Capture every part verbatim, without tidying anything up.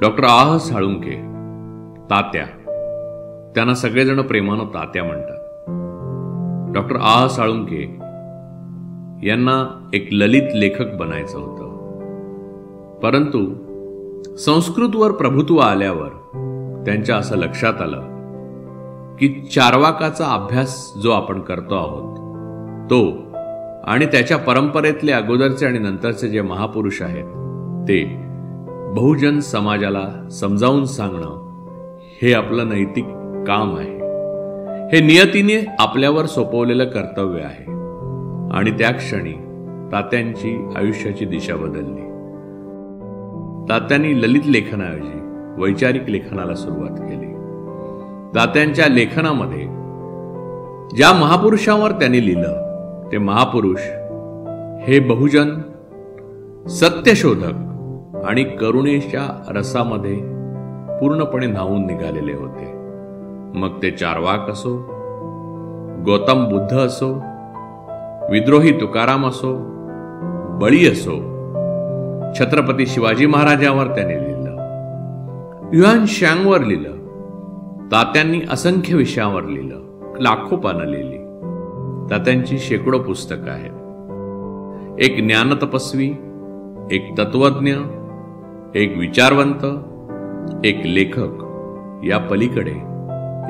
Doctor आह साळुंखे तात्या, त्यांना सगळेजण प्रेमानं तात्या म्हणतात। डॉक्टर आह साळुंखे यांना एक ललित लेखक बनायचं होतं, परंतु संस्कृतवर प्रभुत्व आल्यावर त्यांच्या असं लक्षात आलं की चार्वाकाचा अभ्यास जो आपण करतो आहोत तो आणि त्याच्या परंपरेतले अगोदरचे आणि नंतरचे जे महापुरुष आहेत ते बहुजन समाजाला समजावून सांगणं हे आपलं नैतिक काम आहे, हे नियतीने आपल्यावर सोपवलेलं कर्तव्य आहे। आणि त्या क्षणी तात्यांची आयुष्याची दिशा बदलली। तात्यांनी ललित लेखनाऐवजी वैचारिक लेखनाला सुरुवात केली। तात्यांच्या लेखनामध्ये ज्या महापुरुषांवर त्यांनी लिहिलं ते महापुरुष हे बहुजन, सत्यशोधक आणि करुणेच्या रसामध्ये पूर्णपणे न्हावून निघालेले होते। मग ते चार्वाक असो, गौतम बुद्ध असो, विद्रोही तुकाराम असो, बळी असो, छत्रपती शिवाजी महाराजांवर त्याने लिहिलं, युआन शांगवर लिहिलं, तात्यांनी असंख्य विषयावर लिहिलं, लाखो पानं लिहिली। तात्यांची शेकडो पुस्तकं आहेत, एक ज्ञानतपस्वी, एक तत्वज्ञ, एक विचारवंत, एक लेखक, या पलीकडे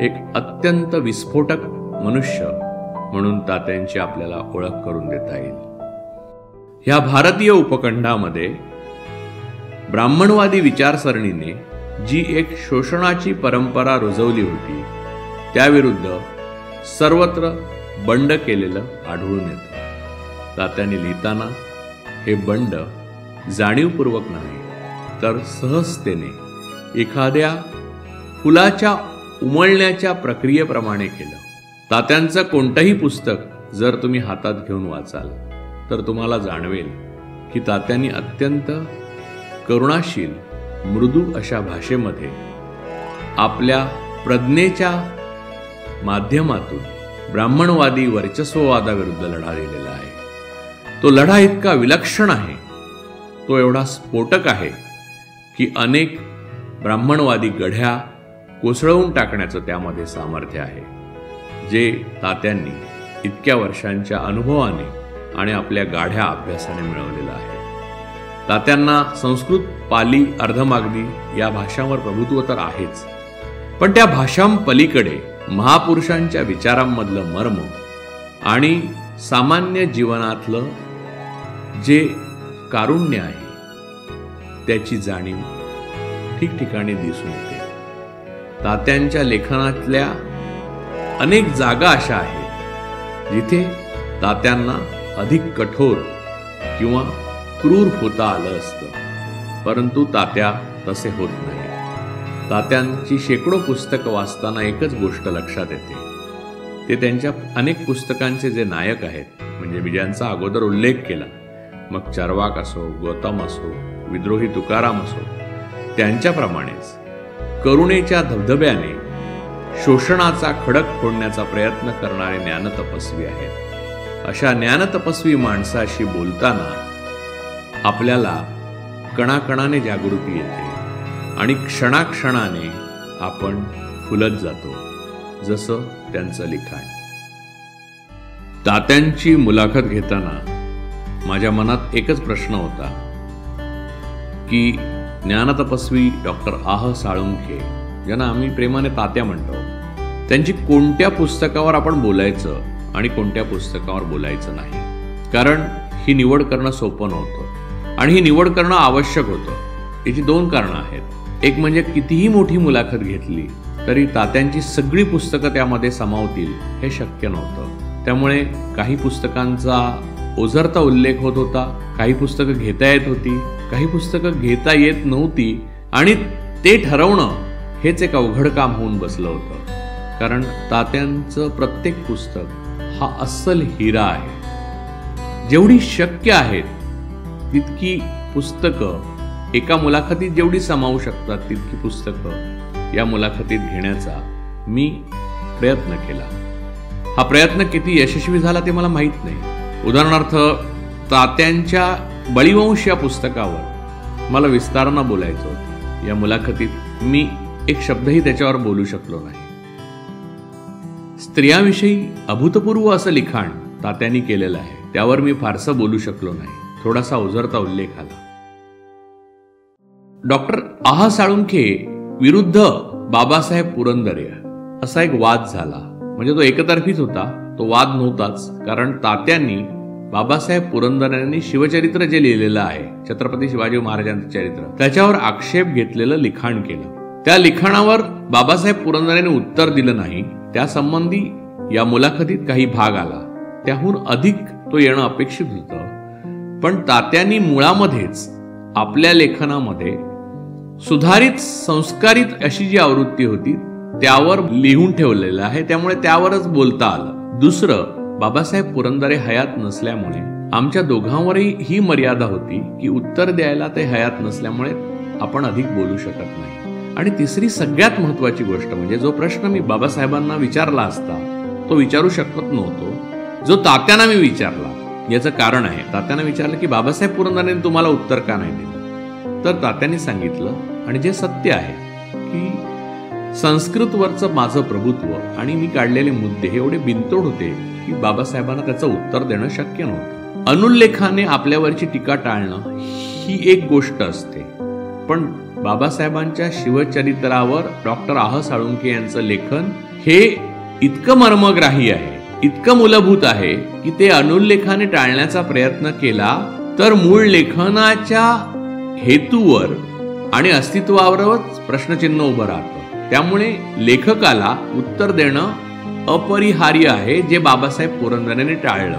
एक अत्यंत विस्फोटक मनुष्य म्हणून तात्यांची आपल्याला ओळख करून देता येईल। ह्या भारतीय उपखंडामध्ये ब्राह्मणवादी विचारसरणीने जी एक शोषणाची परंपरा रुजवली होती त्याविरुद्ध सर्वत्र बंड केलेलं आढळून येतं। तात्यांनी लिहिताना हे बंड जाणीवपूर्वक नाही तर सहजतेने एखाद्या फुलाच्या उमलण्याच्या प्रक्रियेप्रमाणे केलं। तात्यांचं कोणतंही पुस्तक जर तुम्ही हातात घेऊन वाचाल तर तुम्हाला जाणवेल की तात्यांनी अत्यंत करुणाशील, मृदू अशा भाषेमध्ये आपल्या प्रज्ञेच्या माध्यमातून ब्राह्मणवादी वर्चस्ववादाविरुद्ध लढा दिलेला आहे। तो लढा इतका विलक्षण आहे, तो एवढा स्फोटक आहे की अनेक ब्राह्मणवादी गढ्या कोसळवून टाकण्याचं त्यामध्ये सामर्थ्य आहे, जे तात्यांनी इतक्या वर्षांच्या अनुभवाने आणि आपल्या गाढ्या अभ्यासाने मिळवलेलं आहे। तात्यांना संस्कृत, पाली, अर्धमागधी या भाषांवर प्रभुत्व तर आहेच, पण त्या भाषांपलीकडे महापुरुषांच्या विचारांमधलं मर्म आणि सामान्य जीवनातलं जे कारुण्य आहे त्याची जाणीव ठिकठिकाणी दिसून येते। तात्यांच्या लेखनातल्या अनेक जागा अशा आहेत जिथे तात्यांना अधिक कठोर किंवा क्रूर होता आलं असतं, परंतु तात्या तसे होत नाही। तात्यांची शेकडो पुस्तकं वाचताना एकच गोष्ट लक्षात येते, ते त्यांच्या अनेक पुस्तकांचे जे नायक आहेत, म्हणजे मी ज्यांचा अगोदर उल्लेख केला, मग चार्वाक असो, गौतम असो, विद्रोही तुकाराम असो, त्यांच्याप्रमाणेच करुणेच्या धबधब्याने शोषणाचा खडक फोडण्याचा प्रयत्न करणारे ज्ञानतपस्वी आहेत। अशा ज्ञानतपस्वी माणसाशी बोलताना आपल्याला कणाकणाने जागृती येते आणि क्षणाक्षणाने आपण फुलत जातो, जसं त्यांचं लिखाण। तात्यांची मुलाखत घेताना माझ्या मनात एकच प्रश्न होता की ज्ञानतपस्वी डॉक्टर आह साळुंखे, ज्यांना आम्ही प्रेमाने तात्या म्हणतो, त्यांची कोणत्या पुस्तकावर आपण बोलायचं आणि कोणत्या पुस्तकावर बोलायचं नाही, कारण ही निवड करणं सोपं नव्हतं आणि ही निवड करणं आवश्यक होतं। याची दोन कारणं आहेत। एक म्हणजे कितीही मोठी मुलाखत घेतली तरी तात्यांची सगळी पुस्तकं त्यामध्ये समावतील हे शक्य नव्हतं, त्यामुळे काही पुस्तकांचा ओझरता उल्लेख होत होता, काही पुस्तकं घेता येत होती, काही पुस्तकं घेता येत नव्हती, आणि ते ठरवणं हेच एक अवघड काम होऊन बसलं होतं, कारण तात्यांचं प्रत्येक पुस्तक हा अस्सल हिरा आहे। जेवढी शक्य आहेत तितकी पुस्तकं एका मुलाखतीत जेवढी समावू शकतात तितकी पुस्तकं या मुलाखतीत घेण्याचा मी प्रयत्न केला। हा प्रयत्न किती यशस्वी झाला ते मला माहीत नाही। उदाहरणार्थ तात्यांच्या बळीवंश या पुस्तकावर मला विस्ताराने बोलायचं होतं. या मुलाखतीत मी एक शब्दही त्याच्यावर बोलू शकलो नाही. स्त्रियांविषयी अभूतपूर्व असं लिखाण तात्यांनी केलेलं आहे, त्यावर मी फारसं बोलू शकलो नाही. थोडासा उजरता उल्लेख आला. डॉक्टर आहा साळुंखे विरुद्ध बाबासाहेब पुरंदरे असा एक वाद झाला. म्हणजे तो एकतर्फीच होता, तो वाद नव्हताच, कारण तात्यांनी बाबासाहेब पुरंदरेंनी शिवचरित्र जे लिहिलेलं आहे, छत्रपती शिवाजी महाराजांचं चरित्र, त्याच्यावर आक्षेप घेतलेलं लिखाण केलं. त्या लिखाणावर बाबासाहेब पुरंदरेंनी उत्तर दिलं नाही. त्या संबंधी या मुलाखतीत काही भाग आला. त्याहून अधिक तो येणं अपेक्षित होतं, पण तात्यांनी मुळामध्येच आपल्या लेखनामध्ये सुधारित संस्कारित अशी जी आवृत्ती होती त्यावर लिहून ठेवलेलं आहे, त्यामुळे त्यावरच बोलता आलं. दुसरं, बाबासाहेब पुरंदरे हयात नसल्यामुळे आमच्या दोघांवरही ही मर्यादा होती की उत्तर द्यायला ते हयात नसल्यामुळे आपण अधिक बोलू शकत नाही. आणि तिसरी सगळ्यात महत्त्वाची गोष्ट म्हणजे जो प्रश्न मी बाबासाहेबांना विचारला असता तो विचारू शकत नव्हतो, जो तात्यांना मी विचारला. याचं कारण आहे, तात्यांना विचारलं की बाबासाहेब पुरंदरेंनी तुम्हाला उत्तर का नाही दिलं, तर तात्यांनी सांगितलं, आणि जे सत्य आहे, की संस्कृतवरचं माझं प्रभुत्व आणि मी काढलेले मुद्दे हे एवढे बिनतोड होते की बाबासाहेबांना त्याचं उत्तर देणं शक्य नव्हतं. अनुल्लेखाने आपल्यावरची टीका टाळणं ही एक गोष्ट असते, पण बाबासाहेबांच्या शिवचरित्रावर डॉक्टर आह साळुंखे यांचं लेखन हे इतकं मर्मग्राही आहे, इतकं मूलभूत आहे की ते अनुल्लेखाने टाळण्याचा प्रयत्न केला तर मूळ लेखनाच्या हेतूवर आणि अस्तित्वावरच प्रश्नचिन्ह उभं राहतं. त्यामुळे लेखकाला उत्तर देणं अपरिहार्य आहे, जे बाबासाहेब पुरंदरेंनी टाळलं.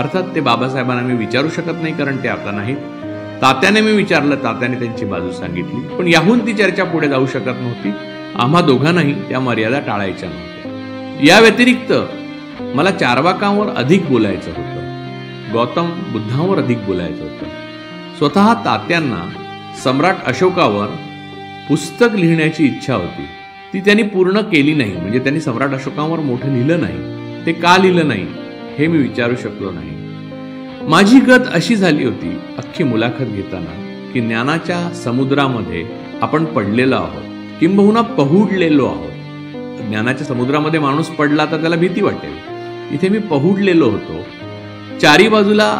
अर्थात ते बाबासाहेबांना मी विचारू शकत नाही कारण ते आता नाहीत. तात्याने मी विचारलं, तात्याने त्यांची बाजू सांगितली, पण याहून ती चर्चा पुढे जाऊ शकत नव्हती. आम्हा दोघांनाही त्या मर्यादा टाळायच्या नव्हत्या. या व्यतिरिक्त मला चार्वाकांवर अधिक बोलायचं होतं, गौतम बुद्धांवर अधिक बोलायचं होतं. स्वतः तात्यांना सम्राट अशोकावर पुस्तक लिहिण्याची इच्छा होती, ती त्यांनी पूर्ण केली नाही. म्हणजे त्यांनी सम्राट अशोकावर मोठं लिहिलं नाही. ते का लिहिलं नाही हे मी विचारू शकलो नाही. माझी गत अशी झाली होती अख्खी मुलाखत घेताना की ज्ञानाच्या समुद्रामध्ये आपण पडलेलो आहोत, किंबहुना पहुडलेलो आहोत. ज्ञानाच्या समुद्रामध्ये माणूस पडला तर त्याला भीती वाटेल. इथे मी पहुडलेलो होतो. चारी बाजूला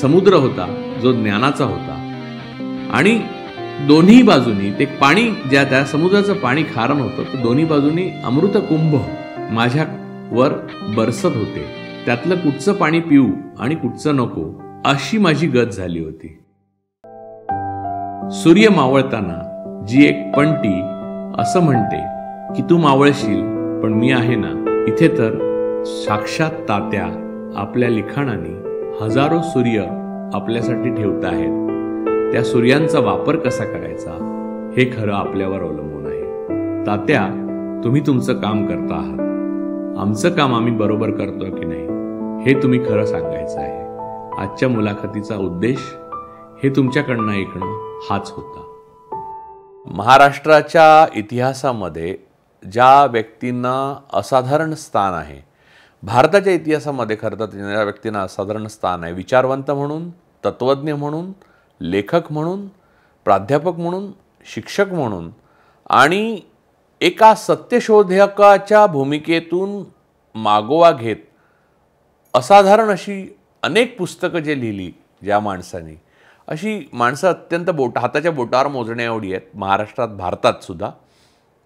समुद्र होता जो ज्ञानाचा होता, आणि दोन्ही बाजूनी ते पाणी, ज्या त्या समुद्राचं पाणी खारम होतं, तर दोन्ही बाजूनी अमृत कुंभ माझ्यावर बरसत होते. त्यातलं कुठचं पाणी पिऊ आणि कुठचं नको अशी माझी गत झाली होती. सूर्य मावळताना जी एक पणती असं म्हणते की तू मावळशील पण मी आहे ना, इथे तर साक्षात तात्या आपल्या लिखाणाने हजारो सूर्य आपल्यासाठी ठेवत आहेत. त्या सूर्यांचा वापर कसा करायचा हे खरं आपल्यावर अवलंबून आहे. तात्या, तुम्ही तुमचं काम करता आहात, आमचं काम आम्ही बरोबर करतो की नाही हे तुम्ही खरं सांगायचं आहे. आजच्या मुलाखतीचा उद्देश हे तुमच्याकडनं ऐकणं हाच होता. महाराष्ट्राच्या इतिहासामध्ये ज्या व्यक्तींना असाधारण स्थान आहे, भारताच्या इतिहासामध्ये खरं तर ज्या व्यक्तींना असाधारण स्थान आहे, विचारवंत म्हणून, तत्त्वज्ञ म्हणून, लेखक म्हणून, प्राध्यापक म्हणून, शिक्षक म्हणून, आणि एका सत्यशोधकाच्या भूमिकेतून मागोवा घेत असाधारण अशी अनेक पुस्तकं जे लिहिली ज्या माणसांनी, अशी माणसं अत्यंत बोट हाताच्या बोटावर मोजण्या एवढी आहेत महाराष्ट्रात, भारतातसुद्धा.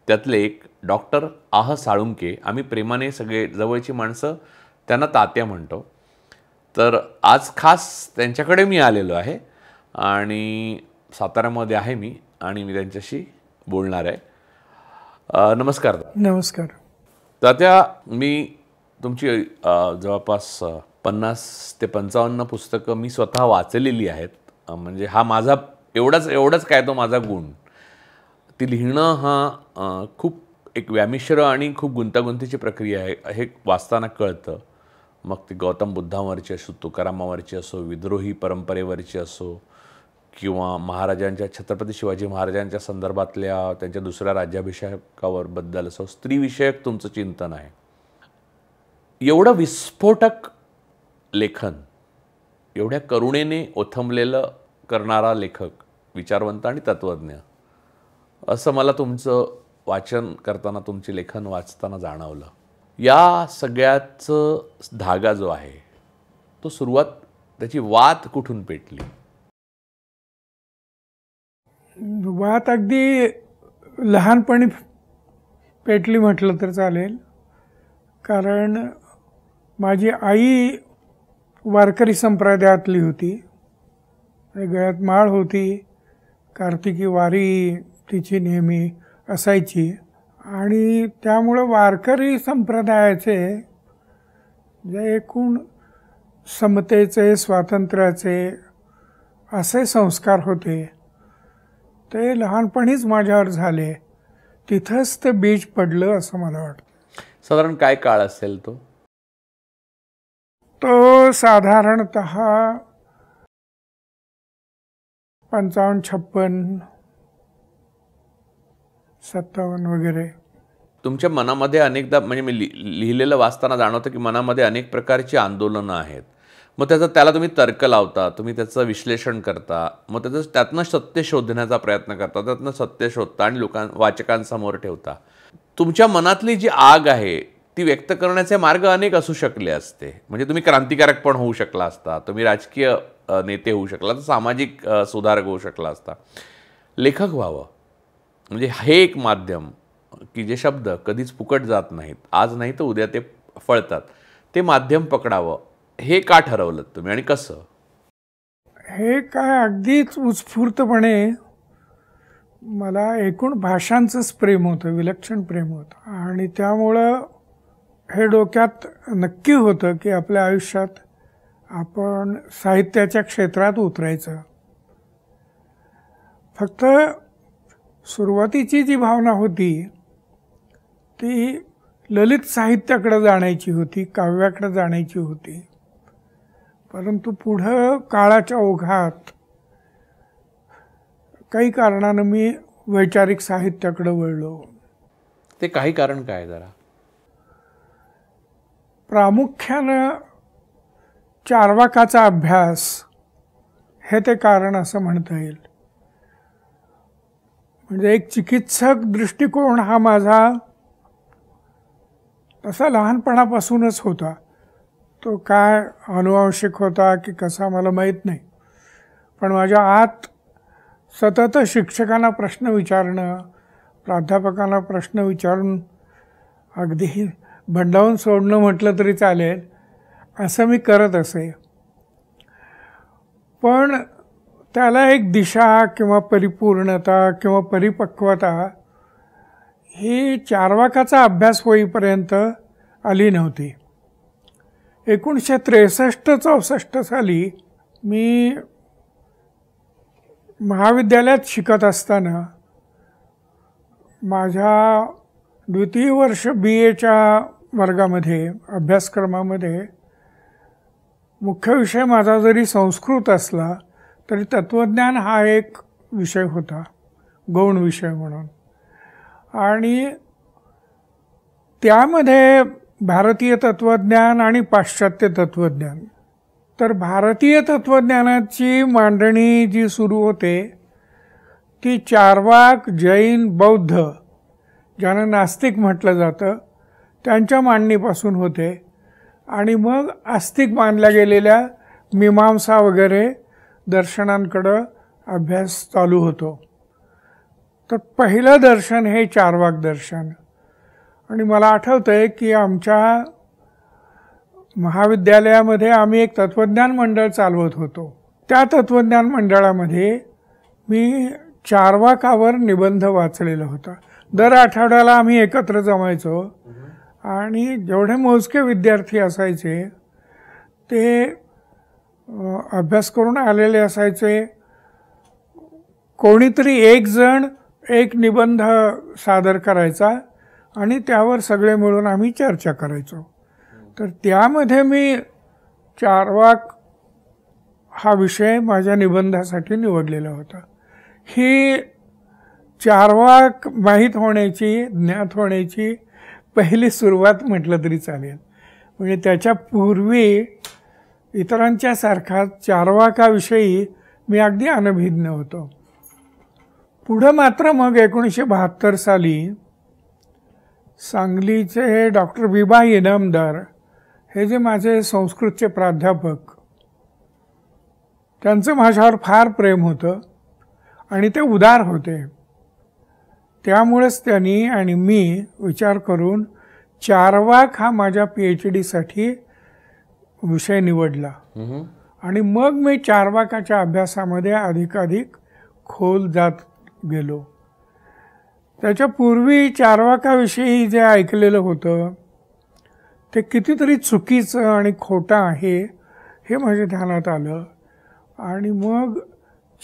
त्यातले एक डॉक्टर आह साळुंखे, आम्ही प्रेमाने सगळे जवळची माणसं त्यांना तात्या म्हणतो, तर आज खास त्यांच्याकडे मी आलेलो आहे. आणि साताऱ्यामध्ये आहे मी, आणि मी त्यांच्याशी बोलणार आहे. नमस्कार. नमस्कार तात्या. मी तुमची जवळपास पन्नास ते पंचावन्न पुस्तकं मी स्वतः वाचलेली आहेत. म्हणजे हा माझा एवढाच एवढाच काय तो माझा गुण, ती लिहिणं हा खूप एक व्यामिश्र आणि खूप गुंतागुंतीची प्रक्रिया आहे हे वाचताना कळतं. मग ती गौतम बुद्धांवरची असो, तुकारामावरची असो, विद्रोही परंपरेवरची असो, किंवा महाराजांच्या छत्रपती शिवाजी महाराजांच्या संदर्भातल्या त्यांच्या दुसऱ्या राज्याभिषेकावर बद्दल असो, स्त्रीविषयक तुमचं चिंतन आहे. एवढं विस्फोटक लेखन, एवढ्या करुणेने ओथंबलेलं करणारा लेखक, विचारवंत आणि तत्त्वज्ञ असं मला तुमचं वाचन करताना, तुमचे लेखन वाचताना जाणवलं. या सगळ्याचं धागा जो आहे तो सुरुवात, त्याची वात कुठून पेटली? वात अगदी लहानपणी पेटली म्हटलं तर चालेल, कारण माझी आई वारकरी संप्रदायातली होती. गळ्यात माळ होती, कार्तिकी वारी तिची नेहमी असायची आणि त्यामुळे वारकरी संप्रदायाचे जे एकूण समतेचे, स्वातंत्र्याचे असे संस्कार होते ते लहानपणीच माझ्यावर झाले. तिथंच ते बीज पडलं असं मला वाटतं. साधारण काय काळ असेल तो? तो साधारणतः पंचावन्न, छप्पन, सत्तावन्न वगैरे. तुमच्या मनामध्ये अनेकदा, म्हणजे मी लिहिलेलं वाचताना जाणवतं की मनामध्ये अनेक प्रकारची आंदोलनं आहेत. मग त्याचा त्याला तुम्ही तर्क लावता, तुम्ही त्याचं विश्लेषण करता, मग त्याचं त्यातनं सत्य शोधण्याचा प्रयत्न करता, त्यातनं सत्य शोधता आणि लोकां वाचकांसमोर ठेवता. तुमच्या मनातली जी आग आहे ती व्यक्त करण्याचे मार्ग अनेक असू शकले असते. म्हणजे तुम्ही क्रांतिकारक पण होऊ शकला असता, तुम्ही राजकीय नेते होऊ शकला, सामाजिक सुधारक होऊ शकला असता. लेखक व्हावं म्हणजे हे एक माध्यम की जे शब्द कधीच फुकट जात नाहीत, आज नाही तर उद्या ते फळतात, ते माध्यम पकडावं हे का ठरवलं तुम्ही आणि कसं? हे काय अगदीच उत्स्फूर्तपणे मला एकूण भाषांचंच प्रेम होतं, विलक्षण प्रेम होतं आणि त्यामुळं हे डोक्यात नक्की होतं की आपल्या आयुष्यात आपण साहित्याच्या क्षेत्रात उतरायचं. फक्त सुरुवातीची जी भावना होती ती ललित साहित्याकडे जाण्याची होती, काव्याकडे जाण्याची होती, परंतु पुढं काळाच्या ओघात काही कारणानं मी वैचारिक साहित्याकडे वळलो. ते काही कारण काय? जरा प्रामुख्यानं चार्वाकाचा अभ्यास हे ते कारण असं म्हणता येईल. म्हणजे एक चिकित्सक दृष्टिकोन हा माझा तसा लहानपणापासूनच होता. तो काय अनुवांशिक होता की कसा मला माहीत नाही, पण माझ्या आत सतत शिक्षकांना प्रश्न विचारणं, प्राध्यापकांना प्रश्न विचारून अगदी भंडावून सोडणं म्हटलं तरी चालेल असं मी करत असे. पण त्याला एक दिशा किंवा परिपूर्णता किंवा परिपक्वता ही चार्वाकाचा अभ्यास होईपर्यंत आली नव्हती. एकोणीसशे त्रेसष्ट चौसष्ट साली मी महाविद्यालयात शिकत असताना माझ्या द्वितीय वर्ष बी एच्या वर्गामध्ये, अभ्यासक्रमामध्ये मुख्य विषय माझा जरी संस्कृत असला तरी तत्त्वज्ञान हा एक विषय होता, गौण विषय म्हणून. आणि त्यामध्ये भारतीय तत्त्वज्ञान आणि पाश्चात्य तत्त्वज्ञान. तर भारतीय तत्त्वज्ञानाची मांडणी जी सुरू होते ती चार्वाक, जैन, बौद्ध, ज्यांना नास्तिक म्हटलं जातं, त्यांच्या मांडणीपासून होते आणि मग आस्तिक मानल्या गेलेल्या मीमांसा वगैरे दर्शनांकडं अभ्यास चालू होतो. तर पहिलं दर्शन हे चार्वाक दर्शन. आणि मला आठवतं आहे की आमच्या महाविद्यालयामध्ये आम्ही एक तत्त्वज्ञान मंडळ चालवत होतो. त्या तत्त्वज्ञान मंडळामध्ये मी चार्वाकावर निबंध वाचलेला होता. दर आठवड्याला आम्ही एकत्र जमायचो आणि जेवढे मोजके विद्यार्थी असायचे ते अभ्यास करून आलेले असायचे. कोणीतरी एक जण एक निबंध सादर करायचा आणि त्यावर सगळे मिळून आम्ही चर्चा करायचो. तर त्यामध्ये मी चार्वाक हा विषय माझ्या निबंधासाठी निवडलेला होता. ही चार्वाक माहीत होण्याची, ज्ञात होण्याची पहिली सुरुवात म्हटलं तरी चालेल. म्हणजे त्याच्या पूर्वी इतरांच्यासारखा चार्वाकाविषयी मी अगदी अनभिज्ञ होतो। पुढे मात्र मग एकोणीसशे बहात्तर साली सांगलीचे डॉक्टर विभा इनामदार हे जे माझे संस्कृतचे प्राध्यापक, त्यांचं माझ्यावर फार प्रेम होतं आणि ते उदार होते, त्यामुळेच त्यांनी आणि मी विचार करून चार्वाक हा माझ्या पी एच डीसाठी विषय निवडला आणि मग मी चार्वाकाच्या अभ्यासामध्ये अधिकाधिक खोल जात गेलो। त्याच्यापूर्वी चार्वाकाविषयी जे ऐकलेलं होतं ते कितीतरी चुकीचं आणि खोटं आहे हे माझ्या ध्यानात आलं आणि मग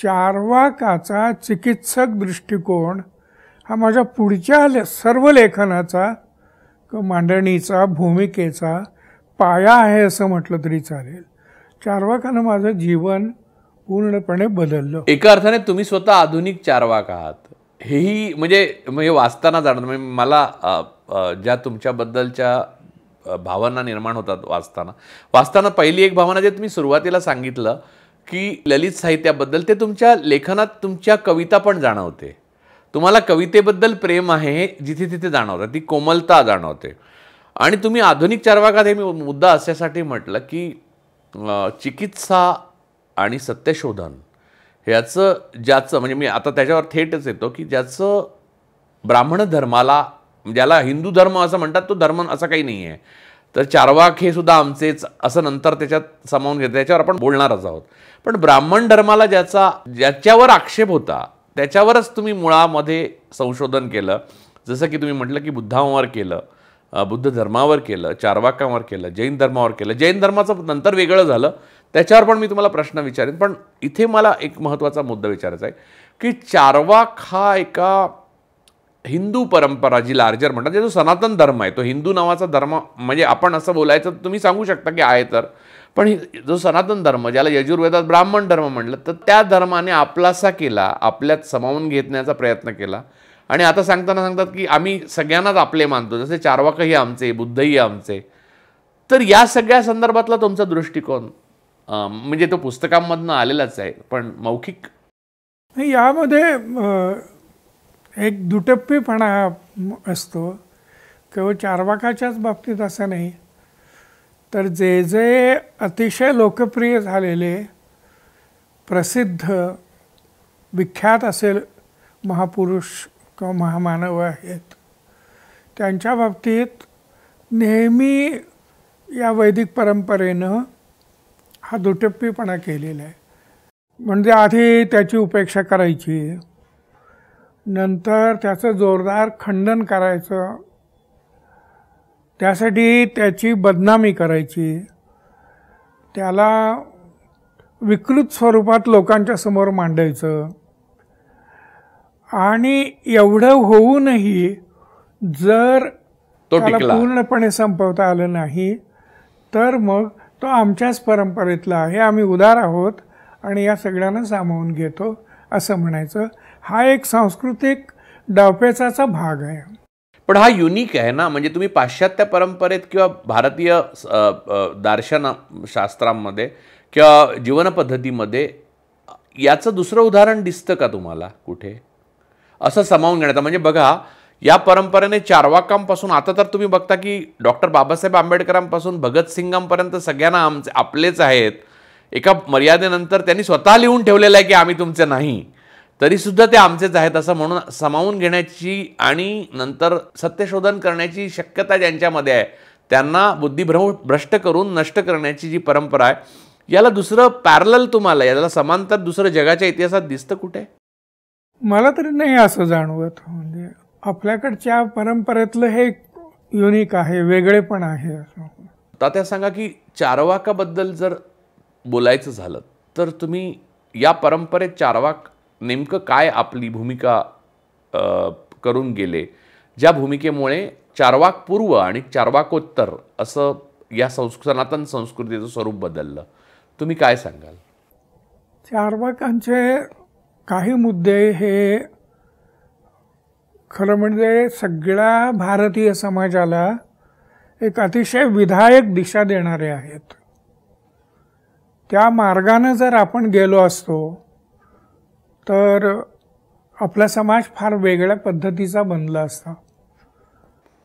चार्वाकाचा चिकित्सक दृष्टिकोन हा माझ्या पुढच्या ले, सर्व लेखनाचा मांडणीचा भूमिकेचा पाया आहे असं म्हटलं तरी चालेल। चार्वाकानं माझं जीवन पूर्णपणे बदललं। एका अर्थाने तुम्ही स्वतः आधुनिक चार्वाक आहात हेही म्हणजे म्हणजे वाचताना जाणवतं, म्हणजे मला ज्या तुमच्याबद्दलच्या भावना निर्माण होतात वाचताना वाचताना पहिली एक भावना जे तुम्ही सुरुवातीला सांगितलं की ललित साहित्याबद्दल, ते तुमच्या लेखनात तुमच्या कविता पण जाणवते। तुम्हाला कवितेबद्दल प्रेम आहे जिथे तिथे जाणवतं, ती कोमलता जाणवते। आणि तुम्ही आधुनिक चार्वाकात हे मी मुद्दा अशासाठी म्हटलं की चिकित्सा आणि सत्यशोधन ह्याचं ज्याचं म्हणजे मी आता त्याच्यावर थेटच येतो की ज्याचं ब्राह्मण धर्माला, ज्याला हिंदू धर्म असं म्हणतात तो धर्म असा काही नाही आहे, तर चार्वाक हे सुद्धा आमचेच असं नंतर त्याच्यात सामावून घेतो, त्याच्यावर आपण बोलणारच आहोत। पण ब्राह्मण धर्माला ज्याचा ज्याच्यावर आक्षेप होता त्याच्यावरच तुम्ही मुळामध्ये संशोधन केलं, जसं की तुम्ही म्हटलं की बुद्धांवर केलं, बुद्ध धर्मावर केलं, चार्वाकावर केलं, जैन धर्मावर केलं। जैन धर्माचं नंतर वेगळं झालं, त्याच्यावर पण मी तुम्हाला प्रश्न विचारेन। पण इथे मला एक महत्त्वाचा मुद्दा विचारायचा आहे की चार्वाक हा एका हिंदू परंपरा जी लार्जर म्हणतात, जो सनातन धर्म आहे, तो हिंदू नावाचा धर्म म्हणजे आपण असं बोलायचं तुम्ही सांगू शकता की आहे, तर पण जो सनातन धर्म ज्याला यजुर्वेदात ब्राह्मण धर्म म्हटलं, तर त्या धर्माने आपलासा केला, आपल्यात सामावून घेण्याचा प्रयत्न केला आणि आता सांगताना सांगतात की आम्ही सगळ्यांनाच आपले मानतो, जसे चार्वाकही आमचे, बुद्धही आमचे। तर या सगळ्या संदर्भातला तुमचा दृष्टिकोन म्हणजे तो पुस्तकांमधनं आलेलाच आहे, पण मौखिक यामध्ये एक दुटप्पीपणा असतो, केवळ चार्वाकाच्याच बाबतीत असं नाही, तर जे जे अतिशय लोकप्रिय झालेले प्रसिद्ध विख्यात असेल महापुरुष किंवा महामानव आहेत त्यांच्या बाबतीत नेहमी या वैदिक परंपरेनं हा दुटप्पीपणा केलेला आहे। म्हणजे आधी त्याची उपेक्षा करायची, नंतर त्याचं जोरदार खंडन करायचं, त्यासाठी त्याची बदनामी करायची, त्याला विकृत स्वरूपात लोकांच्या समोर मांडायचं आणि एवढं होऊनही जर त्याला पूर्णपणे संपवता आलं नाही तर मग तो आमच्याच परंपरेतला आहे, आम्ही उदार आहोत आणि या सगळ्यांना सामावून घेतो असं म्हणायचं। हा एक सांस्कृतिक डावपेचाचा भाग आहे, पण हा युनिक आहे ना, म्हणजे तुम्ही पाश्चात्य परंपरेत किंवा भारतीय दार्शनशास्त्रांमध्ये किंवा जीवनपद्धतीमध्ये याचं दुसरं उदाहरण दिसतं का तुम्हाला कुठे असं सामावून घेण्याचं? म्हणजे बघा, या परंपरेने चार्वाकांपासून आता तर तुम्ही बघता की डॉक्टर बाबासाहेब आंबेडकरांपासून भगतसिंगांपर्यंत सगळ्यांना आमचे आपलेच आहेत, एका मर्यादेनंतर त्यांनी स्वतः लिहून ठेवलेलं आहे की आम्ही तुमचे नाही, तरीसुद्धा ते आमचेच आहेत असं म्हणून सामावून घेण्याची आणि नंतर सत्यशोधन करण्याची शक्यता ज्यांच्यामध्ये आहे त्यांना बुद्धिभ्रम भ्रष्ट करून नष्ट करण्याची जी परंपरा आहे, याला दुसरं पॅरलल तुम्हाला, याला समांतर दुसरं जगाच्या इतिहासात दिसतं कुठे? मला तरी नाही असं जाणवत, म्हणजे आपल्याकडच्या परंपरेतलं हे युनिक आहे, वेगळे पण आहे। तात्या सांगा की चार्वाकाबद्दल जर बोलायचं झालं तर तुम्ही या परंपरेत चार्वाक नेमकं काय आपली भूमिका करून गेले, ज्या भूमिकेमुळे चार्वाक पूर्व आणि चार्वाकोत्तर असं या संस्कृ सनातन संस्कृतीचं स्वरूप बदललं, तुम्ही काय सांगाल? चार्वाकांचे काही मुद्दे हे खरं म्हणजे सगळ्या भारतीय समाजाला एक अतिशय विधायक दिशा देणारे आहेत। त्या मार्गाने जर आपण गेलो असतो तर आपला समाज फार वेगळ्या पद्धतीचा बनला असता,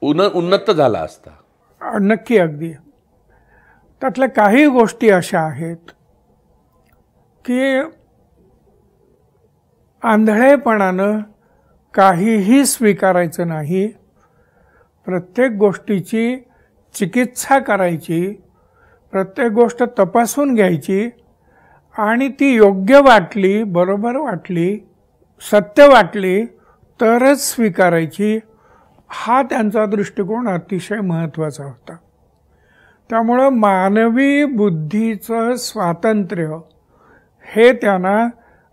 उन उन्नत झाला असता नक्की. अगदी त्यातल्या काही गोष्टी अशा आहेत की आंधळेपणानं काहीही स्वीकारायचं नाही, प्रत्येक गोष्टीची चिकित्सा करायची, प्रत्येक गोष्ट तपासून घ्यायची आणि ती योग्य वाटली, बरोबर वाटली, सत्य वाटली तरच स्वीकारायची. हा त्यांचा दृष्टिकोन अतिशय महत्त्वाचा होता. त्यामुळं मानवी बुद्धीचं स्वातंत्र्य हे त्यांना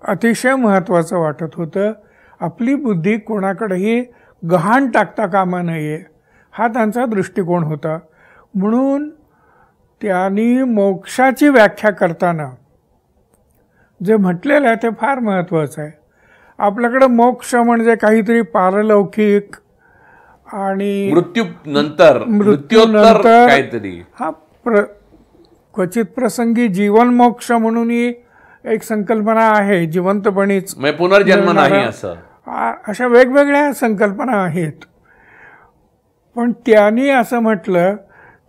अतिशय महत्त्वाचं वाटत होतं. आपली बुद्धी कोणाकडेही गहाण टाकता कामा नये हा त्यांचा दृष्टिकोन होता. म्हणून त्यांनी मोक्षाची व्याख्या करताना जे म्हटलेलं आहे ते फार महत्त्वाचं आहे. आपल्याकडे मोक्ष म्हणजे काहीतरी पारलौकिक आणि मृत्यू नंतर मृत्यूनंतर काहीतरी, हा प्र क्वचित प्रसंगी जीवन मोक्ष म्हणून ही एक संकल्पना आहे, जिवंतपणीच पुनर्जन्म नाही असं, अशा वेगवेगळ्या संकल्पना आहेत. पण त्यांनी असं म्हटलं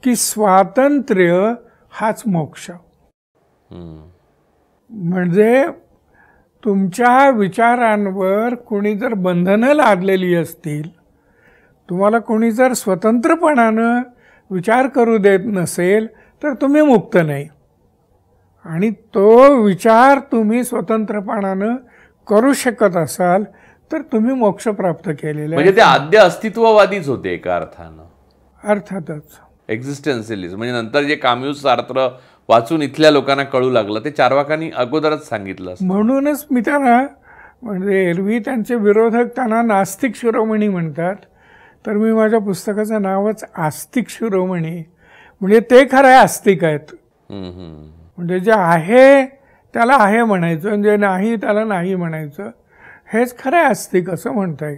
की स्वातंत्र्य हाच मोक्ष. म्हणजे तुमच्या विचारांवर कोणी जर बंधनं लादलेली असतील, तुम्हाला कोणी जर स्वतंत्रपणानं विचार करू देत नसेल तर तुम्ही मुक्त नाही, आणि तो विचार तुम्ही स्वतंत्रपणानं करू शकत असाल तर तुम्ही मोक्ष प्राप्त केलेला. म्हणजे ते आद्य अस्तित्ववादीच होते एका अर्थानं. अर्थातच एक्झिस्टन्शियलिझम म्हणजे नंतर जे काम्यूस सार्त्र वाचून इथल्या लोकांना कळू लागलं ते चार्वाकांनी अगोदरच सांगितलं. म्हणूनच मी त्यांना म्हणजे एरवी त्यांचे विरोधक त्यांना नास्तिक शिरोमणी म्हणतात, तर मी माझ्या पुस्तकाचं नावच आस्तिक शिरोमणी. म्हणजे ते खरं आस्तिक आहेत. म्हणजे जे आहे त्याला आहे म्हणायचं आणि जे नाही त्याला नाही म्हणायचं, हेच खरं आस्तिक असं म्हणता येईल.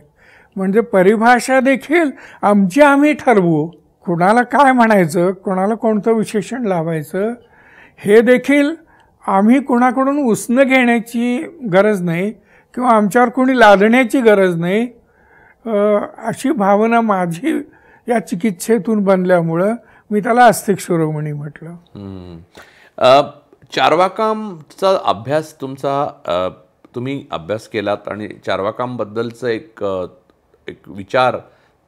म्हणजे परिभाषा देखील आमची आम्ही ठरवू, कोणाला काय म्हणायचं, कोणाला कोणतं विशेषण लावायचं हे देखील आम्ही कोणाकडून उसनं घेण्याची गरज नाही किंवा आमच्यावर कोणी लादण्याची गरज नाही. अशी भावना माझी या चिकित्सेतून बनल्यामुळं मी त्याला आस्तिक शिरोमणी म्हटलं. चार्वाकामचा अभ्यास तुमचा, तुम्ही अभ्यास केलात आणि चार्वाकामबद्दलचं एक एक विचार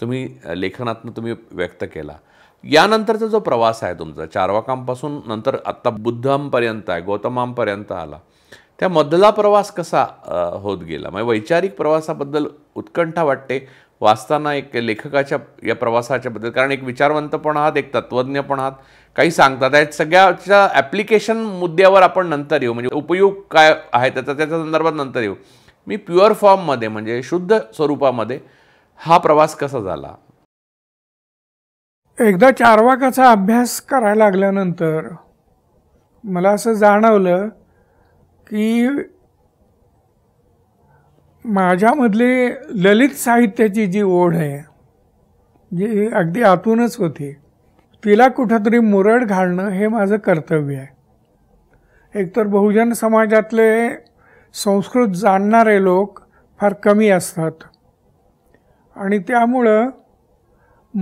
तुम्ही लेखनातून तुम्ही व्यक्त केला. यानंतरचा जो प्रवास आहे तुमचा चार्वाकामपासून नंतर आत्ता बुद्धांपर्यंत आहे, गौतमांपर्यंत आला, त्या मधला प्रवास कसा होत गेला? म्हणजे वैचारिक प्रवासाबद्दल उत्कंठा वाटते वाचताना एक लेखकाच्या या प्रवासाच्या बद्दल, कारण एक विचारवंत पण आहात, एक तत्वज्ञ पण आहात, काही सांगतात आहेत सगळ्याच्या ॲप्लिकेशन मुद्द्यावर आपण नंतर येऊ, म्हणजे उपयोग काय आहे त्याचा त्याच्या संदर्भात नंतर येऊ. मी प्युअर फॉर्ममध्ये म्हणजे शुद्ध स्वरूपामध्ये हा प्रवास कसा झाला? एकदा चार्वाकाचा अभ्यास करायला लागल्यानंतर मला असं जाणवलं की माझ्यामधली ललित साहित्याची जी ओढ आहे जी अगदी आतूनच होती, तिला कुठंतरी मुरड घालणं हे माझं कर्तव्य आहे. एकतर बहुजन समाजातले संस्कृत जाणणारे लोक फार कमी असतात आणि त्यामुळं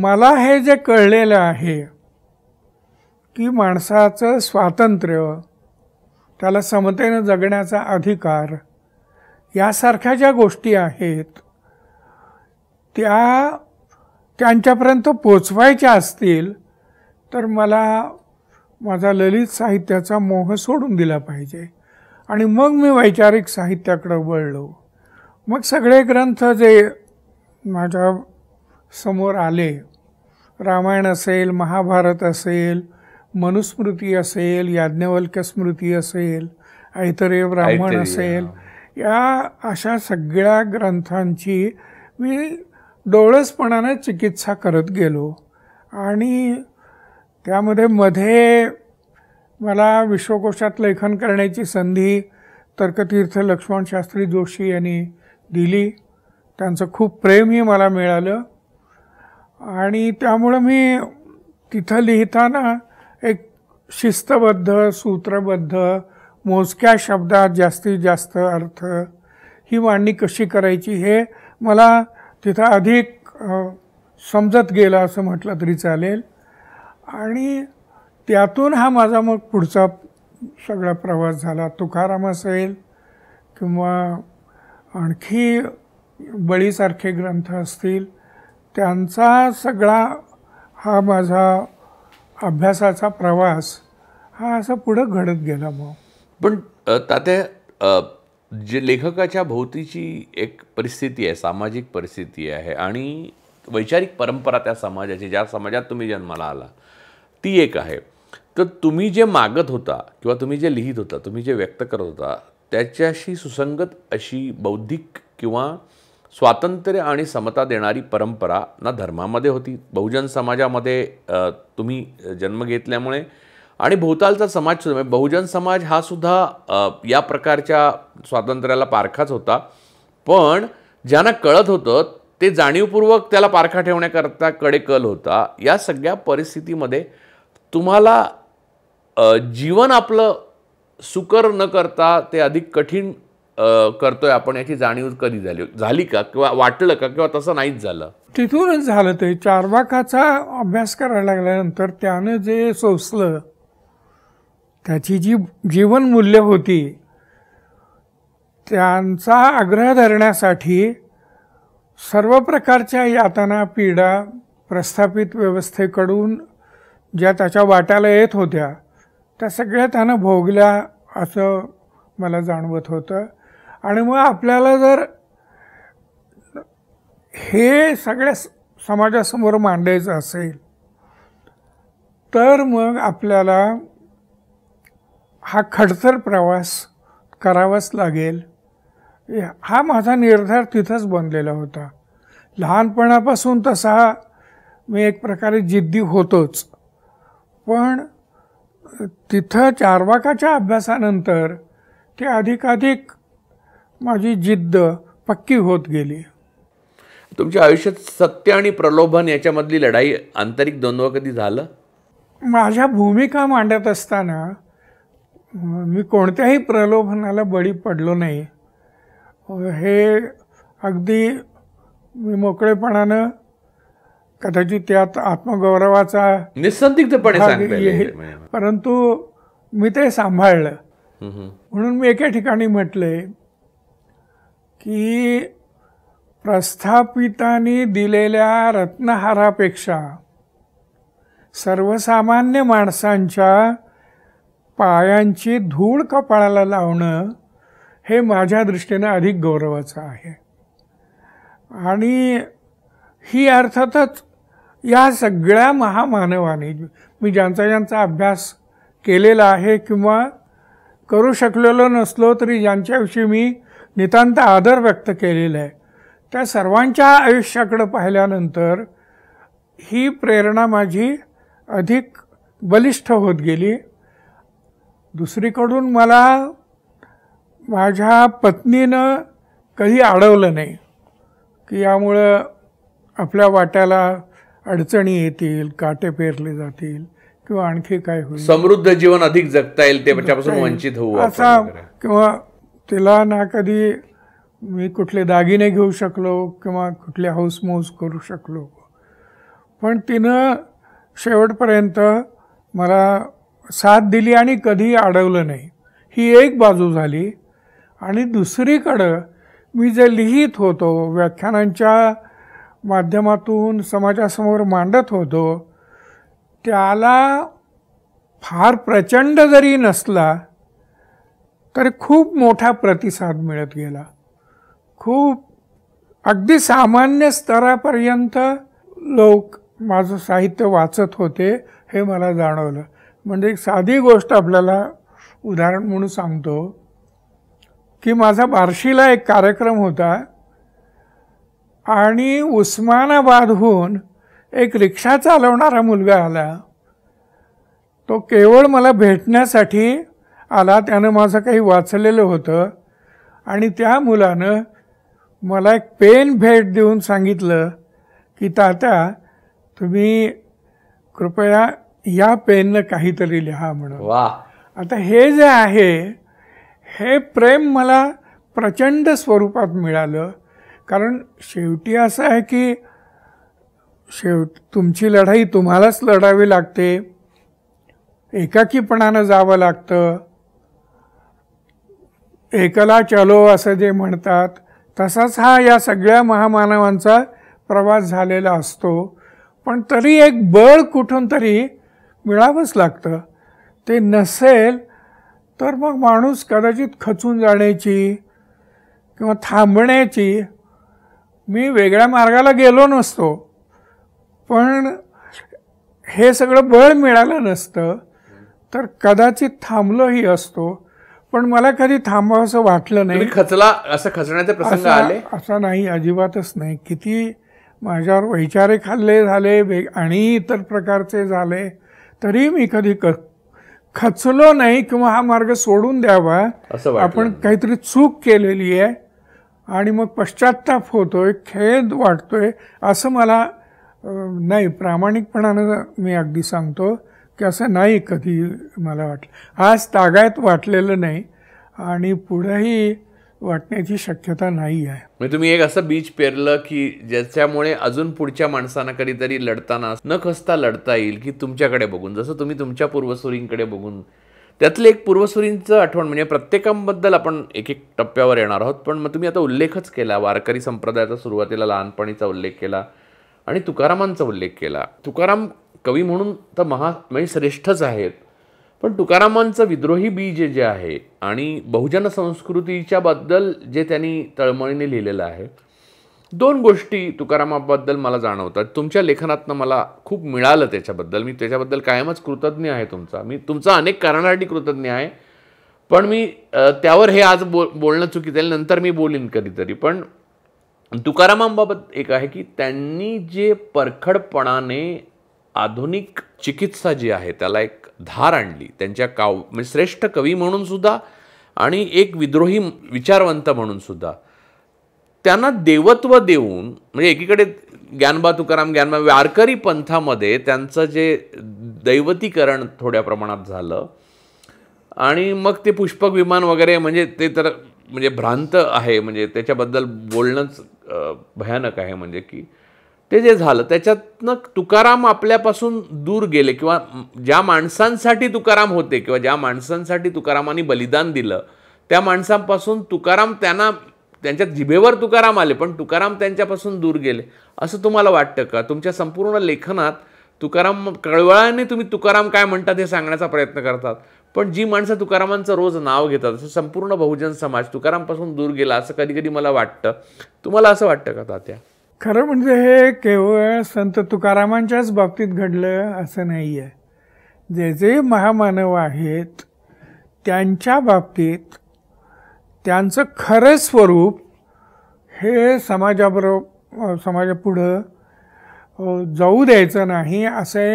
मला हे जे कळलेलं आहे की माणसाचं स्वातंत्र्य, त्याला समतेनं जगण्याचा अधिकार, यासारख्या ज्या गोष्टी आहेत त्या त्यांच्यापर्यंत पोचवायच्या असतील तर मला माझा ललित साहित्याचा मोह सोडून दिला पाहिजे. आणि मग मी वैचारिक साहित्याकडे वळलो. मग सगळे ग्रंथ जे माझ्या समोर आले, रामायण असेल, महाभारत असेल, मनुस्मृती असेल, याज्ञवल्क्य स्मृती असेल, ऐतरेय ब्राह्मण असेल, या अशा सगळ्या ग्रंथांची मी डोळसपणाने चिकित्सा करत गेलो. आणि त्यामध्ये मध्ये मला विश्वकोशात लेखन करण्याची संधी तर्कतीर्थ लक्ष्मणशास्त्री जोशी यांनी दिली. त्यांचं खूप प्रेमही मला मिळालं आणि त्यामुळं मी तिथं लिहिताना एक शिस्तबद्ध, सूत्रबद्ध, मोजक्या शब्दात जास्तीत जास्त अर्थ ही मांडणी कशी करायची हे मला तिथं अधिक समजत गेलं असं म्हटलं तरी चालेल. आणि त्यातून हा माझा मग पुढचा सगळा प्रवास झाला. तुकाराम असेल किंवा आणखी बळीसारखे ग्रंथ असतील, त्यांचा सगळा हा माझा अभ्यासाचा प्रवास हा असा पुढं घडत गेला. मग पण तात्या, जे लेखकाच्या भोवतीची एक परिस्थिती आहे, सामाजिक परिस्थिती आहे आणि वैचारिक परंपरा त्या समाजाची, ज्या समाजात तुम्ही जन्माला आला ती एक आहे, तर तुम्ही जे मागत होता किंवा तुम्ही जे लिहित होता, तुम्ही जे व्यक्त करत होता, त्याच्याशी सुसंगत अशी बौद्धिक किंवा स्वातंत्र्य आणि समता देणारी परंपरा ना धर्मामध्ये होती. बहुजन समाजामध्ये तुम्ही जन्म घेतल्यामुळे आणि भोवतालचा समाजसुद्धा, बहुजन समाज हा सुद्धा या प्रकारच्या स्वातंत्र्याला पारखाच होता, पण ज्यांना कळत होतं ते जाणीवपूर्वक त्याला पारखा ठेवण्याकरता कडे कल होता. या सगळ्या परिस्थितीमध्ये तुम्हाला जीवन आपलं सुकर न करता ते अधिक कठीण करतोय आपण याची जाणीव कधी झाली झाली का किंवा वाटलं का किंवा तसं नाहीच झालं? तिथूनच झालं. ते चार्वाकाचा अभ्यास करायला लागल्यानंतर त्यानं जे सोसलं, त्याची जी जीवन मूल्य होती त्यांचा आग्रह धरण्यासाठी सर्व प्रकारच्या यातना, पीडा प्रस्थापित व्यवस्थेकडून ज्या त्याच्या वाट्याला येत होत्या त्या सगळ्या त्यानं भोगल्या असं मला जाणवत होतं. आणि मग आपल्याला जर हे सगळ्या समाजासमोर मांडायचं असेल तर मग आपल्याला हा खडतर प्रवास करावाच लागेल हा माझा निर्धार तिथंच बनलेला होता. लहानपणापासून तसा मी एक प्रकारे जिद्दी होतोच, पण तिथं चार्वाकाच्या अभ्यासानंतर ते अधिकाधिक माझी जिद्द पक्की होत गेली. तुमच्या आयुष्यात सत्य आणि प्रलोभन याच्यामधली लढाई, आंतरिक द्वंद्व कधी झालं? माझ्या भूमिका मांडत असताना मी कोणत्याही प्रलोभनाला बळी पडलो नाही, हे अगदी मी मोकळेपणानं, कदाचित त्यात आत्मगौरवाचा निसंदिग्धपणे सांगितलं, परंतु मी ते सांभाळलं. म्हणून मी एका ठिकाणी म्हटलंय की प्रस्थापितांनी दिलेल्या रत्नहारापेक्षा सर्वसामान्य माणसांच्या पायांची धूळ कपाळाला लावणं हे माझ्या दृष्टीनं अधिक गौरवाचं आहे. आणि ही अर्थातच या सगळ्या महामानवाने, मी ज्यांचा ज्यांचा अभ्यास केलेला आहे किंवा करू शकलेलो नसलो तरी ज्यांच्याविषयी मी नितांत आदर व्यक्त केलेला आहे, त्या सर्वांच्या आयुष्याकडं पाहिल्यानंतर ही प्रेरणा माझी अधिक बलिष्ठ होत गेली. दुसरीकडून मला माझ्या पत्नीनं कधी अडवलं नाही की यामुळं आपल्या वाट्याला अडचणी येतील, काटे पेरले जातील किंवा आणखी काय होईल, समृद्ध जीवन अधिक जगता येईल त्याच्यापासून वंचित होऊ असा, किंवा तिला ना कधी मी कुठले दागिने घेऊ शकलो किंवा कुठले हाऊसमौज करू शकलो, पण तिनं शेवटपर्यंत मला साथ दिली आणि कधी अडवलं नाही. ही एक बाजू झाली. आणि दुसरीकडं मी जे लिहित होतो, व्याख्यानांच्या माध्यमातून समाजासमोर मांडत होतो, त्याला फार प्रचंड जरी नसला तरी खूप मोठा प्रतिसाद मिळत गेला. खूप अगदी सामान्य स्तरापर्यंत लोक माझं साहित्य वाचत होते हे मला जाणवलं. म्हणजे एक साधी गोष्ट आपल्याला उदाहरण म्हणून सांगतो की माझा बार्शीला एक कार्यक्रम होता आणि उस्मानाबादहून एक रिक्षा चालवणारा मुलगा आला. तो केवळ मला भेटण्यासाठी आला, त्यानं माझं काही वाचलेलं होतं आणि त्या मुलानं मला एक पेन भेट देऊन सांगितलं की तात्या, तुम्ही कृपया या पेननं काहीतरी लिहा म्हणून. वा, आता हे जे आहे हे प्रेम मला प्रचंड स्वरूपात मिळालं. कारण शेवटी असं आहे की शेव तुमची लढाई तुम्हालाच लढावी लागते, एकाकीपणानं जावं लागतं, एकला चलो असं जे म्हणतात तसाच हा या सगळ्या महामानवांचा प्रवास झालेला असतो. पण तरी एक बळ कुठून तरी मिळावंच लागतं, ते नसेल तर मग माणूस कदाचित खचून जाण्याची किंवा थांबण्याची. मी वेगळ्या मार्गाला गेलो नसतो पण हे सगळं बळ मिळालं नसतं तर कदाचित थांबलोही असतो. पण मला कधी थांबावंसं वाटलं नाही. खचला असं खचण्याचे प्रसंग आले असं नाही, अजिबातच नाही. किती माझ्यावर वैचारे खाल्ले झाले वेग आणि इतर प्रकारचे झाले तरी मी कधी क खचलो नाही किंवा हा मार्ग सोडून द्यावा असं, आपण काहीतरी चूक केलेली आहे आणि मग पश्चात्ताप होतोय, खेद वाटतोय असं मला नाही. प्रामाणिकपणानं मी अगदी सांगतो की असं नाही कधी मला वाटलं, आज तागायत वाटलेलं नाही आणि पुढेही वाटण्याची शक्यता नाही आहे. म्हणजे तुम्ही एक असं बीज पेरलं की ज्याच्यामुळे अजून पुढच्या माणसांना कधीतरी लढताना न खचता लढता येईल की तुमच्याकडे बघून, जसं तुम्ही तुमच्या पूर्वसुरींकडे बघून. त्यातले एक पूर्वसुरींचं आठवण म्हणजे प्रत्येकाबद्दल आपण एक एक टप्प्यावर येणार आहोत, पण मग तुम्ही आता उल्लेखच केला वारकरी संप्रदायाचा, सुरुवातीला लहानपणीचा उल्लेख केला आणि तुकारामांचा उल्लेख केला. तुकाराम कवी म्हणून तर महा म्हणजे श्रेष्ठच आहेत, पण तुकारामांचं विद्रोही बीज जे आहे आणि बहुजन संस्कृतीच्या बद्दल जे त्यांनी तळमळीने लिहिलेलं आहे, दोन गोष्टी तुकारामाबद्दल मला जाणवतात. तुमच्या लेखनातनं मला खूप मिळालं त्याच्याबद्दल, मी त्याच्याबद्दल कायमच कृतज्ञ आहे तुमचा. मी तुमचा अनेक कारणासाठी कृतज्ञ आहे, पण मी त्यावर हे आज बोल बोलणं चुकीचं आहे, नंतर मी बोलीन कधीतरी. पण तुकारामांबाबत एक आहे की त्यांनी जे परखडपणाने आधुनिक चिकित्सा जी आहे त्याला एक धार आणली, त्यांच्या काव म्हणजे श्रेष्ठ कवी म्हणून सुद्धा आणि एक विद्रोही विचारवंत म्हणून सुद्धा त्यांना देवत्व देऊन, म्हणजे एकीकडे ज्ञानबा तुकाराम ज्ञानबा वारकरी पंथामध्ये त्यांचं जे दैवतीकरण थोड्या प्रमाणात झालं आणि मग ते पुष्पक विमान वगैरे म्हणजे ते तर म्हणजे भ्रांत आहे, म्हणजे त्याच्याबद्दल बोलणंच भयानक आहे. म्हणजे की ते जे झालं त्याच्यातनं तुकाराम आपल्यापासून दूर गेले किंवा ज्या माणसांसाठी तुकाराम होते किंवा ज्या माणसांसाठी तुकारामांनी बलिदान दिलं त्या माणसांपासून तुकाराम त्यांना त्यांच्या जिभेवर तुकाराम आले पण तुकाराम त्यांच्यापासून दूर गेले असं तुम्हाला वाटतं का? तुमच्या संपूर्ण लेखनात तुकाराम कळवळाने तुम्ही तुकाराम काय म्हणतात हे सांगण्याचा प्रयत्न करतात, पण जी माणसं तुकारामांचं रोज नाव घेतात असं संपूर्ण बहुजन समाज तुकारामपासून दूर गेला असं कधी कधी मला वाटतं. तुम्हाला असं वाटतं का तात्या? खरं म्हणजे हे केवळ संत तुकारामांच्याच बाबतीत घडलं असं नाही आहे. जे जे महामानव आहेत त्यांच्या बाबतीत त्यांचं खरं स्वरूप हे समाजाबरोबर समाजापुढं जाऊ द्यायचं नाही असे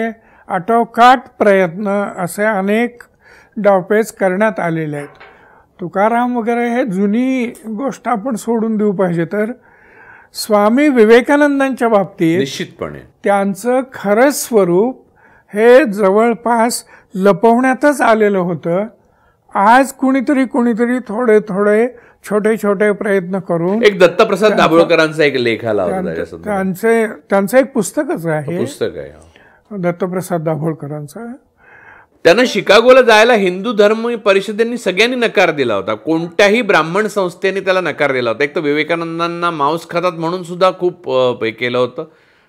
आटोकाट प्रयत्न असे अनेक डावपेच करण्यात आलेले आहेत. तुकाराम वगैरे हे जुनी गोष्ट आपण सोडून देऊ पाहिजे, तर स्वामी विवेकानंदांच्या बाबतीत निश्चितपणे त्यांचं खरं स्वरूप हे जवळपास लपवण्यातच आलेलं होतं. आज कुणीतरी कुणीतरी थोडे थोडे छोटे छोटे प्रयत्न करून, एक दत्तप्रसाद दाभोळकरांचा एक लेख आला होता, त्यांचे त्यांचं एक पुस्तकच आहे, पुस्तक आहे दत्तप्रसाद दाभोळकरांचं. त्यांना शिकागोला जायला हिंदू धर्म परिषदेने सगळ्यांनी नकार दिला होता, कोणत्याही ब्राह्मण संस्थेने त्याला नकार दिला होता. एक तर विवेकानंदांना मांस खातात म्हणून सुद्धा खूप हे केलं होतं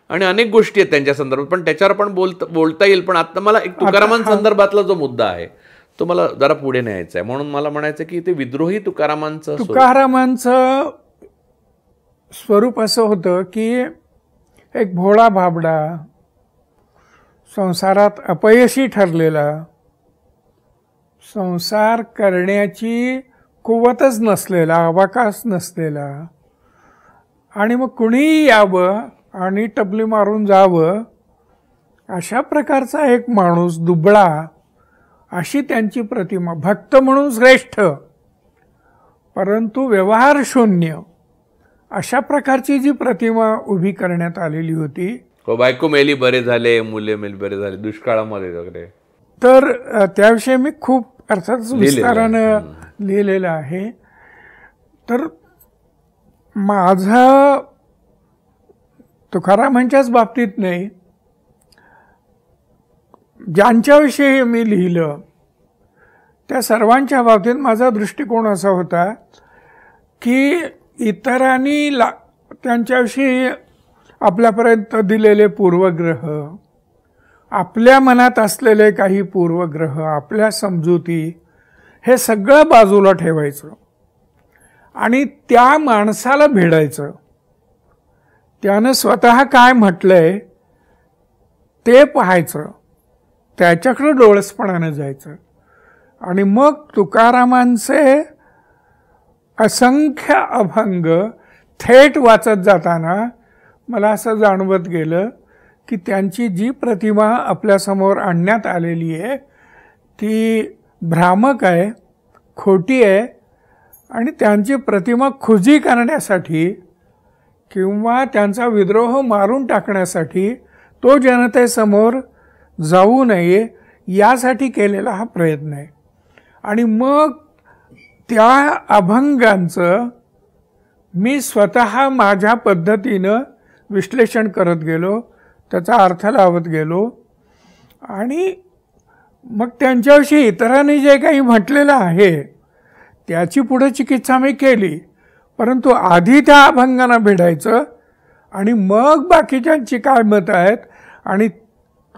आणि अनेक गोष्टी आहेत त्यांच्या संदर्भात, पण त्याच्यावर पण बोलता बोलता येईल. पण आता मला एक तुकारामां संदर्भातला जो मुद्दा आहे तो मला जरा पुढे न्यायचा आहे, म्हणून मला म्हणायचं की ते विद्रोही तुकारामांचं तुकारामांचं स्वरूप असं होतं की एक भोळा भाबडा, संसारात अपयशी ठरलेला, संसार करण्याची कुवतच नसलेला, अवकाश नसलेला आणि मग कुणीही यावं आणि टपली मारून जावं अशा प्रकारचा एक माणूस, दुबळा अशी त्यांची प्रतिमा. भक्त म्हणून श्रेष्ठ परंतु व्यवहार शून्य अशा प्रकारची जी प्रतिमा उभी करण्यात आलेली होती बायको मेली बरे झाले, मुले मेली बरे झाले, दुष्काळामध्ये वगैरे. तर त्याविषयी मी खूप अर्थात विस्तारानं लिहिलेलं आहे. तर माझा तुकारामांच्याच बाबतीत नाही, ज्यांच्याविषयी मी लिहिलं त्या सर्वांच्या बाबतीत माझा दृष्टिकोन असा होता की इतरांनी ला त्यांच्याविषयी आपल्यापर्यंत दिलेले पूर्वग्रह, आपल्या मनात असलेले काही पूर्वग्रह, आपल्या समजुती, हे सगळं बाजूला ठेवायचं आणि त्या माणसाला भेटायचं. त्यानं स्वतः काय म्हटलंय ते पाहायचं, त्याच्याकडे डोळसपणानं जायचं. आणि मग तुकारामांचे असंख्य अभंग थेट वाचत जाताना मला असं जाणवत गेलं की त्यांची जी प्रतिमा आपल्यासमोर आणण्यात आलेली आहे ती भ्रामक आहे, खोटी आहे. आणि त्यांची प्रतिमा खुजी करण्यासाठी किंवा त्यांचा विद्रोह मारून टाकण्यासाठी, तो जनतेसमोर जाऊ नये यासाठी केलेला हा प्रयत्न आहे. आणि मग त्या अभंगांचं मी स्वतः माझ्या पद्धतीनं विश्लेषण करत गेलो, त्याचा अर्थ लावत गेलो. आणि मग त्यांच्याविषयी इतरांनी जे काही म्हटलेलं आहे त्याची पुढे चिकित्सा मी केली, परंतु आधी त्या अभंगांना भेटायचं आणि मग बाकीच्यांची काय मतं आहेत आणि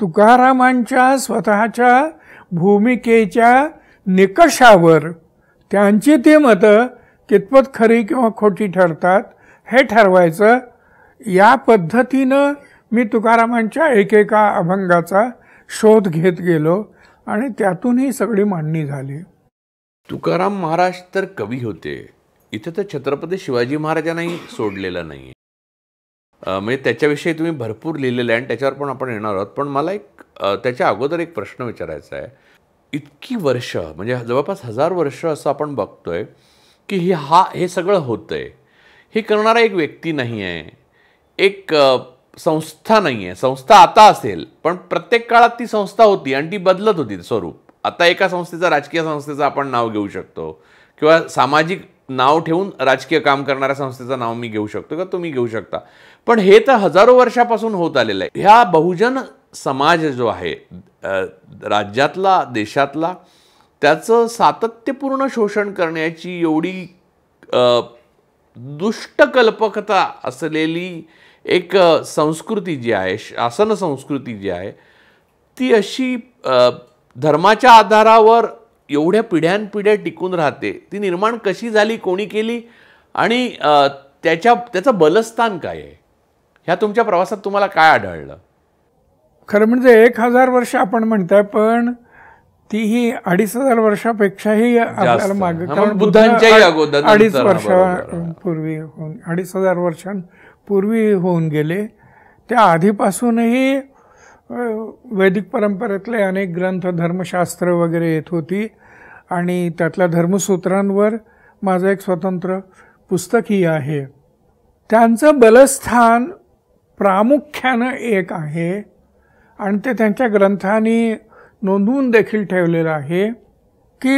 तुकारामांच्या स्वतःच्या भूमिकेच्या निकषावर त्यांची ती मतं कितपत खरी किंवा खोटी ठरतात हे ठरवायचं. या पद्धतीनं मी तुकारामांच्या एकेका अभंगाचा शोध घेत गेलो आणि त्यातून ही सगळी मांडणी झाली. तुकाराम महाराज तर कवी होते, इथे तर छत्रपती शिवाजी महाराजांनाही सोडलेलं नाही. म्हणजे त्याच्याविषयी तुम्ही भरपूर लिहिलेलं आहे आणि त्याच्यावर पण आपण येणार आहोत. पण मला एक त्याच्या अगोदर एक प्रश्न विचारायचा आहे. इतकी वर्ष म्हणजे जवळपास हजार वर्ष असं आपण बघतोय की हे हा हे सगळं होतंय, हे करणारा एक व्यक्ती नाही आहे, एक संस्था नाही आहे. संस्था आता असेल पण प्रत्येक काळात ती संस्था होती आणि ती बदलत होती स्वरूप. आता एका संस्थेचा राजकीय संस्थेचं आपण नाव घेऊ शकतो किंवा सामाजिक नाव ठेवून राजकीय काम करणाऱ्या संस्थेचं नाव मी घेऊ शकतो किंवा तुम्ही घेऊ शकता. पण हे तर हजारो वर्षापासून होत आलेलं आहे. ह्या बहुजन समाज जो आहे राज्यातला, देशातला, त्याचं सातत्यपूर्ण शोषण करण्याची एवढी दुष्टकल्पकता असलेली एक संस्कृती जी आहे, शासन संस्कृती जी आहे, ती अशी धर्माच्या आधारावर एवढ्या पिढ्यानपिढ्या टिकून राहते. ती निर्माण कशी झाली, कोणी केली आणि त्याच्या त्याचं बलस्थान काय आहे? ह्या तुमच्या प्रवासात तुम्हाला काय आढळलं? खरं म्हणजे एक हजार वर्ष आपण म्हणताय पण ती ही अडीच हजार वर्षापेक्षाही आपल्याला मागं, बुद्धांच्याही अगोदर अडीच वर्षापूर्वी होऊन अडीच हजार वर्षांपूर्वी होऊन गेले. त्या आधीपासूनही वैदिक परंपरेतले अनेक ग्रंथ, धर्मशास्त्र वगैरे येत होती आणि त्यातल्या धर्मसूत्रांवर माझं एक स्वतंत्र पुस्तकही आहे. त्यांचं बलस्थान प्रामुख्यानं एक आहे आणि ते त्यांच्या ग्रंथांनी नोंदवून देखील ठेवलेलं आहे की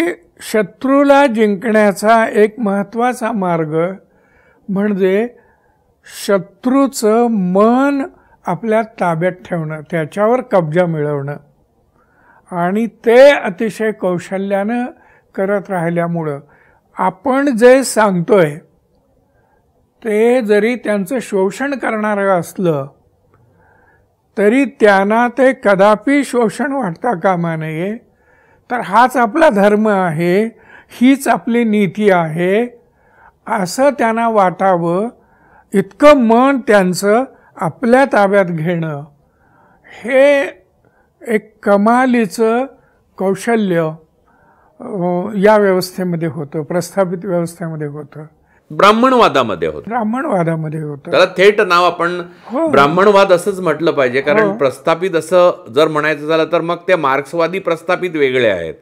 शत्रूला जिंकण्याचा एक महत्त्वाचा मार्ग म्हणजे शत्रूचं मन आपल्या ताब्यात ठेवणं, त्याच्यावर कब्जा मिळवणं. आणि ते अतिशय कौशल्यानं करत राहिल्यामुळं आपण जे सांगतोय ते जरी त्यांचं शोषण करणारं असलं तरी त्यांना ते कदापि शोषण वाटता कामा नये. तर हाच आपला धर्म आहे, हीच आपली नीती आहे असं त्यांना वाटावं, इतकं मन त्यांचं आपल्या ताब्यात घेणं हे एक कमालीचं कौशल्य या व्यवस्थेमध्ये होतं, प्रस्थापित व्यवस्थेमध्ये होतं, ब्राह्मणवादामध्ये होतं. ब्राह्मणवादामध्ये होतं त्याला थेट नाव आपण ब्राह्मणवाद असंच म्हटलं पाहिजे, कारण प्रस्थापित असं जर म्हणायचं झालं तर मग ते मार्क्सवादी प्रस्थापित वेगळे आहेत.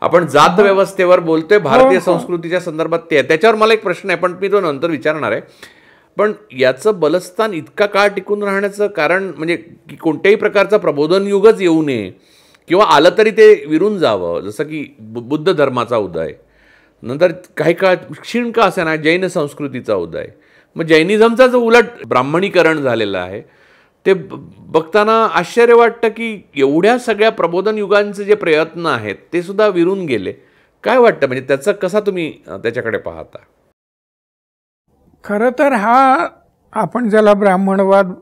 आपण जात व्यवस्थेवर बोलतोय, भारतीय संस्कृतीच्या संदर्भात ते. त्याच्यावर मला एक प्रश्न आहे पण मी तो नंतर विचारणार आहे. पण याचं बलस्थान इतका काळ टिकून राहण्याचं कारण म्हणजे की कोणत्याही प्रकारचा प्रबोधन युगच येऊ नये किंवा आलं तरी ते विरून जावं, जसं की बुद्ध धर्माचा उदय, नंतर काही काळ क्षीण का असेना जैन संस्कृतीचा उदय, मग जैनिझमचा जो उलट ब्राह्मणीकरण झालेलं आहे ते बघताना आश्चर्य वाटतं की एवढ्या सगळ्या प्रबोधन युगांचे जे प्रयत्न आहेत ते सुद्धा विरून गेले. काय वाटतं म्हणजे त्याचा कसा तुम्ही त्याच्याकडे पाहता? खरं तर हा आपण ज्याला ब्राह्मणवाद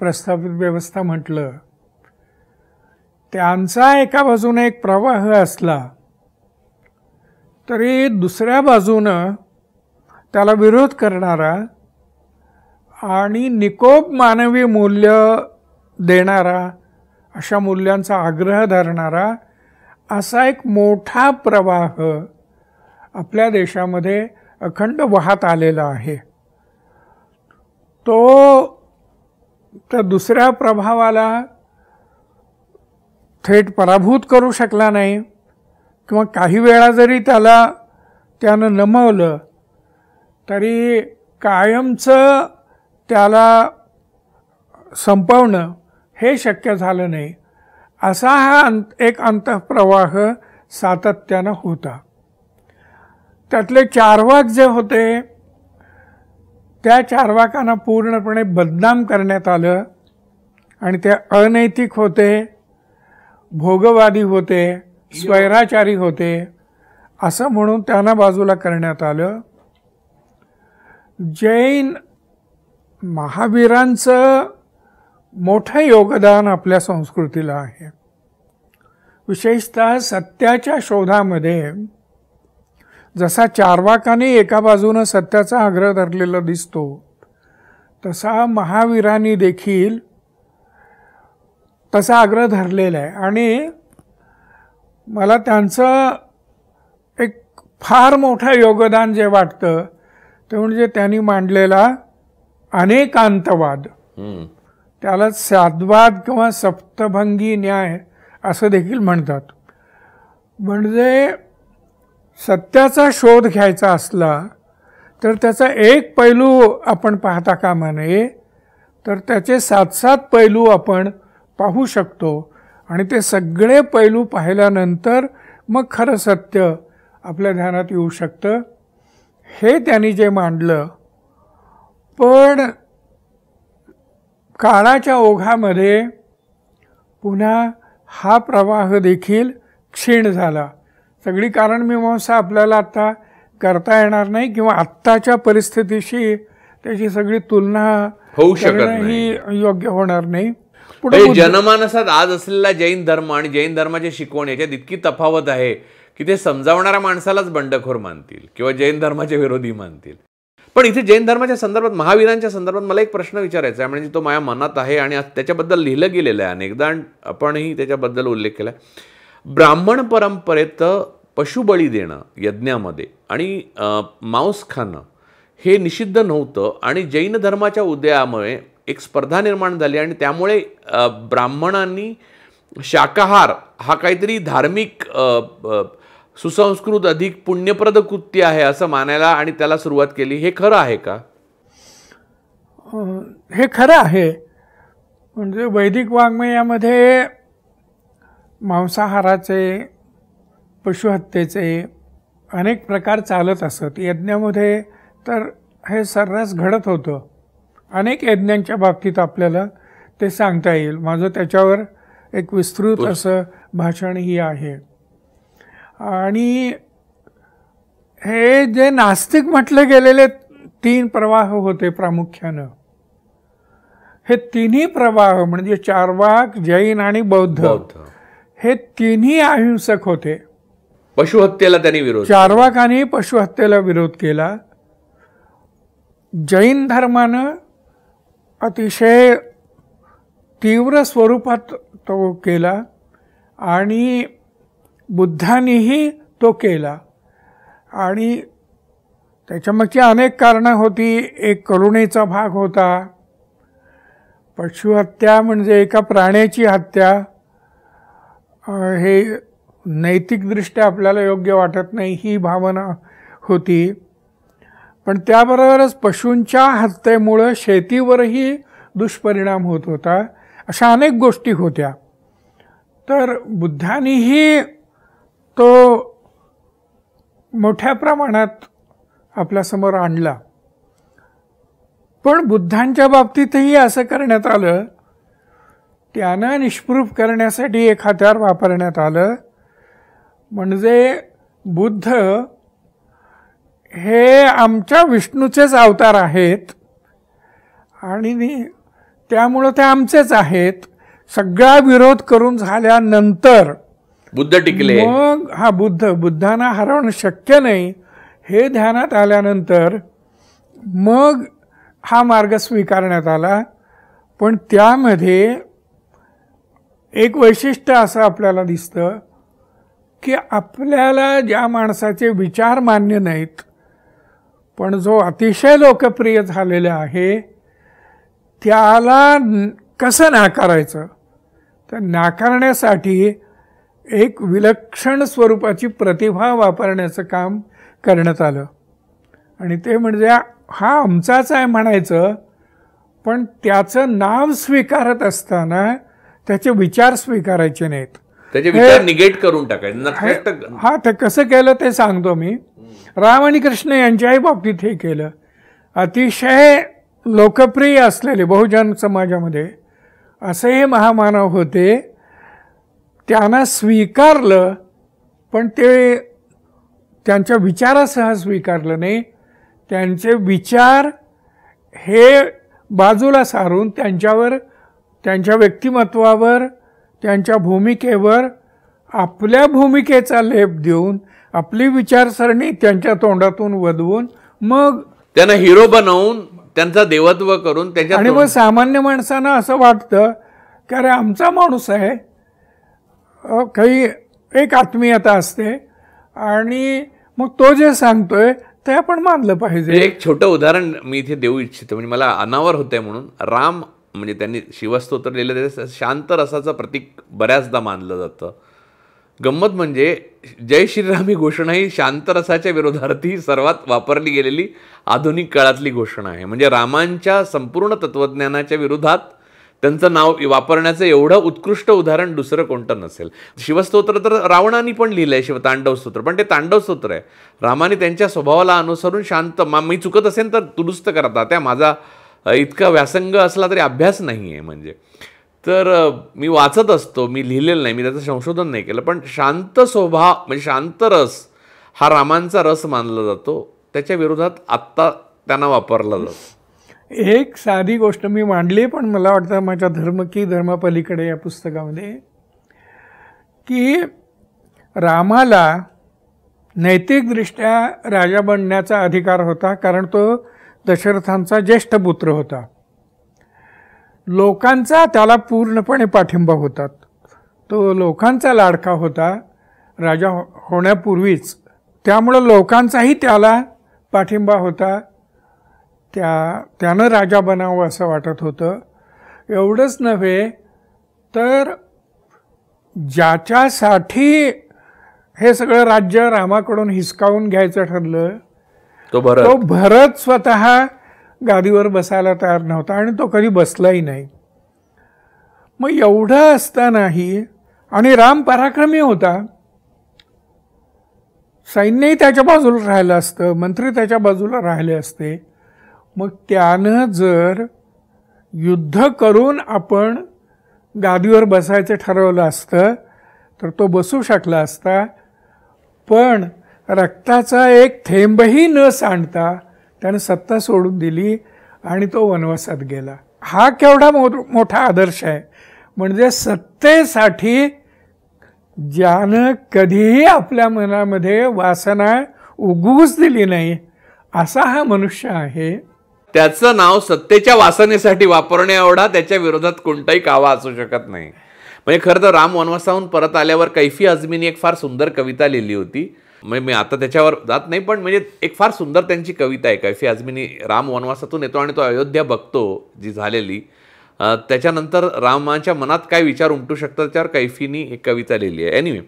प्रस्थापित व्यवस्था म्हटलं त्यांचा एका बाजूने एक प्रवाह असला तरी दुसऱ्या बाजूनं त्याला विरोध करणारा आणि निकोप मानवी मूल्य देणारा अशा मूल्यांचा आग्रह धरणारा असा एक मोठा प्रवाह आपल्या देशामध्ये अखंड वाहत आलेला आहे. तो त्या दुसऱ्या प्रभावाला थेट पराभूत करू शकला नाही किंवा काही वेळा जरी त्याला त्यानं नमवलं तरी कायमचं त्याला संपवणं हे शक्य झालं नाही. असा हा अंत एक अंतःप्रवाह सातत्यानं होता. त्यातले चार्वाक जे होते त्या चार्वाकांना पूर्णपणे बदनाम करण्यात आलं आणि ते अनैतिक होते, भोगवादी होते, स्वैराचारी होते असं म्हणून त्यांना बाजूला करण्यात आलं. जैन महावीरांचं मोठं योगदान आपल्या संस्कृतीला आहे, विशेषतः सत्याच्या शोधामध्ये. जसा चार्वाकाने एका बाजूनं सत्याचा आग्रह धरलेला दिसतो तसा महावीरांनी देखील तसा आग्रह धरलेला आहे. आणि मला त्यांचं एक फार मोठं योगदान जे वाटतं ते म्हणजे त्यांनी मांडलेला अनेकांतवाद, त्याला सातवाद किंवा सप्तभंगी न्याय असं देखील म्हणतात. म्हणजे सत्याचा शोध घ्यायचा असला तर त्याचा एक पैलू आपण पाहता कामा नये, तर त्याचे सात सात पैलू आपण पाहू शकतो आणि ते सगळे पैलू पाहिल्यानंतर मग खरं सत्य आपल्या ध्यानात येऊ शकतं, हे त्यांनी जे मांडलं. पण काळाच्या ओघामध्ये पुन्हा हा प्रवाह देखील क्षीण झाला. सगळी कारण मीमांसा आपल्याला आता करता येणार नाही किंवा आत्ताच्या परिस्थितीशी त्याची सगळी तुलना होऊ शकत नाही, योग्य होणार नाही. पुढे जनमानसात आज असलेला जैन धर्म आणि जैन धर्माची शिकवण याच्यात इतकी तफावत आहे की ते समजावणाऱ्या माणसालाच बंडखोर मानतील किंवा जैन धर्माचे विरोधी मानतील. पण इथे जैन धर्माच्या संदर्भात, महावीरांच्या संदर्भात मला एक प्रश्न विचारायचा आहे, म्हणजे तो माझ्या मनात आहे आणि त्याच्याबद्दल लिहिलं गेलेलं आहे अनेकदा, आपणही त्याच्याबद्दल उल्लेख केला. ब्राह्मण परंपरेत पशुबळी देणं यज्ञामध्ये आणि मांस खाणं हे निषिद्ध नव्हतं आणि जैन धर्माच्या उदयामुळे एक स्पर्धा निर्माण झाली आणि त्यामुळे ब्राह्मणांनी शाकाहार हा काहीतरी धार्मिक सुसंस्कृत अधिक पुण्यप्रद कृत्य आहे असं मानायला आणि त्याला सुरुवात केली. हे खरं आहे का? हे खरं आहे. म्हणजे वैदिक वाङ्मयामध्ये मांसाहाराचे, पशुहत्येचे अनेक प्रकार चालत असत. यज्ञामध्ये तर हे सर्रास घडत होतं. अनेक यज्ञांच्या बाबतीत आपल्याला ते सांगता येईल. माझं त्याच्यावर एक विस्तृत असं भाषणही आहे. आणि हे जे नास्तिक म्हटले गेलेले तीन प्रवाह होते प्रामुख्यानं, हे तिन्ही प्रवाह म्हणजे चार्वाक, जैन आणि बौद्ध हे तिन्ही अहिंसक होते. पशुहत्येला त्यांनी विरोध, चार्वाकाने पशुहत्येला विरोध केला. जैन धर्मानं अतिशय तीव्र स्वरूपात तो केला आणि बुद्धांनीही तो केला. आणि त्याच्यामागची अनेक कारणं होती. एक करुणेचा भाग होता. पशुहत्या म्हणजे एका प्राण्याची हत्या हे नैतिकदृष्ट्या आपल्याला योग्य वाटत नाही ही भावना होती. पण त्याबरोबरच पशूंच्या हत्येमुळे शेतीवरही दुष्परिणाम होत होता, अशा अनेक गोष्टी होत्या। तर बुद्धांनीही तो मोठ्या प्रमाणात आपल्यासमोर आणला। पण बुद्धांच्या बाबतीतही असं करण्यात आलं, त्यांना निष्प्रभ करण्यासाठी एक हत्यार वापरण्यात आलं। म्हणजे बुद्ध हे आमच्या विष्णूचेच अवतार आहेत आणि त्यामुळे ते आमचेच आहेत। सगळा विरोध करून झाल्यानंतर बुद्ध टिकले, मग हा बुद्ध बुद्धांना हरवणं शक्य नाही हे ध्यानात आल्यानंतर मग हा मार्ग स्वीकारण्यात आला। पण त्यामध्ये एक वैशिष्ट्य असं आपल्याला दिसतं की आपल्याला ज्या माणसाचे विचार मान्य नाहीत पण जो अतिशय लोकप्रिय झालेला आहे त्याला कसं नाकारायचं, तर नाकारण्यासाठी एक विलक्षण स्वरूपाची प्रतिभा वापरण्याचं काम करण्यात आलं। आणि ते म्हणजे हा आमचाच आहे म्हणायचं, पण त्याचं नाव स्वीकारत असताना त्याचे विचार स्वीकारायचे नाहीत, त्याचे विचार निगेट करून टाकायचे। हा, ते कसं केलं ते सांगतो मी। राम आणि कृष्ण यांच्याही बाबतीत हे केलं। अतिशय लोकप्रिय असलेले बहुजन समाजामध्ये असे हे महामानव होते, त्यांना स्वीकारलं पण ते त्यांच्या विचारासह स्वीकारलं नाही। त्यांचे विचार हे बाजूला सारून त्यांच्यावर, त्यांच्या व्यक्तिमत्वावर, त्यांच्या भूमिकेवर आपल्या भूमिकेचा लेप देऊन आपली विचारसरणी त्यांच्या तोंडातून वदवून मग त्यांना हिरो बनवून त्यांचा देवत्व करून त्यांच्या, आणि मग सामान्य माणसांना असं वाटतं की अरे आमचा माणूस आहे, काही एक आत्मीयता असते आणि मग तो जे सांगतोय ते आपण मानलं पाहिजे। एक छोटं उदाहरण मी इथे देऊ इच्छितो, म्हणजे मला अनावर होतंय म्हणून। राम म्हणजे त्यांनी शिवस्तोत्र लिहिलं, ते शांत रसाचं प्रतीक बऱ्याचदा मानलं जातं। गंमत म्हणजे जय श्रीराम ही घोषणा ही शांत रसाच्या विरोधार्थी सर्वात वापरली गेलेली आधुनिक काळातली घोषणा आहे। म्हणजे रामांच्या संपूर्ण तत्त्वज्ञानाच्या विरोधात त्यांचं नाव वापरण्याचं एवढं उत्कृष्ट उदाहरण दुसरं कोणतं नसेल। शिवस्तोत्र तर रावणाने पण लिहिलंय, शिव तांडव स्तोत्र, पण ते तांडव स्तोत्र आहे। रामाने त्यांच्या स्वभावाला अनुसरून शांत, मी चुकत असेल तर दुरुस्त करता, त्या माझा इतका व्यासंग असला तरी अभ्यास नाही आहे। म्हणजे तर मी वाचत असतो, मी लिहिलेलं नाही, मी त्याचं संशोधन नाही केलं, पण शांत स्वभाव म्हणजे शांत रस हा रामांचा रस मानला जातो, त्याच्या विरोधात आत्ता त्यांना वापरला जातो। एक साधी गोष्ट मी मांडली पण मला वाटतं माझ्या धर्म की धर्मापलीकडे या पुस्तकामध्ये, की रामाला नैतिकदृष्ट्या राजा बनण्याचा अधिकार होता कारण तो दशरथांचा ज्येष्ठ पुत्र होता। लोकांचा त्याला पूर्णपणे पाठिंबा होता, तो लोकांचा लाडका होता राजा होण्यापूर्वीच, त्यामुळे लोकांचाही त्याला पाठिंबा होता, त्या त्यानं राजा बनावं असं वाटत होतं। एवढंच नव्हे तर ज्याच्यासाठी हे सगळं राज्य रामाकडून हिसकावून घ्यायचं ठरलं तो भरत, तो भरत स्वतः गादीवर बसायला तयार नव्हता आणि तो कधी बसलाही नाही। मग एवढं असतानाही, आणि राम पराक्रमी होता, सैन्यही त्याच्या बाजूला राहिलं असतं, मंत्री त्याच्या बाजूला राहिले असते, मग त्यानं जर युद्ध करून आपण गादीवर बसायचं ठरवलं असतं तर तो बसू शकला असता, पण रक्ताचा एक थेंबही न सांडता त्यानं सत्ता सोडून दिली आणि तो वनवासात गेला। हा केवढा मो मोठा आदर्श आहे। म्हणजे सत्तेसाठी ज्यानं कधीही आपल्या मनामध्ये वासना उगवूच दिली नाही असा हा मनुष्य आहे, त्याचं नाव सत्तेच्या वासनेसाठी वापरण्या एवढा त्याच्या विरोधात कोणताही कावा असू शकत नाही। म्हणजे खरं तर राम वनवासाहून परत आल्यावर कैफी आझमीने एक फार सुंदर कविता लिहिली होती, म्हणजे मी आता त्याच्यावर जात नाही, पण म्हणजे एक फार सुंदर त्यांची कविता आहे। कैफी आझमीने राम वनवासातून येतो आणि तो अयोध्या बघतो जी झालेली, त्याच्यानंतर रामाच्या मनात काय विचार उमटू शकतात त्याच्यावर कैफीनी एक कविता लिहिली आहे। एनिवे,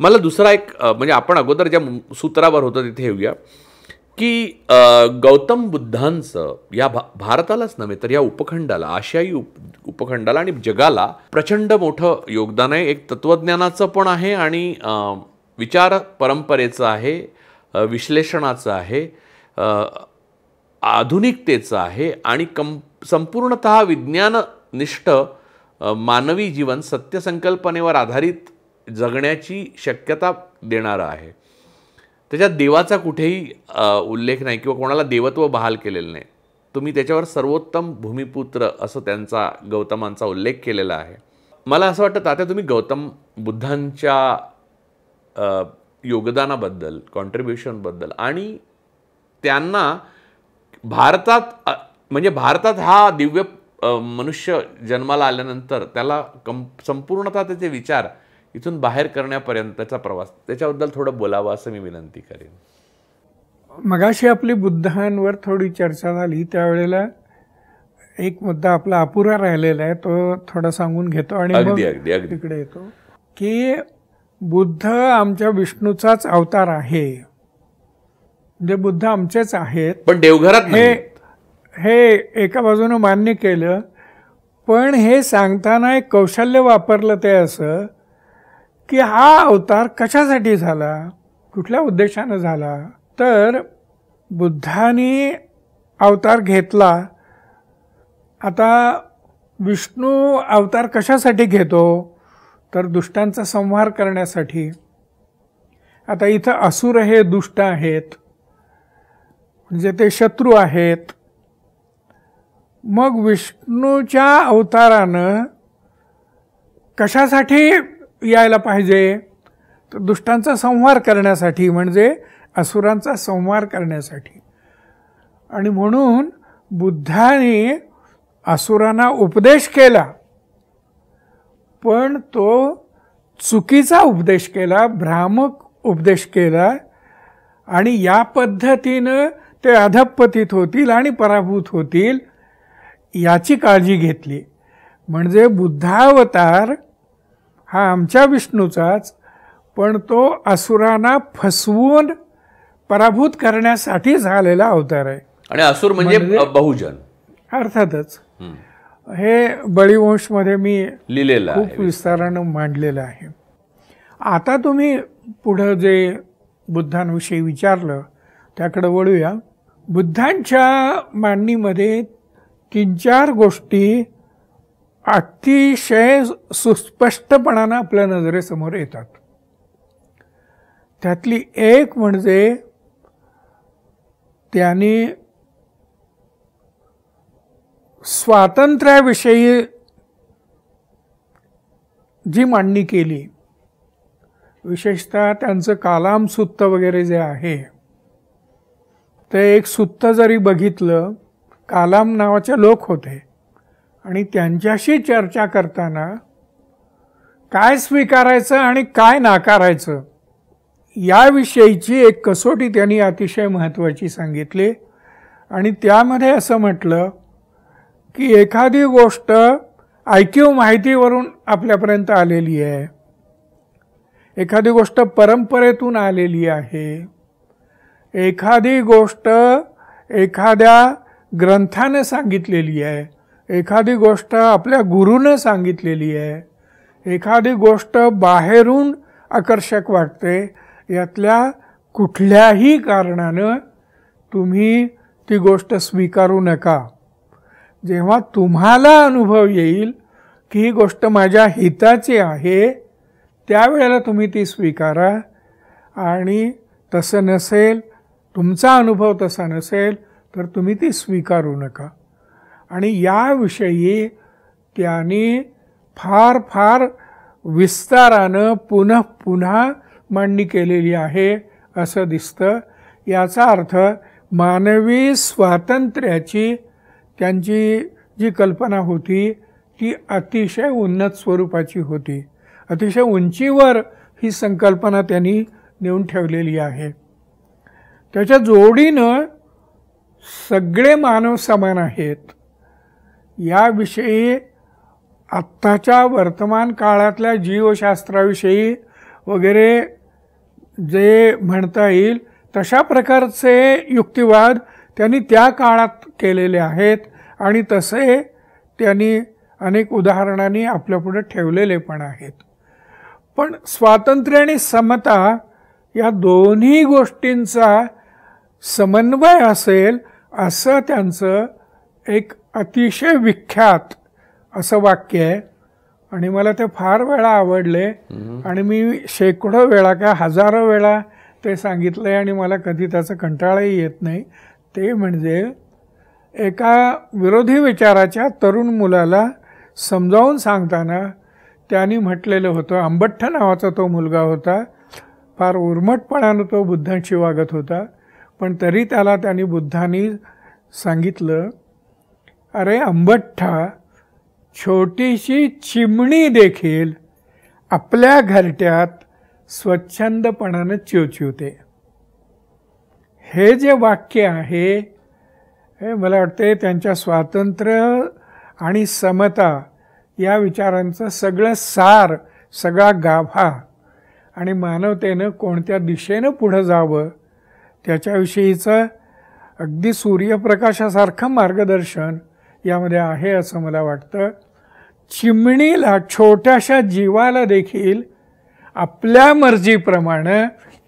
मला दुसरा एक म्हणजे आपण अगोदर ज्या सूत्रावर होतो तिथे येऊया, की गौतम बुद्धांचं या भा भारतालाच नव्हे तर या उपखंडाला, आशियाई उप उपखंडाला आणि जगाला प्रचंड मोठं योगदान आहे. एक तत्त्वज्ञानाचं पण आहे आणि विचार परंपरेचं आहे, विश्लेषणाचं आहे, आधुनिकतेचं आहे आणि कं संपूर्णतः विज्ञाननिष्ठ मानवी जीवन सत्य संकल्पनेवर आधारित जगण्याची शक्यता देणारं आहे. त्याच्यात देवाचा कुठेही उल्लेख नाही किंवा कोणाला देवत्व बहाल केलेलं नाही. तुम्ही त्याच्यावर सर्वोत्तम भूमिपुत्र असं त्यांचा गौतमांचा उल्लेख केलेला आहे. मला असं वाटतं तात्या तुम्ही गौतम बुद्धांच्या योगदानाबद्दल, कॉन्ट्रीब्युशनबद्दल आणि त्यांना भारतात म्हणजे भारतात हा दिव्य मनुष्य जन्माला आल्यानंतर त्याला कं संपूर्णतः त्याचे विचार इथून बाहेर करण्यापर्यंतचा प्रवास त्याच्याबद्दल थोडं बोलावं असं मी विनंती करेन. मगाशी आपली बुद्धांवर थोडी चर्चा झाली त्यावेळेला एक मुद्दा आपला अपुरा राहिलेला आहे तो थोडा सांगून घेतो आणि तिकडे येतो की बुद्ध आमच्या विष्णूचाच अवतार आहे. म्हणजे बुद्ध आमचेच आहेत पण देवघरात हे हे एका बाजूने मान्य केलं, पण हे सांगताना एक कौशल्य वापरलं ते असं की हा अवतार कशासाठी झाला, कुठल्या उद्देशानं झाला. तर बुद्धाने अवतार घेतला. आता विष्णू अवतार कशासाठी घेतो तर दुष्टांचा संहार करण्यासाठी. आता इथं असुर हे दुष्ट आहेत म्हणजे ते शत्रू आहेत. मग विष्णूच्या अवतारानं कशासाठी यायला पाहिजे तर दुष्टांचा संहार करण्यासाठी म्हणजे असुरांचा संहार करण्यासाठी. आणि म्हणून बुद्धाने असुरांना उपदेश केला पण तो चुकीचा उपदेश केला, भ्रामक उपदेश केला आणि या पद्धतीनं ते अधपतित होतील आणि पराभूत होतील याची काळजी घेतली. म्हणजे बुद्धावतार हा आमच्या विष्णूचाच पण तो असुरांना फसवून पराभूत करण्यासाठी झालेला अवतार आहे. आणि असुर म्हणजे बहुजन अर्थातच. हे बळीवंशमध्ये मी लिहिलेलं खूप विस्तारानं मांडलेलं आहे. आता तुम्ही पुढं जे बुद्धांविषयी विचारलं त्याकडे वळूया. बुद्धांच्या मांडणीमध्ये तीन चार गोष्टी अतिशय सुस्पष्टपणानं आपल्या नजरेसमोर येतात. त्यातली एक म्हणजे त्यांनी स्वातंत्र्याविषयी जी मांडणी केली, विशेषतः त्यांचं कालाम सुत्त वगैरे जे आहे ते एक सुत्त जरी बघितलं, कालाम नावाचे लोक होते आणि त्यांच्याशी चर्चा करताना काय स्वीकारायचं आणि काय नाकारायचं याविषयीची एक कसोटी त्यांनी अतिशय महत्त्वाची सांगितली. आणि त्यामध्ये असं म्हटलं की एखादी गोष्ट ऐकिव माहितीवरून आपल्यापर्यंत आलेली आहे, एखादी गोष्ट परंपरेतून आलेली आहे, एखादी गोष्ट एखाद्या ग्रंथानं सांगितलेली आहे, एखादी गोष्ट आपल्या गुरुनं सांगितलेली आहे, एखादी गोष्ट बाहेरून आकर्षक वाटते. यातल्या कुठल्याही कारणानं तुम्ही ती गोष्ट स्वीकारू नका. जेव्हा तुम्हाला अनुभव येईल की ही गोष्ट माझ्या हिताची आहे त्यावेळेला तुम्ही ती स्वीकारा. आणि तसं नसेल, तुमचा अनुभव तसा नसेल तर तुम्ही ती स्वीकारू नका. आणि याविषयी त्यांनी फार फार विस्तारानं पुनः पुन्हा मांडणी केलेली आहे असं दिसतं. याचा अर्थ मानवी स्वातंत्र्याची त्यांची जी कल्पना होती ती अतिशय उन्नत स्वरूपाची होती, अतिशय उंचीवर ही संकल्पना त्यांनी नेऊन ठेवलेली आहे. त्याच्या जोडीनं सगळे मानव समान आहेत याविषयी आत्ताच्या वर्तमान काळातल्या जीवशास्त्राविषयी वगैरे जे म्हणता येईल तशा प्रकारचे युक्तिवाद त्यांनी त्या काळात केलेले आहेत आणि तसे त्यांनी अनेक उदाहरणांनी आपल्यापुढे ठेवलेले पण आहेत। पण स्वातंत्र्य आणि समता या दोन्ही गोष्टींचा समन्वय असेल असं त्यांचं एक अतिशय विख्यात असं वाक्य आहे आणि मला ते फार वेळा आवडले आणि मी शेकडो वेळा का हजारो वेळा ते सांगितले आणि मला कधी त्याचा कंटाळाही येत नाही। ते म्हणजे एका विरोधी विचाराच्या तरुण मुलाला समजावून सांगताना त्यांनी म्हटलेलं होतं। अंबट्ठा नावाचा तो मुलगा होता, फार उर्मटपणाने तो बुद्धांशी वागत होता, पण तरी त्याला त्यांनी बुद्धांनी सांगितलं, अरे अंबट्ठा, छोटीशी चिमणी देखील आपल्या घरट्यात स्वच्छंदपणाने चिवचिवते। हे जे वाक्य आहे हे मला वाटते त्यांच्या स्वातंत्र्य आणि समता या विचारांचं सगळं सार, सगळा गाभा आणि मानवतेनं कोणत्या दिशेनं पुढे जावं त्याच्याविषयीचं अगदी सूर्यप्रकाशासारखं मार्गदर्शन यामध्ये आहे असं मला वाटतं। चिमणीला, छोट्याशा जीवाला देखील आपल्या मर्जीप्रमाणे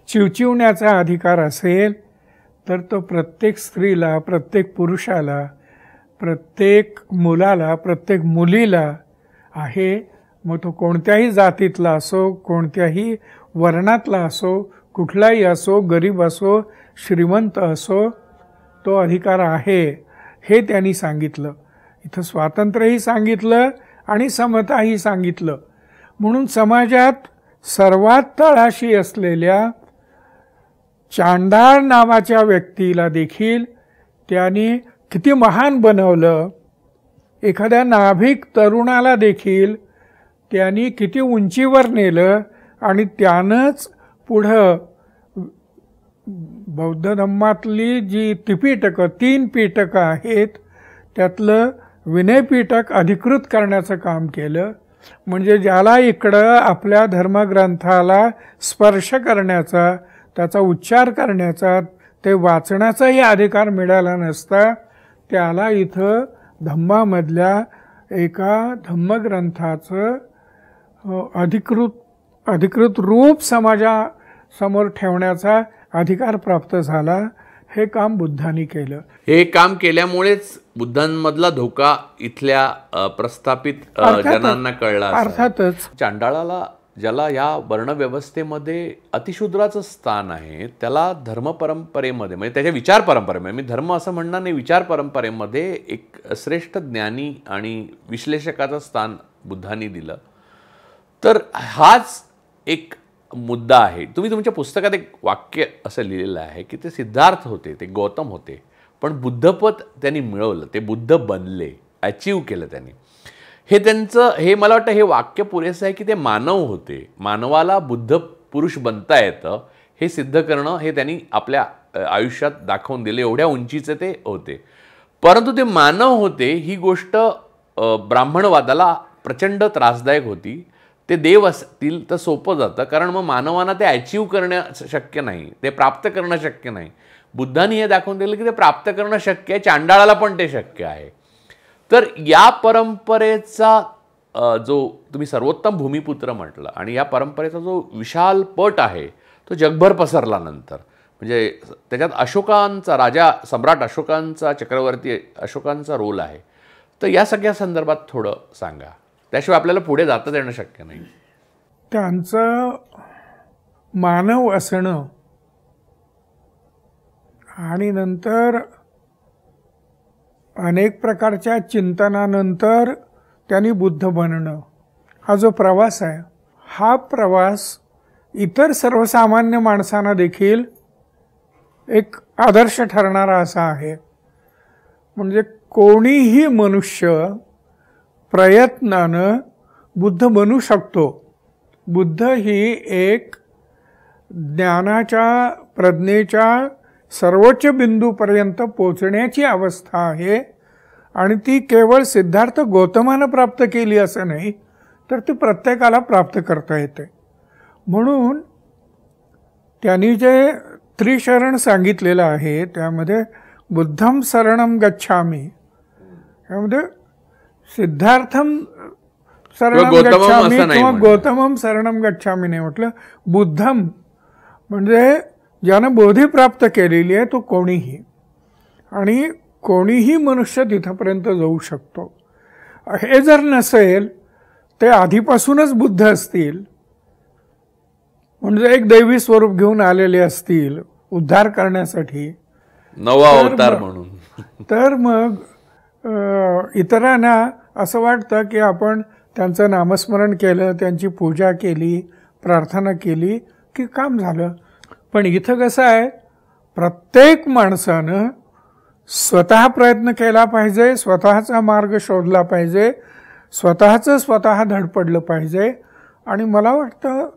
चिवचिवण्याचा अधिकार असेल तर तो प्रत्येक स्त्रीला, प्रत्येक पुरुषाला, प्रत्येक मुलाला, प्रत्येक मुलीला आहे। मग तो कोणत्याही जातीतला असो, कोणत्याही वर्णातला असो, कुठलाही असो, गरीब असो, श्रीमंत असो, तो अधिकार आहे हे त्यांनी सांगितलं। इथं स्वातंत्र्यही सांगितलं आणि समताही सांगितलं। म्हणून समाजात सर्वात तळाशी असलेल्या चांडाळ नावाच्या व्यक्तीला देखील त्यांनी किती महान बनवलं, एखाद्या नाभिक तरुणाला देखील त्यांनी किती उंचीवर नेलं आणि त्यानंच पुढं बौद्ध धम्मातली जी तिपीटकं, तीन पीटकं आहेत त्यातलं विनयपीटक अधिकृत करण्याचं काम केलं। म्हणजे ज्याला इकडं आपल्या धर्मग्रंथाला स्पर्श करण्याचा, त्याचा उच्चार करण्याचा, ते वाचण्याचाही अधिकार मिळाला नसता, त्याला इथं धम्मामधल्या एका धम्मग्रंथाचं अधिकृत अधिकृत रूप समाजासमोर ठेवण्याचा अधिकार प्राप्त झाला। हे काम बुद्धांनी केलं। हे काम केल्यामुळेच बुद्धांमधला धोका इथल्या प्रस्थापित जनांना कळला। अर्थातच चांडाळाला, ज्याला या वर्णव्यवस्थेमध्ये अतिशूद्राचं स्थान आहे, त्याला धर्मपरंपरेमध्ये, म्हणजे त्याच्या विचार परंपरेमध्ये, मी धर्म असं म्हणणार नाही, विचार परंपरेमध्ये एक श्रेष्ठ ज्ञानी आणि विश्लेषकाचं स्थान बुद्धांनी दिलं। तर हाच एक मुद्दा आहे। तुम्ही तुमच्या पुस्तकात एक वाक्य असं लिहिलेलं आहे की ते सिद्धार्थ होते, ते गौतम होते, पण बुद्धपद त्यांनी मिळवलं, ते बुद्ध बनले, अचीव केलं त्यांनी। हे त्यांचं, हे मला वाटतं हे वाक्य पुरेसं आहे की ते मानव होते, मानवाला बुद्ध पुरुष बनता येतं हे सिद्ध करणं हे त्यांनी आपल्या आयुष्यात दाखवून दिले, एवढ्या उंचीचे ते होते। परंतु ते मानव होते ही गोष्ट ब्राह्मणवादाला प्रचंड त्रासदायक होती। ते देव असतील तर सोपं जातं, कारण मग मानवांना ते अचीव करणं शक्य नाही, ते प्राप्त करणं शक्य नाही। बुद्धांनी हे दाखवून दिलं की ते प्राप्त करणं शक्य आहे, चांडाळाला पण ते शक्य आहे। तर या परंपरेचा जो तुम्ही सर्वोत्तम भूमिपुत्र म्हटलं आणि या परंपरेचा जो विशाल पट आहे तो जगभर पसरला नंतर, म्हणजे त्याच्यात अशोकांचा, राजा सम्राट अशोकांचा, चक्रवर्ती अशोकांचा रोल आहे। तर या सगळ्या संदर्भात थोडं सांगा, त्याशिवाय आपल्याला पुढे जाता येणं शक्य नाही। त्यांचं मानव असणं आणि नंतर अनेक प्रकारच्या चिंतनानंतर त्यांनी बुद्ध बनणं हा जो प्रवास आहे, हा प्रवास इतर सर्वसामान्य माणसांना देखील एक आदर्श ठरणारा असा आहे। म्हणजे कोणीही मनुष्य प्रयत्नाने बुद्ध बनू शकतो। बुद्ध ही एक ज्ञानाच्या, प्रज्ञेच्या सर्वोच्च बिंदूपर्यंत पोचण्याची अवस्था आहे आणि ती केवळ सिद्धार्थ गौतमानं प्राप्त केली असं नाही, तर ती प्रत्येकाला प्राप्त करता येते। म्हणून त्यांनी जे त्रिशरण सांगितलेलं आहे, त्यामध्ये बुद्धम शरणम गच्छामी, त्यामध्ये सिद्धार्थम शरणम गच्छामी किंवा गौतमम शरणम गच्छामी नाही म्हटलं, बुद्धम म्हणजे ज्यानं बोधी प्राप्त केलेली आहे तो कोणीही, आणि कोणीही मनुष्य तिथपर्यंत जाऊ शकतो. हे जर नसेल, ते आधीपासूनच बुद्ध असतील म्हणजे एक दैवी स्वरूप घेऊन आलेले असतील उद्धार करण्यासाठी, नवा अवतार म्हणून, तर मग इतरांना असं वाटतं की आपण त्यांचं नामस्मरण केलं, त्यांची पूजा केली, प्रार्थना केली की काम झालं. पण इथं कसं आहे, प्रत्येक माणसानं स्वतः प्रयत्न केला पाहिजे, स्वतःचा मार्ग शोधला पाहिजे, स्वतःचं स्वतः धडपडलं पाहिजे. आणि मला वाटतं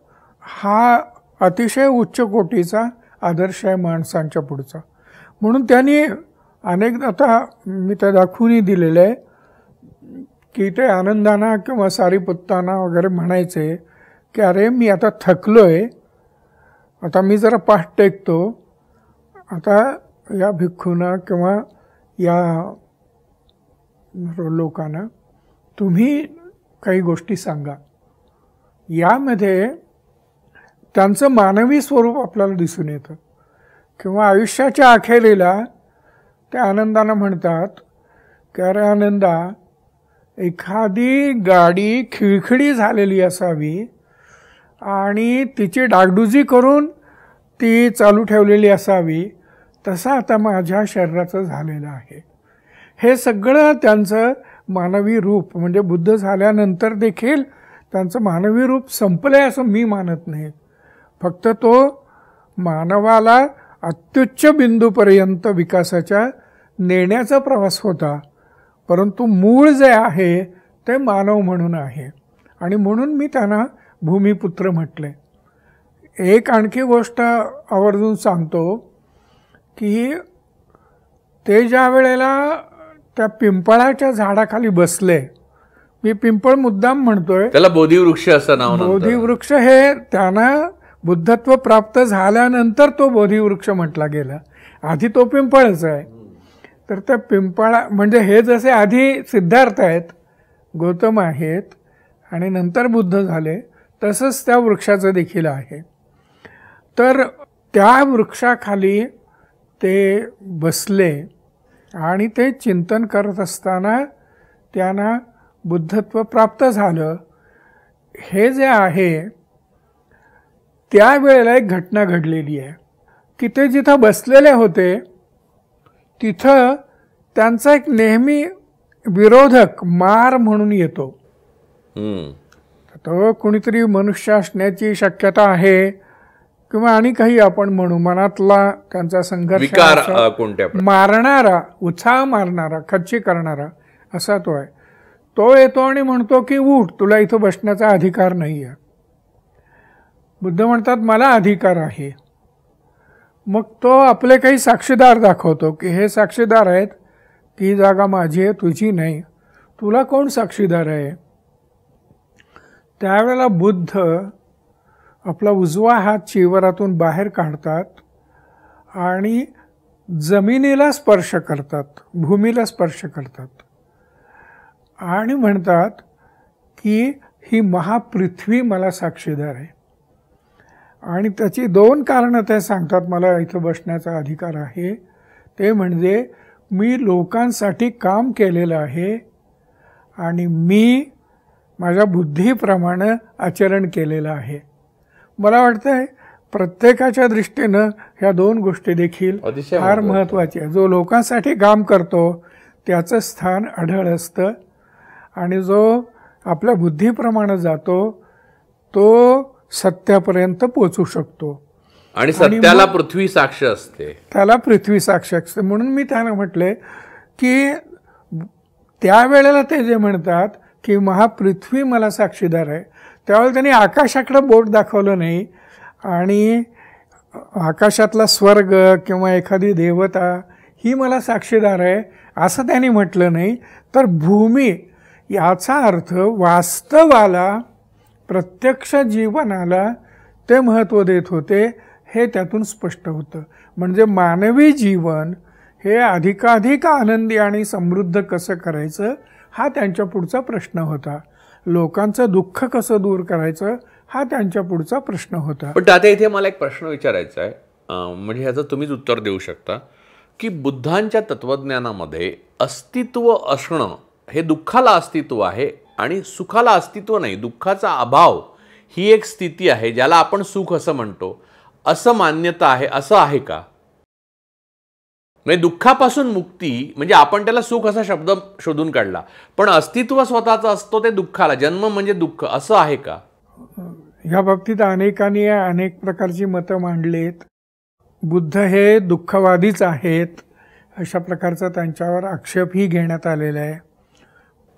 हा अतिशय उच्च कोटीचा आदर्श आहे माणसांच्या पुढचा. म्हणून त्यांनी अनेक, आता मी ते दाखवूनही दिलेलं आहे की ते आनंदाना किंवा सारीपुत्ताना वगैरे म्हणायचे की अरे मी आता थकलो आहे, आता मी जरा पाठ टेकतो, आता या भिक्खूंना किंवा या लोकांना तुम्ही काही गोष्टी सांगा. यामध्ये त्यांचं मानवी स्वरूप आपल्याला दिसून येतं. किंवा आयुष्याच्या अखेरीला ते आनंदानं म्हणतात की अरे आनंदा, एखादी गाडी खिळखिळी झालेली असावी आणि तिची डागडुजी करून ती चालू ठेवलेली असावी, तसा आता माझ्या शरीराचं झालेलं आहे. हे सगळं त्यांचं मानवी रूप, म्हणजे बुद्ध झाल्यानंतर देखील त्यांचं मानवी रूप संपलं आहे असं मी मानत नाही. फक्त तो मानवाला अत्युच्च बिंदूपर्यंत विकासाच्या नेण्याचा प्रवास होता, परंतु मूळ जे आहे ते मानव म्हणून आहे. आणि म्हणून मी त्यांना भूमिपुत्र म्हटले. एक आणखी गोष्ट आवर्जून सांगतो की ते ज्या वेळेला त्या पिंपळाच्या झाडाखाली बसले, मी पिंपळ मुद्दाम म्हणतोय, त्याला बोधिवृक्ष असं नाव, बोधिवृक्ष हे त्यांना बुद्धत्व प्राप्त झाल्यानंतर तो बोधिवृक्ष म्हटला गेला, आधी तो पिंपळच आहे. तर त्या पिंपळा म्हणजे हे जसे आधी सिद्धार्थ आहेत, गौतम आहेत आणि नंतर बुद्ध झाले, तसंच त्या वृक्षाचं देखील आहे. तर त्या वृक्षाखाली ते बसले आणि ते चिंतन करत असताना त्यांना बुद्धत्व प्राप्त झालं. हे जे आहे त्यावेळेला एक घटना घडलेली आहे की ते जिथं बसलेले होते तिथं त्यांचा एक नेहमी विरोधक मार म्हणून येतो. mm. तो कोणीतरी मनुष्य असण्याची शक्यता आहे किंवा आणि काही आपण म्हणू, मनातला त्यांचा संघर्ष, मारणारा, उत्साह मारणारा, खच्ची करणारा असा तो आहे. तो येतो आणि म्हणतो की उठ, तुला इथं बसण्याचा अधिकार नाही आहे. बुद्ध म्हणतात मला अधिकार आहे. मग तो आपले काही साक्षीदार दाखवतो की हे साक्षीदार आहेत, ती जागा माझी आहे, तुझी नाही, तुला कोण साक्षीदार आहे. त्यावेळेला बुद्ध आपला उजवा हात चिवरातून बाहेर काढतात आणि जमिनीला स्पर्श करतात, भूमीला स्पर्श करतात आणि म्हणतात की ही महापृथ्वी मला साक्षीदार आहे. आणि त्याची दोन कारणं ते सांगतात मला इथं बसण्याचा अधिकार आहे, ते म्हणजे मी लोकांसाठी काम केलेलं आहे आणि मी माझ्या बुद्धीप्रमाणे आचरण केलेलं आहे. मला वाटतंय प्रत्येकाच्या दृष्टीनं ह्या दोन गोष्टी देखील फार महत्त्वाच्या. जो लोकांसाठी काम करतो त्याचं स्थान आढळ असतं आणि जो आपल्या बुद्धीप्रमाणे जातो तो सत्यापर्यंत पोचू शकतो. आणि सत्याला पृथ्वी साक्ष असते, त्याला पृथ्वी साक्ष असते. म्हणून मी त्यांना म्हटले की त्यावेळेला ते जे म्हणतात की महापृथ्वी मला साक्षीदार आहे, त्यावेळेला त्यांनी आकाशाकडे बोट दाखवलं नाही आणि आकाशातला स्वर्ग किंवा एखादी देवता ही मला साक्षीदार आहे असं त्यांनी म्हटलं नाही. तर भूमी याचा अर्थ वास्तवाला, प्रत्यक्ष जीवनाला ते महत्त्व देत होते. हे त्यातून स्पष्ट होतं। म्हणजे मानवी जीवन हे अधिकाधिक आनंदी आणि समृद्ध कसं करायचं हा त्यांच्या पुढचा प्रश्न होता। लोकांचं दुःख कसं दूर करायचं हा त्यांच्या पुढचा प्रश्न होता। पण आता इथे मला एक प्रश्न विचारायचा आहे, म्हणजे ह्याचं तुम्हीच उत्तर देऊ शकता की बुद्धांच्या तत्वज्ञानामध्ये अस्तित्व असणं हे दुःखाला अस्तित्व आहे आणि सुखाला अस्तित्व नाही। दुःखाचा अभाव ही एक स्थिती आहे ज्याला आपण सुख असं म्हणतो, असं मान्यता आहे। असं आहे का? म्हणजे दुःखापासून मुक्ती, म्हणजे आपण त्याला सुख असा शब्द शोधून काढला, पण अस्तित्व स्वतःचं असतो ते दुःखाला, जन्म म्हणजे दुःख, असं आहे का? ह्या बाबतीत अनेकांनी अनेक प्रकारची मतं मांडलीत। बुद्ध हे दुःखवादीच आहेत अशा प्रकारचा त्यांच्यावर आक्षेपही घेण्यात आलेला आहे।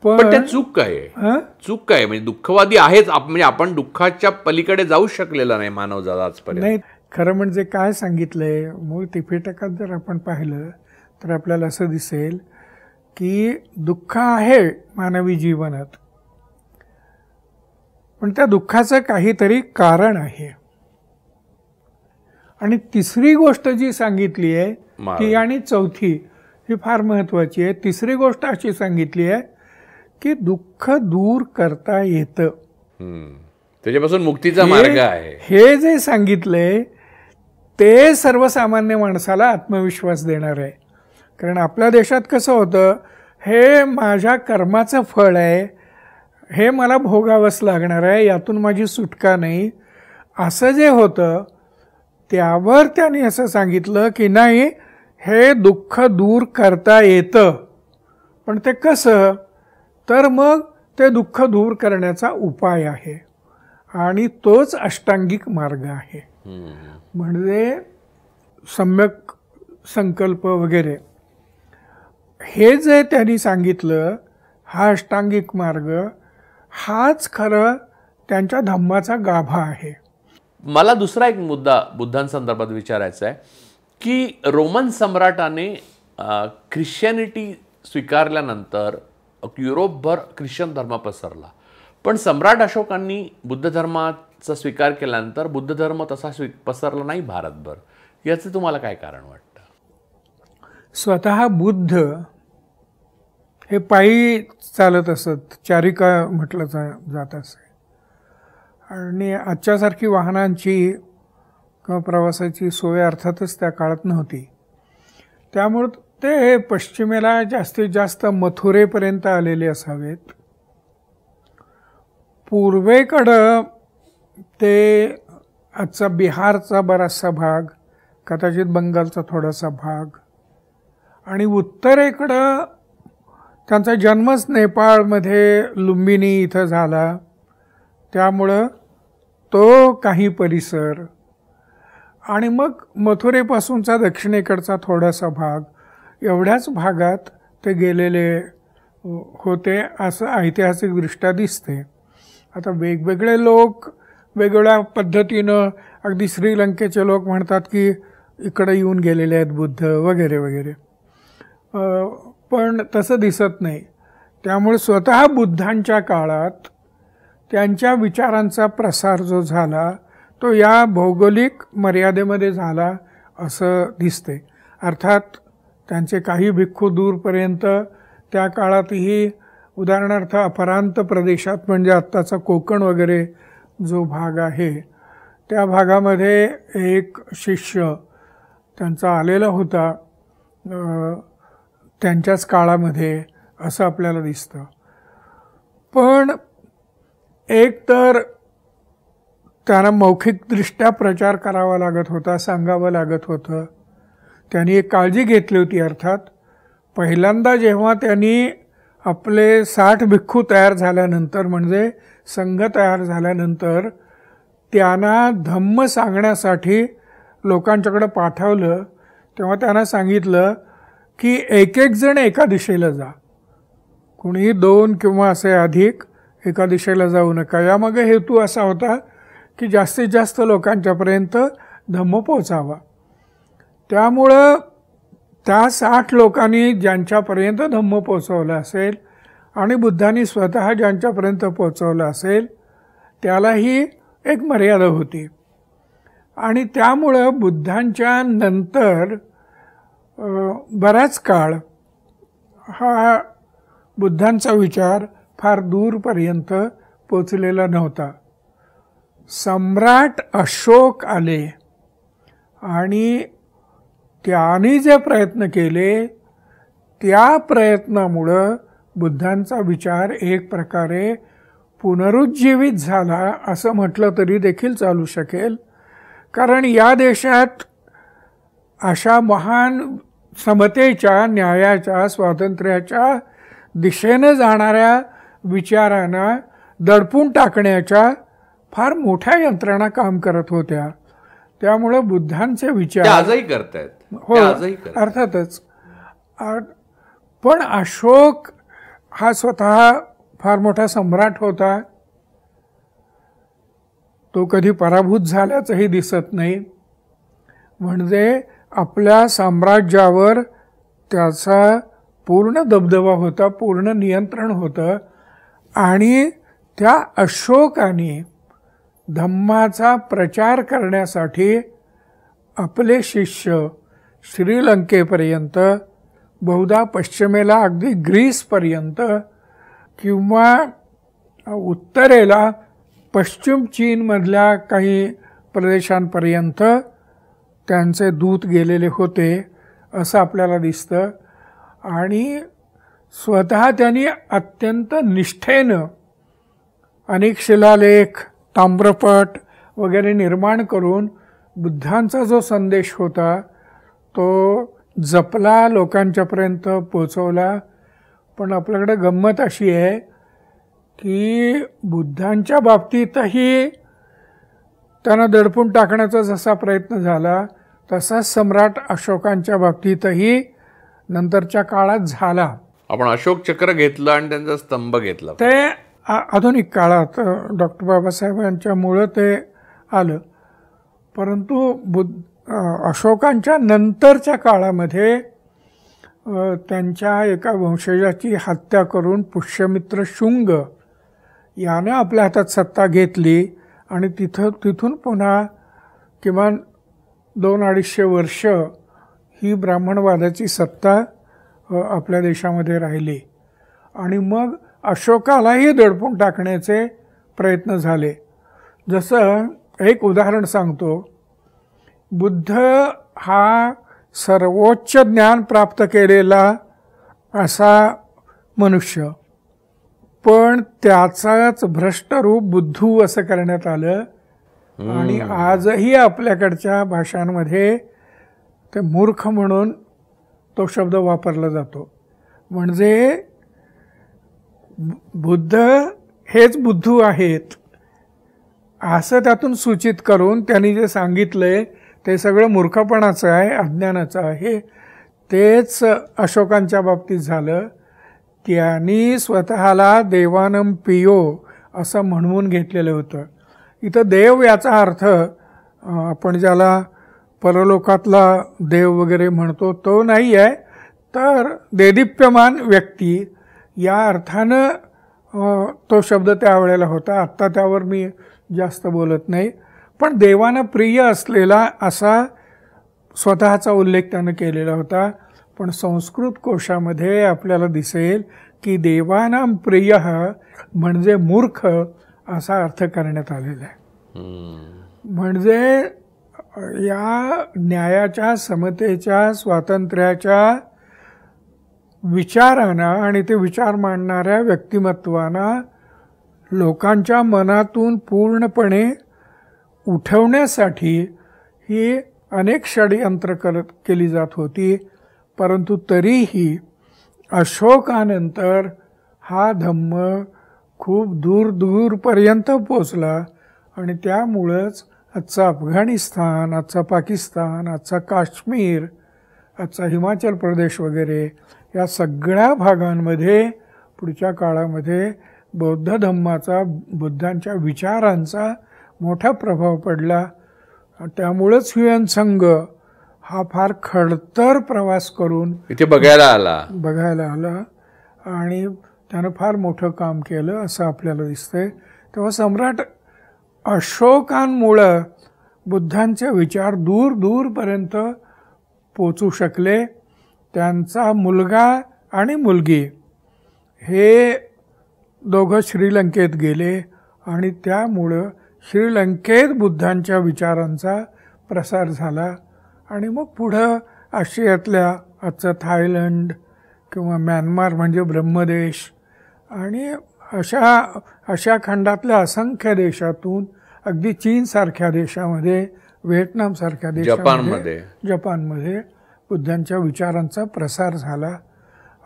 पण ते चूक काय आहे? चूक काय म्हणजे दुःखवादी आहेच, म्हणजे आपण दुःखाच्या पलीकडे जाऊ शकलेला नाही मानव जात आजपर्यंत। नाही, खरं म्हणजे काय सांगितलंय मूळ त्रिपिटकात जर आपण पाहिलं तर आपल्याला असं दिसेल की दुःख आहे मानवी जीवनात, पण त्या दुःखाचं काहीतरी कारण आहे। आणि तिसरी गोष्ट जी सांगितली आहे ती, आणि चौथी ही फार महत्त्वाची आहे। तिसरी गोष्ट अशी सांगितली आहे की दुःख दूर करता येतं, त्याच्यापासून मुक्तीचा मार्ग आहे। हे जे सांगितलंय ते सर्वसामान्य माणसाला आत्मविश्वास देणार आहे। कारण आपल्या देशात कसं होतं, हे माझ्या कर्माचं फळ आहे, हे मला भोगावंच लागणार आहे, यातून माझी सुटका नाही, असं जे होतं त्यावर त्यांनी असं सांगितलं की नाही, हे दुःख दूर करता येतं। पण ते कसं, तर मग ते दुःख दूर करण्याचा उपाय आहे आणि तोच अष्टांगिक मार्ग आहे। म्हणजे सम्यक संकल्प वगैरे हे जे त्यांनी सांगितलं, हा अष्टांगिक मार्ग हाच खरं त्यांच्या धम्माचा गाभा आहे। मला दुसरा एक मुद्दा बुद्धांसंदर्भात विचारायचा आहे की रोमन सम्राटाने ख्रिश्चॅनिटी स्वीकारल्यानंतर युरोपभर ख्रिश्चन धर्म पसरला, पण सम्राट अशोकांनी बुद्ध धर्माचा स्वीकार केल्यानंतर बुद्ध धर्म तसा पसरला नाही भारतभर। याचं तुम्हाला काय कारण वाटतं? स्वतः बुद्ध हे पायी चालत असत, चारिका म्हटलं जात असे, आणि आजच्यासारखी वाहनांची किंवा प्रवासाची सोय अर्थातच त्या काळात नव्हती। त्यामुळं ते पश्चिमेला जास्तीत जास्त मथुरेपर्यंत आलेले असावेत। पूर्वेकडं ते आजचा बिहारचा बराचसा भाग, कदाचित बंगालचा थोडासा भाग, आणि उत्तरेकडं त्यांचा जन्मच नेपाळमध्ये लुंबिनी इथं झाला, त्यामुळं तो काही परिसर, आणि मग मथुरेपासूनचा दक्षिणेकडचा थोडासा भाग, एवढ्याच भागात ते गेलेले होते असं ऐतिहासिकदृष्ट्या दिसते। आता वेगवेगळे लोक वेगवेगळ्या पद्धतीनं, अगदी श्रीलंकेचे लोक म्हणतात की इकडे येऊन गेलेले आहेत बुद्ध वगैरे वगैरे, पण तसं दिसत नाही। त्यामुळे स्वतः बुद्धांच्या काळात त्यांच्या विचारांचा प्रसार जो झाला तो या भौगोलिक मर्यादेमध्ये झाला असं दिसते। अर्थात त्यांचे काही भिक्खू दूरपर्यंत, त्या काळातही उदाहरणार्थ अपरांत प्रदेशात, म्हणजे आत्ताचा कोकण वगैरे जो भाग आहे त्या भागामध्ये एक शिष्य त्यांचा आलेला होता त्यांच्याच काळामध्ये असं आपल्याला दिसतं। पण एक तर त्यांना मौखिकदृष्ट्या प्रचार करावा लागत होता, सांगावं लागत होतं। त्यांनी एक काळजी घेतली होती, अर्थात पहिल्यांदा जेव्हा त्यांनी आपले साठ भिक्खू तयार झाल्यानंतर, म्हणजे संघ तयार झाल्यानंतर त्यांना धम्म सांगण्यासाठी लोकांच्याकडं पाठवलं, तेव्हा त्यांना सांगितलं की एक एक जण एका दिशेला जा, कुणीही दोन किंवा असे अधिक एका दिशेला जाऊ नका। यामागे हेतू असा होता की जास्तीत जास्त लोकांच्यापर्यंत धम्म पोचावा। त्यामुळं त्या साठ लोकांनी ज्यांच्यापर्यंत धम्म पोचवला असेल आणि बुद्धांनी स्वतः ज्यांच्यापर्यंत पोचवला असेल त्यालाही एक मर्यादा होती। आणि त्यामुळे बुद्धांच्या नंतर बराच काळ हा बुद्धांचा विचार फार दूरपर्यंत पोचलेला नव्हता। सम्राट अशोक आले आणि त्याने जे प्रयत्न केले त्या प्रयत्नामुळे बुद्धांचा विचार एक प्रकारे पुनरुज्जीवित झाला असं म्हटलं तरी देखील चालू शकेल, कारण या देशात अशा महान समतेच्या, न्यायाच्या, स्वातंत्र्याच्या दिशेने जाणाऱ्या विचारांना दडपून टाकण्याच्या फार मोठ्या यंत्रणा काम करत होत्या। त्यामुळे बुद्धांचे विचार आजही करतायत, हो अर्थातच। पण अशोक हा स्वतः फार मोठा सम्राट होता, तो कधी पराभूत झाल्याचंही दिसत नाही, म्हणजे आपल्या साम्राज्यावर त्याचा पूर्ण दबदबा होता, पूर्ण नियंत्रण होतं। आणि त्या अशोकाने धम्माचा प्रचार करण्यासाठी आपले शिष्य श्रीलंकेपर्यंत, बहुधा पश्चिमेला अगदी ग्रीसपर्यंत किंवा उत्तरेला पश्चिम चीनमधल्या काही प्रदेशांपर्यंत त्यांचे दूत गेलेले होते असं आपल्याला दिसतं। आणि स्वतः त्यांनी अत्यंत निष्ठेनं अनेक शिलालेख, ताम्रपट वगैरे निर्माण करून बुद्धांचा जो संदेश होता तो जपला, लोकांच्यापर्यंत पोचवला। पण आपल्याकडे गंमत अशी आहे की बुद्धांच्या बाबतीतही त्यांना दडपून टाकण्याचा जसा प्रयत्न झाला तसाच सम्राट अशोकांच्या बाबतीतही नंतरच्या काळात झाला। आपण अशोक चक्र घेतलं आणि त्यांचा स्तंभ घेतला, ते आधुनिक काळात डॉक्टर बाबासाहेबांच्यामुळं ते आलं। परंतु बुद्ध अशोकांच्या नंतरच्या काळामध्ये त्यांच्या एका वंशजाची हत्या करून पुष्यमित्र शुंग यानं आपल्या हातात सत्ता घेतली आणि तिथं तिथून पुन्हा किमान दोन अडीचशे वर्ष ही ब्राह्मणवादाची सत्ता आपल्या देशामध्ये राहिली। आणि मग अशोकालाही दडपून टाकण्याचे प्रयत्न झाले। जसं एक उदाहरण सांगतो, बुद्ध हा सर्वोच्च ज्ञान प्राप्त केलेला असा मनुष्य, पण त्याचाच भ्रष्टरूप बुद्धू असं करण्यात आलं। आणि आजही आपल्याकडच्या भाषांमध्ये ते मूर्ख म्हणून तो शब्द वापरला जातो। म्हणजे बुद्ध हेच बुद्धू आहेत असं त्यातून सूचित करून त्यांनी जे सांगितलंय ते सगळं मूर्खपणाचं आहे, अज्ञानाचं आहे। तेच अशोकांच्या बाबतीत झालं। त्यांनी स्वतःला देवानम पियो असं म्हणवून घेतलेलं होतं। इथं देव याचा अर्थ आपण ज्याला परलोकातला देव वगैरे म्हणतो तो नाही आहे, तर देदीप्यमान व्यक्ती या अर्थानं तो शब्द त्यावेळेला होता। आत्ता त्यावर मी जास्त बोलत नाही, पण देवानं प्रिय असलेला असा स्वतःचा उल्लेख त्यानं केलेला होता। पण संस्कृत कोशामध्ये आपल्याला दिसेल की देवानाम प्रिय म्हणजे मूर्ख असा अर्थ करण्यात आलेला आहे। म्हणजे या न्यायाच्या, समतेच्या, स्वातंत्र्याच्या विचारांना आणि ते विचार मांडणाऱ्या व्यक्तिमत्वांना लोकांच्या मनातून पूर्णपणे उठवण्यासाठी ही अनेक षडयंत्र करत केली जात होती। परंतु तरीही अशोकानंतर हा धम्म खूप दूर दूरपर्यंत पोचला। आणि त्यामुळेच आजचं अफगाणिस्तान, आजचा पाकिस्तान, आजचा काश्मीर, आजचा हिमाचल प्रदेश वगैरे या सगळ्या भागांमध्ये पुढच्या काळामध्ये बौद्ध धम्माचा, बुद्धांच्या विचारांचा मोठा प्रभाव पडला। त्यामुळेच ह्युएन संघ हा फार खडतर प्रवास करून इथे बघायला आला बघायला आला आणि त्यानं फार मोठं काम केलं असं आपल्याला दिसतंय। तेव्हा सम्राट अशोकांमुळं बुद्धांचे विचार दूर दूरपर्यंत पोचू शकले। त्यांचा मुलगा आणि मुलगी हे दोघं श्रीलंकेत गेले आणि त्यामुळं श्रीलंकेत बुद्धांच्या विचारांचा प्रसार झाला आणि मग पुढं आशियातल्या आजचं थायलंड किंवा म्यानमार म्हणजे ब्रह्मदेश आणि अशा अशा खंडातल्या असंख्य देशातून अगदी चीनसारख्या देशामध्ये, व्हिएटनामसारख्या देशामध्ये, जपानमध्ये जपानमध्ये बुद्धांच्या विचारांचा प्रसार झाला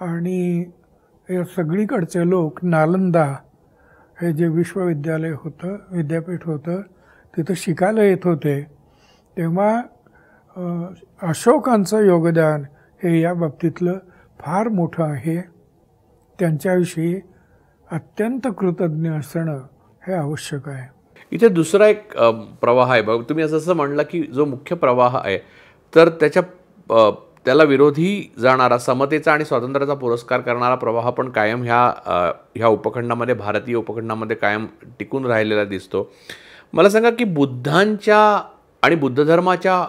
आणि सगळीकडचे लोक नालंदा हे जे विश्वविद्यालय होतं, विद्यापीठ होतं, तिथं शिकायला येत होते। तेव्हा अशोकांचं योगदान हे या बाबतीतलं फार मोठं आहे। त्यांच्याविषयी अत्यंत कृतज्ञ असणं हे आवश्यक आहे। इथे दुसरा एक प्रवाह आहे, बघ तुम्ही असं म्हणला की जो मुख्य प्रवाह आहे तर त्याच्या त्याला विरोधी जाणारा समतेचा आणि स्वातंत्र्याचा पुरस्कार करणारा प्रवाह पण कायम ह्या ह्या उपखंडामध्ये, भारतीय उपखंडामध्ये कायम टिकून राहिलेला दिसतो। मला सांगा की बुद्धांच्या आणि बुद्ध धर्माच्या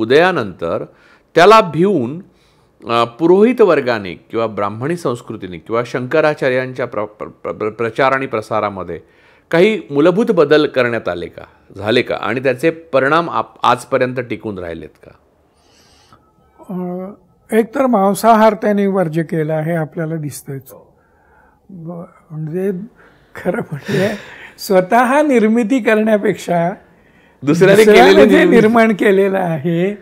उदयानंतर त्याला भिवून पुरोहित वर्गाने किंवा ब्राह्मणी संस्कृतीने किंवा शंकराचार्यांच्या प्र, प्र, प्र प्रचार आणि प्रसारामध्ये काही मूलभूत बदल करण्यात आले का, झाले का आणि त्याचे परिणाम आप आजपर्यंत टिकून राहिलेत का? एक तर मांसाहार त्यांनी वर्ज केला हे आपल्याला दिसतंच। म्हणजे खरं म्हणजे स्वतः निर्मिती करण्यापेक्षा दुसऱ्याने निर्माण केलेलं आहे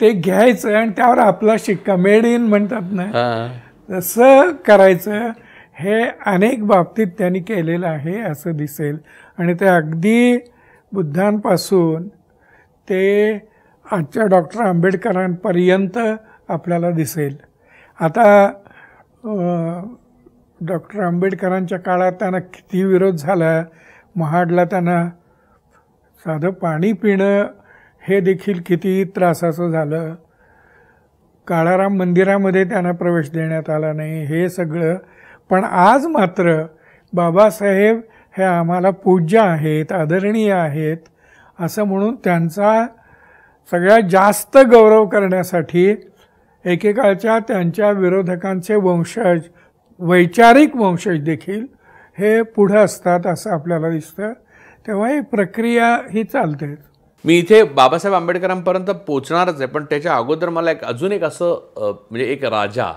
ते घ्यायचं आणि त्यावर आपला शिक्का, मेड इन म्हणतात ना, तसं करायचं। हे अनेक बाबतीत त्यांनी केलेलं आहे असं दिसेल आणि ते अगदी बुद्धांपासून ते आजच्या डॉक्टर आंबेडकरांपर्यंत आपल्याला दिसेल। आता डॉक्टर आंबेडकरांच्या काळात त्यांना किती विरोध झाला, महाडला त्यांना साधं पाणी पिणं हे देखील किती त्रासाचं झालं, काळाराम मंदिरामध्ये त्यांना प्रवेश देण्यात आला नाही, हे सगळं। पण आज मात्र बाबासाहेब हे आम्हाला पूज्य आहेत, आदरणीय आहेत असं म्हणून त्यांचा सगळ्यात जास्त गौरव करण्यासाठी एकेकाळच्या त्यांच्या विरोधकांचे वंशज, वैचारिक वंशज देखील हे पुढं असतात असं आपल्याला दिसतं। तेव्हा ही प्रक्रिया ही चालते। मी इथे बाबासाहेब आंबेडकरांपर्यंत पोचणारच आहे, पण त्याच्या अगोदर मला एक अजून एक असं म्हणजे एक राजा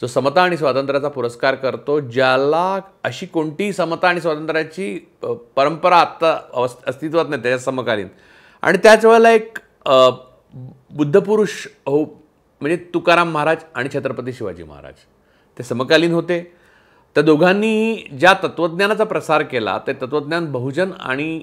जो समता आणि स्वातंत्र्याचा पुरस्कार करतो, ज्याला अशी कोणतीही समता आणि स्वातंत्र्याची परंपरा आत्ता अस्तित्वात नाही त्याच्या समकालीन, आणि त्याच वेळेला एक बुद्धपुरुष हो म्हणजे तुकाराम महाराज आणि छत्रपती शिवाजी महाराज ते समकालीन होते। त्या दोघांनी ज्या तत्त्वज्ञानाचा प्रसार केला ते तत्त्वज्ञान बहुजन आणि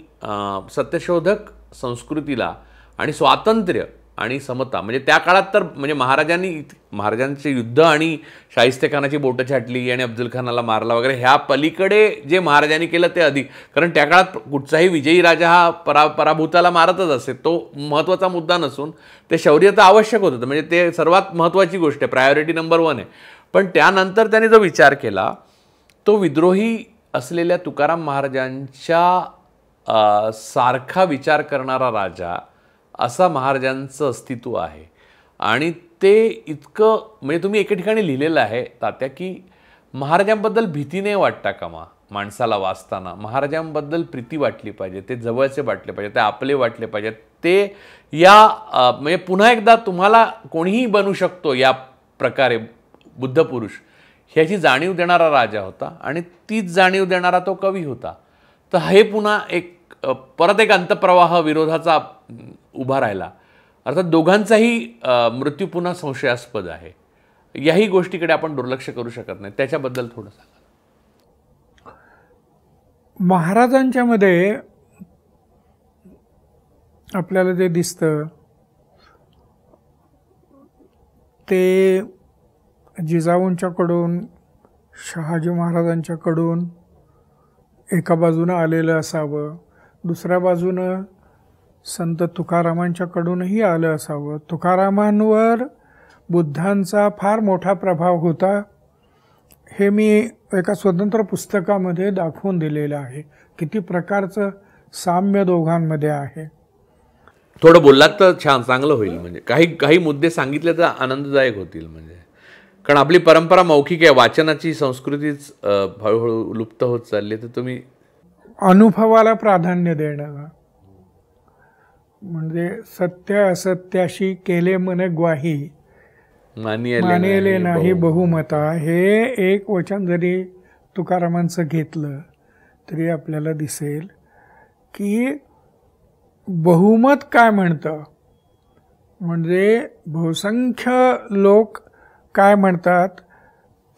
सत्यशोधक संस्कृतीला आणि स्वातंत्र्य आणि समता म्हणजे त्या काळात तर म्हणजे महाराजांनी महाराजांचे युद्ध आणि शाहिस्तेखानाची बोटं छाटली आणि अब्दुल खानाला मारला वगैरे ह्या पलीकडे जे महाराजांनी केलं ते अधिक, कारण त्या काळात कुठचाही विजयी राजा हा परा पराभूताला मारतच असे, तो महत्त्वाचा मुद्दा नसून ते शौर्य तर आवश्यक होतं, म्हणजे ते सर्वात महत्त्वाची गोष्ट आहे, प्रायोरिटी नंबर वन आहे। पण त्यानंतर त्यांनी जो विचार केला तो विद्रोही असलेल्या तुकाराम महाराजांच्या सारखा विचार करणारा राजा असा महाराजांचं अस्तित्व आहे आणि ते इतकं म्हणजे तुम्ही एके ठिकाणी लिहिलेलं आहे तात्या की महाराजांबद्दल भीती नाही वाटता का मा माणसाला वाचताना, महाराजांबद्दल प्रीती वाटली पाहिजे, ते जवळचे वाटले पाहिजे, ते आपले वाटले पाहिजे, ते या म्हणजे पुन्हा एकदा तुम्हाला कोणीही बनू शकतो या प्रकारे बुद्धपुरुष ह्याची जाणीव देणारा राजा होता आणि तीच जाणीव देणारा तो कवी होता। तर हे पुन्हा एक परत एक अंतप्रवाह विरोधाचा उभा राहिला, अर्थात दोघांचाही मृत्यू पुन्हा संशयास्पद आहे, याही गोष्टीकडे आपण दुर्लक्ष करू शकत नाही, त्याच्याबद्दल थोडं सांगा। महाराजांच्यामध्ये आपल्याला जे दिसतं ते जिजाऊंच्याकडून, शहाजी महाराजांच्याकडून एका बाजूनं आलेलं असावं, दुसऱ्या बाजूनं संत तुकारामांच्याकडूनही आलं असावं। तुकारामांवर बुद्धांचा फार मोठा प्रभाव होता हे मी एका स्वतंत्र पुस्तकामध्ये दाखवून दिलेलं आहे, किती प्रकारचं साम्य दोघांमध्ये आहे। थोडं बोललात तर छान चांगलं होईल, म्हणजे काही काही मुद्दे सांगितले तर आनंददायक होतील. म्हणजे कारण आपली परंपरा मौखिक आहे, वाचनाची संस्कृतीच हळूहळू लुप्त होत चालली. तर तुम्ही अनुभवाला प्राधान्य देणं, म्हणजे सत्य असत्याशी केले मने ग्वाही मानिले नाही बहुमता, हे एक वचन जरी तुकारामांचं घेतलं तरी आपल्याला दिसेल की बहुमत काय म्हणतं, म्हणजे बहुसंख्य लोक काय म्हणतात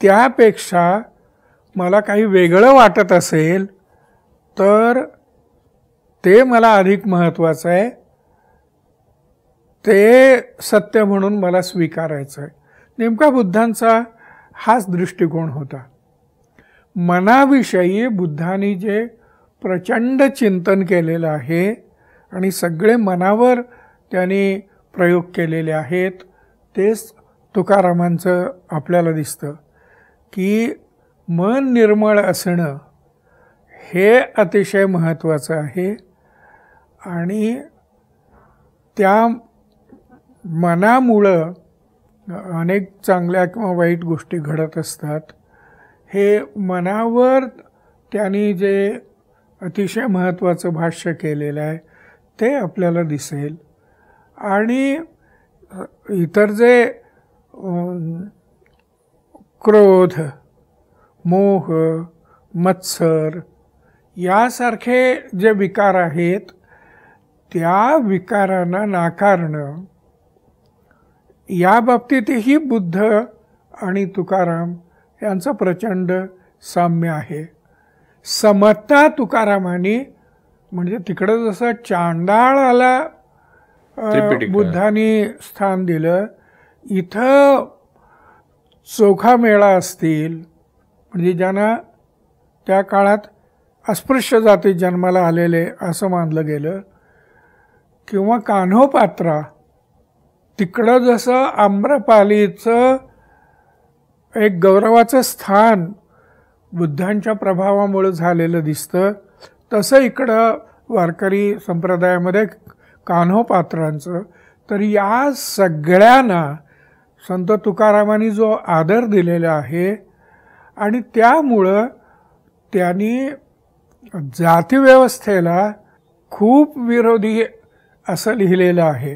त्यापेक्षा मला काही वेगळं वाटत असेल तर ते मला अधिक महत्त्वाचं आहे, ते सत्य म्हणून मला स्वीकारायचं आहे. नेमका बुद्धांचा हाच दृष्टिकोन होता. मनाविषयी बुद्धांनी जे प्रचंड चिंतन केलेलं आहे आणि सगळे मनावर त्यांनी प्रयोग केलेले आहेत, तेच तुकारामांचं आपल्याला दिसतं की मन निर्मळ असणं हे अतिशय महत्त्वाचं आहे आणि त्या मनामुळं अनेक चांगल्या किंवा वाईट गोष्टी घडत असतात. हे मनावर त्यांनी जे अतिशय महत्त्वाचं भाष्य केलेलं आहे ते आपल्याला दिसेल. आणि इतर जे क्रोध, मोह, मत्सर यासारखे जे विकार आहेत त्या विकारांना नाकारणं, या बाबतीतही बुद्ध आणि तुकाराम यांचं प्रचंड साम्य आहे. समता तुकारामांनी, म्हणजे तिकडं जसं चांडाळाला बुद्धांनी स्थान दिलं, इथं चोखामेळा असतील, म्हणजे ज्यांना त्या काळात अस्पृश्य जाती जन्माला आलेले असं मानलं गेलं, किंवा कान्होपात्रा, तिकडं जसं आम्रपालीचं एक गौरवाचं स्थान बुद्धांच्या प्रभावामुळे झालेलं दिसतं, तसं इकडं वारकरी संप्रदायामध्ये कान्होपात्रांचं. तर या सगळ्यांना संत तुकारामांनी जो आदर दिलेला आहे आणि त्यामुळं त्यांनी जातीव्यवस्थेला खूप विरोधी असं लिहिलेलं आहे.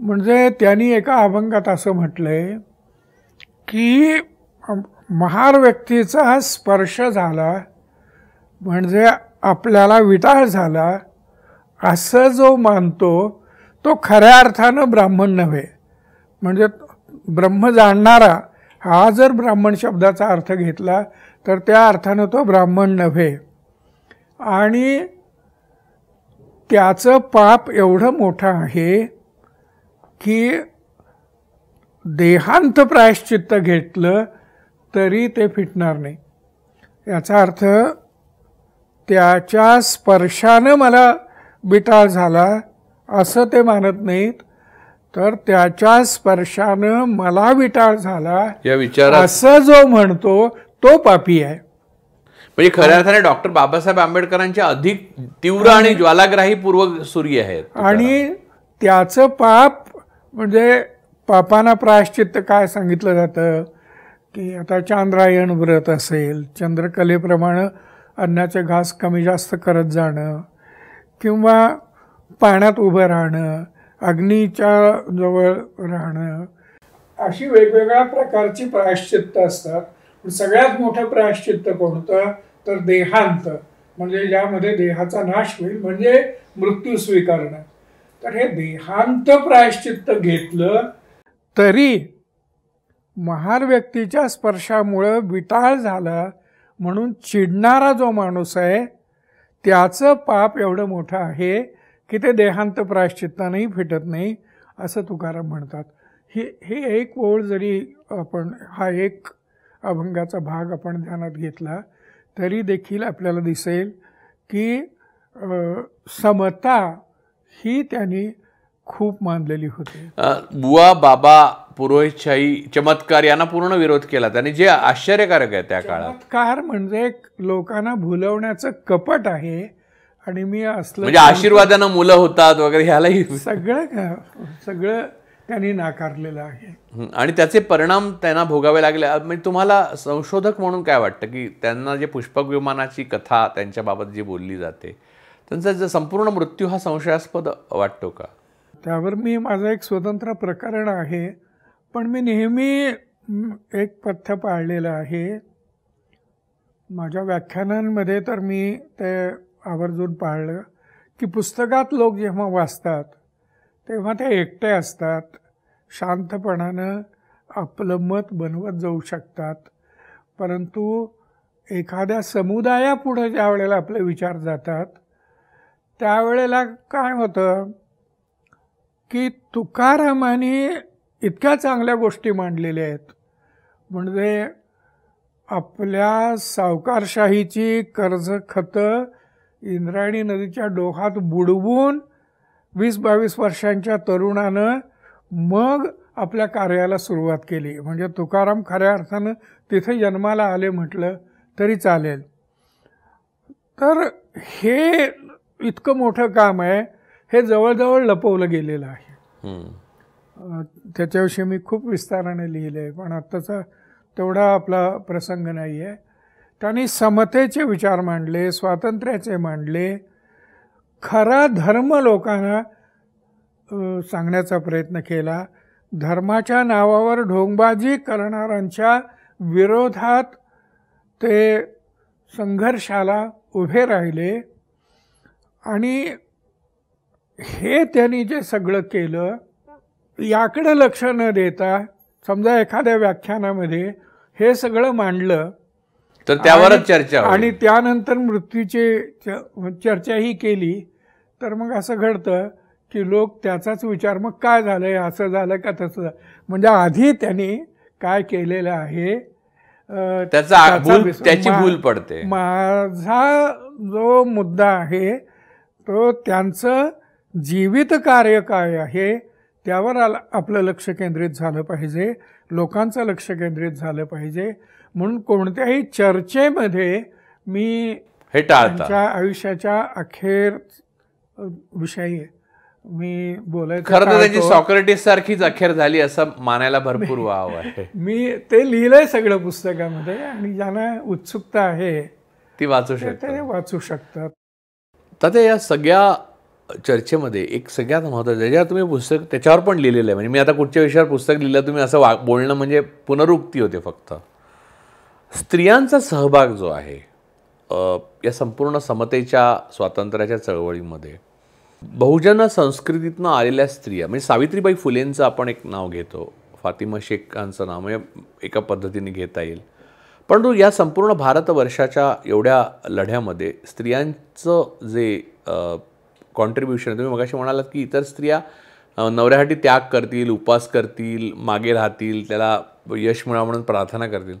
म्हणजे त्यांनी एका अभंगात असं म्हटलं आहे की महार व्यक्तीचा स्पर्श झाला म्हणजे आपल्याला विटाळ झाला असं जो मानतो तो खऱ्या अर्थानं ब्राह्मण नव्हे. म्हणजे ब्रह्म जाणणारा हा जर ब्राह्मण शब्दाचा अर्थ घेतला तर त्या अर्थानं तो ब्राह्मण नव्हे आणि त्याचं पाप एवढं मोठं आहे की देहांत प्रायश्चित्त घेतलं तरी ते फिटणार नाही. याचा अर्थ त्याच्या स्पर्शानं मला बिटाळ झाला असं ते मानत नाहीत, तर त्याच्या स्पर्शानं मला बिटाळ झाला या विचारात असं जो म्हणतो तो पापी आहे. म्हणजे खऱ्या अर्थाने डॉक्टर बाबासाहेब आंबेडकरांच्या अधिक तीव्र आणि ज्वालाग्राही पूर्व सूर्य आहेत. आणि त्याचं पाप म्हणजे पापांना प्रायश्चित्त काय सांगितलं जातं की आता चांद्रायण व्रत असेल, चंद्रकलेप्रमाणे अन्नाचे घास कमी जास्त करत जाणं किंवा पाण्यात उभं राहणं, अग्नीच्या जवळ राहणं, अशी वेगवेगळ्या प्रकारची प्रायश्चित्त असतात. सगळ्यात मोठं प्रायश्चित्त कोणतं तर देहांत, म्हणजे ज्यामध्ये देहाचा नाश होईल म्हणजे मृत्यू स्वीकारणं. तर हे देहांत प्रायश्चित्त घेतलं तरी महार व्यक्तीच्या स्पर्शामुळं विटाळ झाला म्हणून चिडणारा जो माणूस आहे त्याचं पाप एवढं मोठं आहे की ते देहांत प्रायश्चित्तानेही फिटत नाही असं तुकाराम म्हणतात. हे हे एक ओळ जरी आपण हा एक अभंगाचा भाग आपण ध्यानात घेतला तरी देखील आपल्याला दिसेल की समता ही त्यांनी खूप मानलेली होती. बुवा, बाबा, पुरोहितशाही, चमत्कार यांना पूर्ण विरोध केला त्यांनी, जे आश्चर्यकारक आहे त्या काळात. चमत्कार म्हणजे लोकांना भुलवण्याचं कपट आहे आणि मी असलं म्हणजे आशीर्वादानं मुलं होतात वगैरे ह्यालाही सगळं सगळं त्यांनी नाकारलेलं आहे आणि त्याचे परिणाम त्यांना भोगावे लागले. म्हणजे तुम्हाला संशोधक म्हणून काय वाटतं की त्यांना जे पुष्पक विमानाची कथा त्यांच्याबाबत जी बोलली जाते त्यांचा जो संपूर्ण मृत्यू हा संशयास्पद वाटतो का? त्यावर मी माझा एक स्वतंत्र प्रकरण आहे पण मी नेहमी एक पथ्य पाळलेलं आहे माझ्या व्याख्यानांमध्ये तर मी ते आवर्जून पाळलं की पुस्तकात लोक जेव्हा वाचतात तेव्हा ते एकटे असतात शांतपणानं आपलं मत बनवत जाऊ शकतात परंतु एखाद्या समुदायापुढं ज्या वेळेला आपले विचार जातात त्यावेळेला काय होतं की तुकारामाने इतक्या चांगल्या गोष्टी मांडलेल्या आहेत म्हणजे आपल्या सावकारशाहीची कर्ज खतं इंद्रायणी नदीच्या डोहात बुडवून वीस बावीस वर्षांच्या तरुणानं मग आपल्या कार्याला सुरुवात केली म्हणजे तुकाराम खऱ्या अर्थानं तिथे जन्माला आले म्हटलं तरी चालेल. तर हे इतकं मोठं काम आहे हे जवळजवळ लपवलं गेलेलं आहे त्याच्याविषयी मी खूप विस्ताराने लिहिलं आहे पण आत्ताचा तेवढा आपला प्रसंग नाही आहे. त्यांनी समतेचे विचार मांडले स्वातंत्र्याचे मांडले खरा धर्म लोकांना सांगण्याचा प्रयत्न केला धर्माच्या नावावर ढोंगबाजी करणाऱ्यांच्या विरोधात ते संघर्षाला उभे राहिले आणि हे त्यांनी जे सगळं केलं याकडे लक्ष न देता समजा एखाद्या व्याख्यानामध्ये हे सगळं मांडलं तर त्यावरच चर्चा आणि त्यानंतर मृत्यूची चर्चाही केली तर मग असं घडतं की लोक त्याचाच विचार मग काय झालं आहे असं झालं का तसं झालं म्हणजे आधी त्यांनी काय केलेलं आहे त्याचा त्याची भूल पडते. माझा जो मुद्दा आहे तो त्यांचं जीवित कार्य काय आहे त्यावर आपलं लक्ष केंद्रित झालं पाहिजे लोकांचं लक्ष केंद्रित झालं पाहिजे म्हणून कोणत्याही चर्चेमध्ये मी हे टाळता आयुष्याच्या अखेर विषयी मी बोलायचं. खरं तर त्याची सॉक्रेटिस सारखीच अखेर झाली असं मानायला भरपूर वाव आहे. मी ते लिहिलंय सगळं पुस्तकामध्ये आणि ज्यांना उत्सुकता आहे ती वाचू शकतात ते वाचू शकतात. तर या सगळ्या चर्चेमध्ये एक सगळ्यात महत्त्वाचं ज्याच्यावर तुम्ही पुस्तक त्याच्यावर पण लिहिलेलं आहे म्हणजे मी आता कुठच्या विषयावर पुस्तक लिहिलं तुम्ही असं वा बोलणं म्हणजे पुनरुक्ती होते फक्त स्त्रियांचा सहभाग जो आहे या संपूर्ण समतेच्या स्वातंत्र्याच्या चळवळीमध्ये बहुजन संस्कृतीतनं आलेल्या स्त्रिया म्हणजे सावित्रीबाई फुलेंचं आपण एक नाव घेतो फातिमा शेखांचं नाव म्हणजे एका पद्धतीने घेता येईल परंतु या संपूर्ण भारतवर्षाच्या एवढ्या लढ्यामध्ये स्त्रियांचं जे कॉन्ट्रीब्युशन तुम्ही मगाशी म्हणालात की इतर स्त्रिया नवऱ्यासाठी त्याग करतील उपवास करतील मागे राहतील त्याला यश मिळावं म्हणून प्रार्थना करतील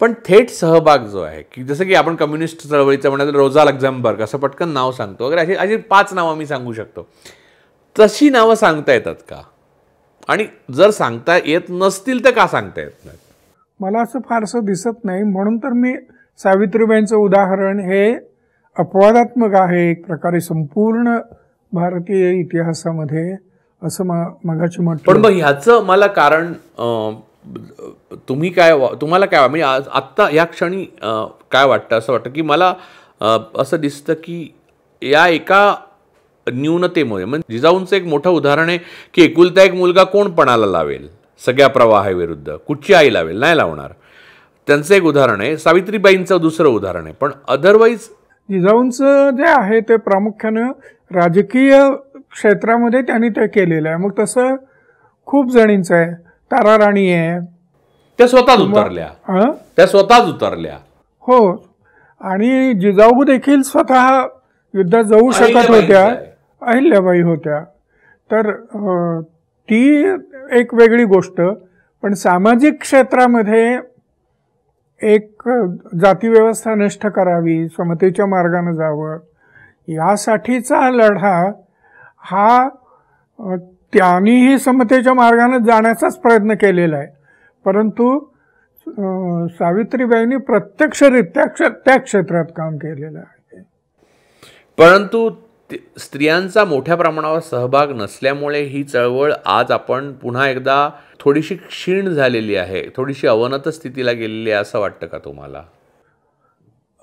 पण थेट सहभाग जो आहे की जसं की आपण कम्युनिस्ट चळवळीचं म्हणाल रोझा लक्झेमबर्ग असं पटकन नाव सांगतो वगैरे अशी अशी पाच नावं मी सांगू शकतो तशी नावं सांगता येतात का आणि जर सांगता येत नसतील तर का सांगता येत नाही? मला असं फारसं दिसत नाही म्हणून तर मी सावित्रीबाईंचं उदाहरण हे अपवादात्मक आहे एक प्रकारे संपूर्ण भारतीय इतिहासामध्ये असं मा मगाशी म्हटलं पण मग ह्याचं मला कारण तुम्ही काय तुम्हाला काय म्हणजे आत्ता या क्षणी काय वाटतं असं वाटतं की मला असं दिसतं की या एका न्यूनतेमुळे म्हणजे जिजाऊंचं एक मोठं उदाहरण आहे की एकुलता एक मुलगा कोण पणाला लावेल सगळ्या प्रवाहाविरुद्ध कुठची आई लावेल नाही लावणार त्यांचं एक उदाहरण आहे सावित्रीबाईंचं दुसरं उदाहरण आहे पण अदरवाईज जिजाऊंचं जे आहे ते प्रामुख्यानं राजकीय क्षेत्रामध्ये त्यांनी ते केलेलं आहे मग तसं खूप जणींचं आहे तारा राणी आहे त्या स्वतःच उतरल्या त्या स्वतःच उतरल्या हो आणि जिजाऊ देखील स्वतः युद्धात जाऊ शकत होत्या अहिल्याबाई होत्या तर ती एक वेगळी गोष्ट पण सामाजिक क्षेत्रामध्ये एक जातीव्यवस्था नष्ट करावी समतेच्या मार्गानं जावं यासाठीचा लढा हा त्यांनीही समतेच्या मार्गानं जाण्याचाच प्रयत्न केलेला आहे परंतु सावित्रीबाईंनी प्रत्यक्षरित्या त्या क्षेत्रात काम केलेलं आहे. परंतु स्त्रियांचा मोठ्या प्रमाणावर सहभाग नसल्यामुळे ही चळवळ आज आपण पुन्हा एकदा थोडीशी क्षीण झालेली आहे, थोडीशी अवनत स्थितीला गेलेली आहे असं वाटतं का तुम्हाला?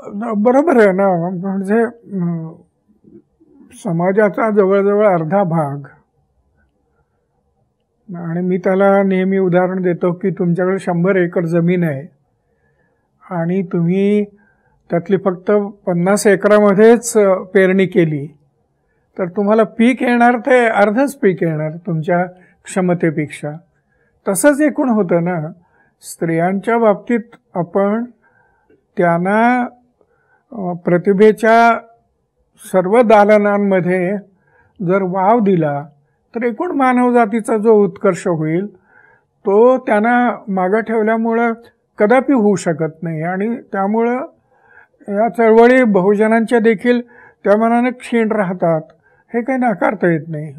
बरोबर आहे ना, म्हणजे समाजाचा जवळजवळ अर्धा भाग, आणि मी त्याला नेहमी उदाहरण देतो की तुमच्याकडे शंभर एकर जमीन आहे आणि तुम्ही त्यातली फक्त पन्नास एकरामध्येच पेरणी केली तर तुम्हाला पीक येणार ते अर्धच पीक येणार तुमच्या क्षमतेपेक्षा. तसंच एकूण होतं ना, स्त्रियांच्या बाबतीत आपण त्यांना प्रतिभेच्या सर्व दालनांमध्ये जर वाव दिला तर एकूण मानवजातीचा जो उत्कर्ष होईल तो त्यांना मागं ठेवल्यामुळं कदापि होऊ शकत नाही, आणि त्यामुळं या चळवळी बहुजनांच्या देखील त्या मनाने क्षीण राहतात, हे काही नाकारता येत नाही.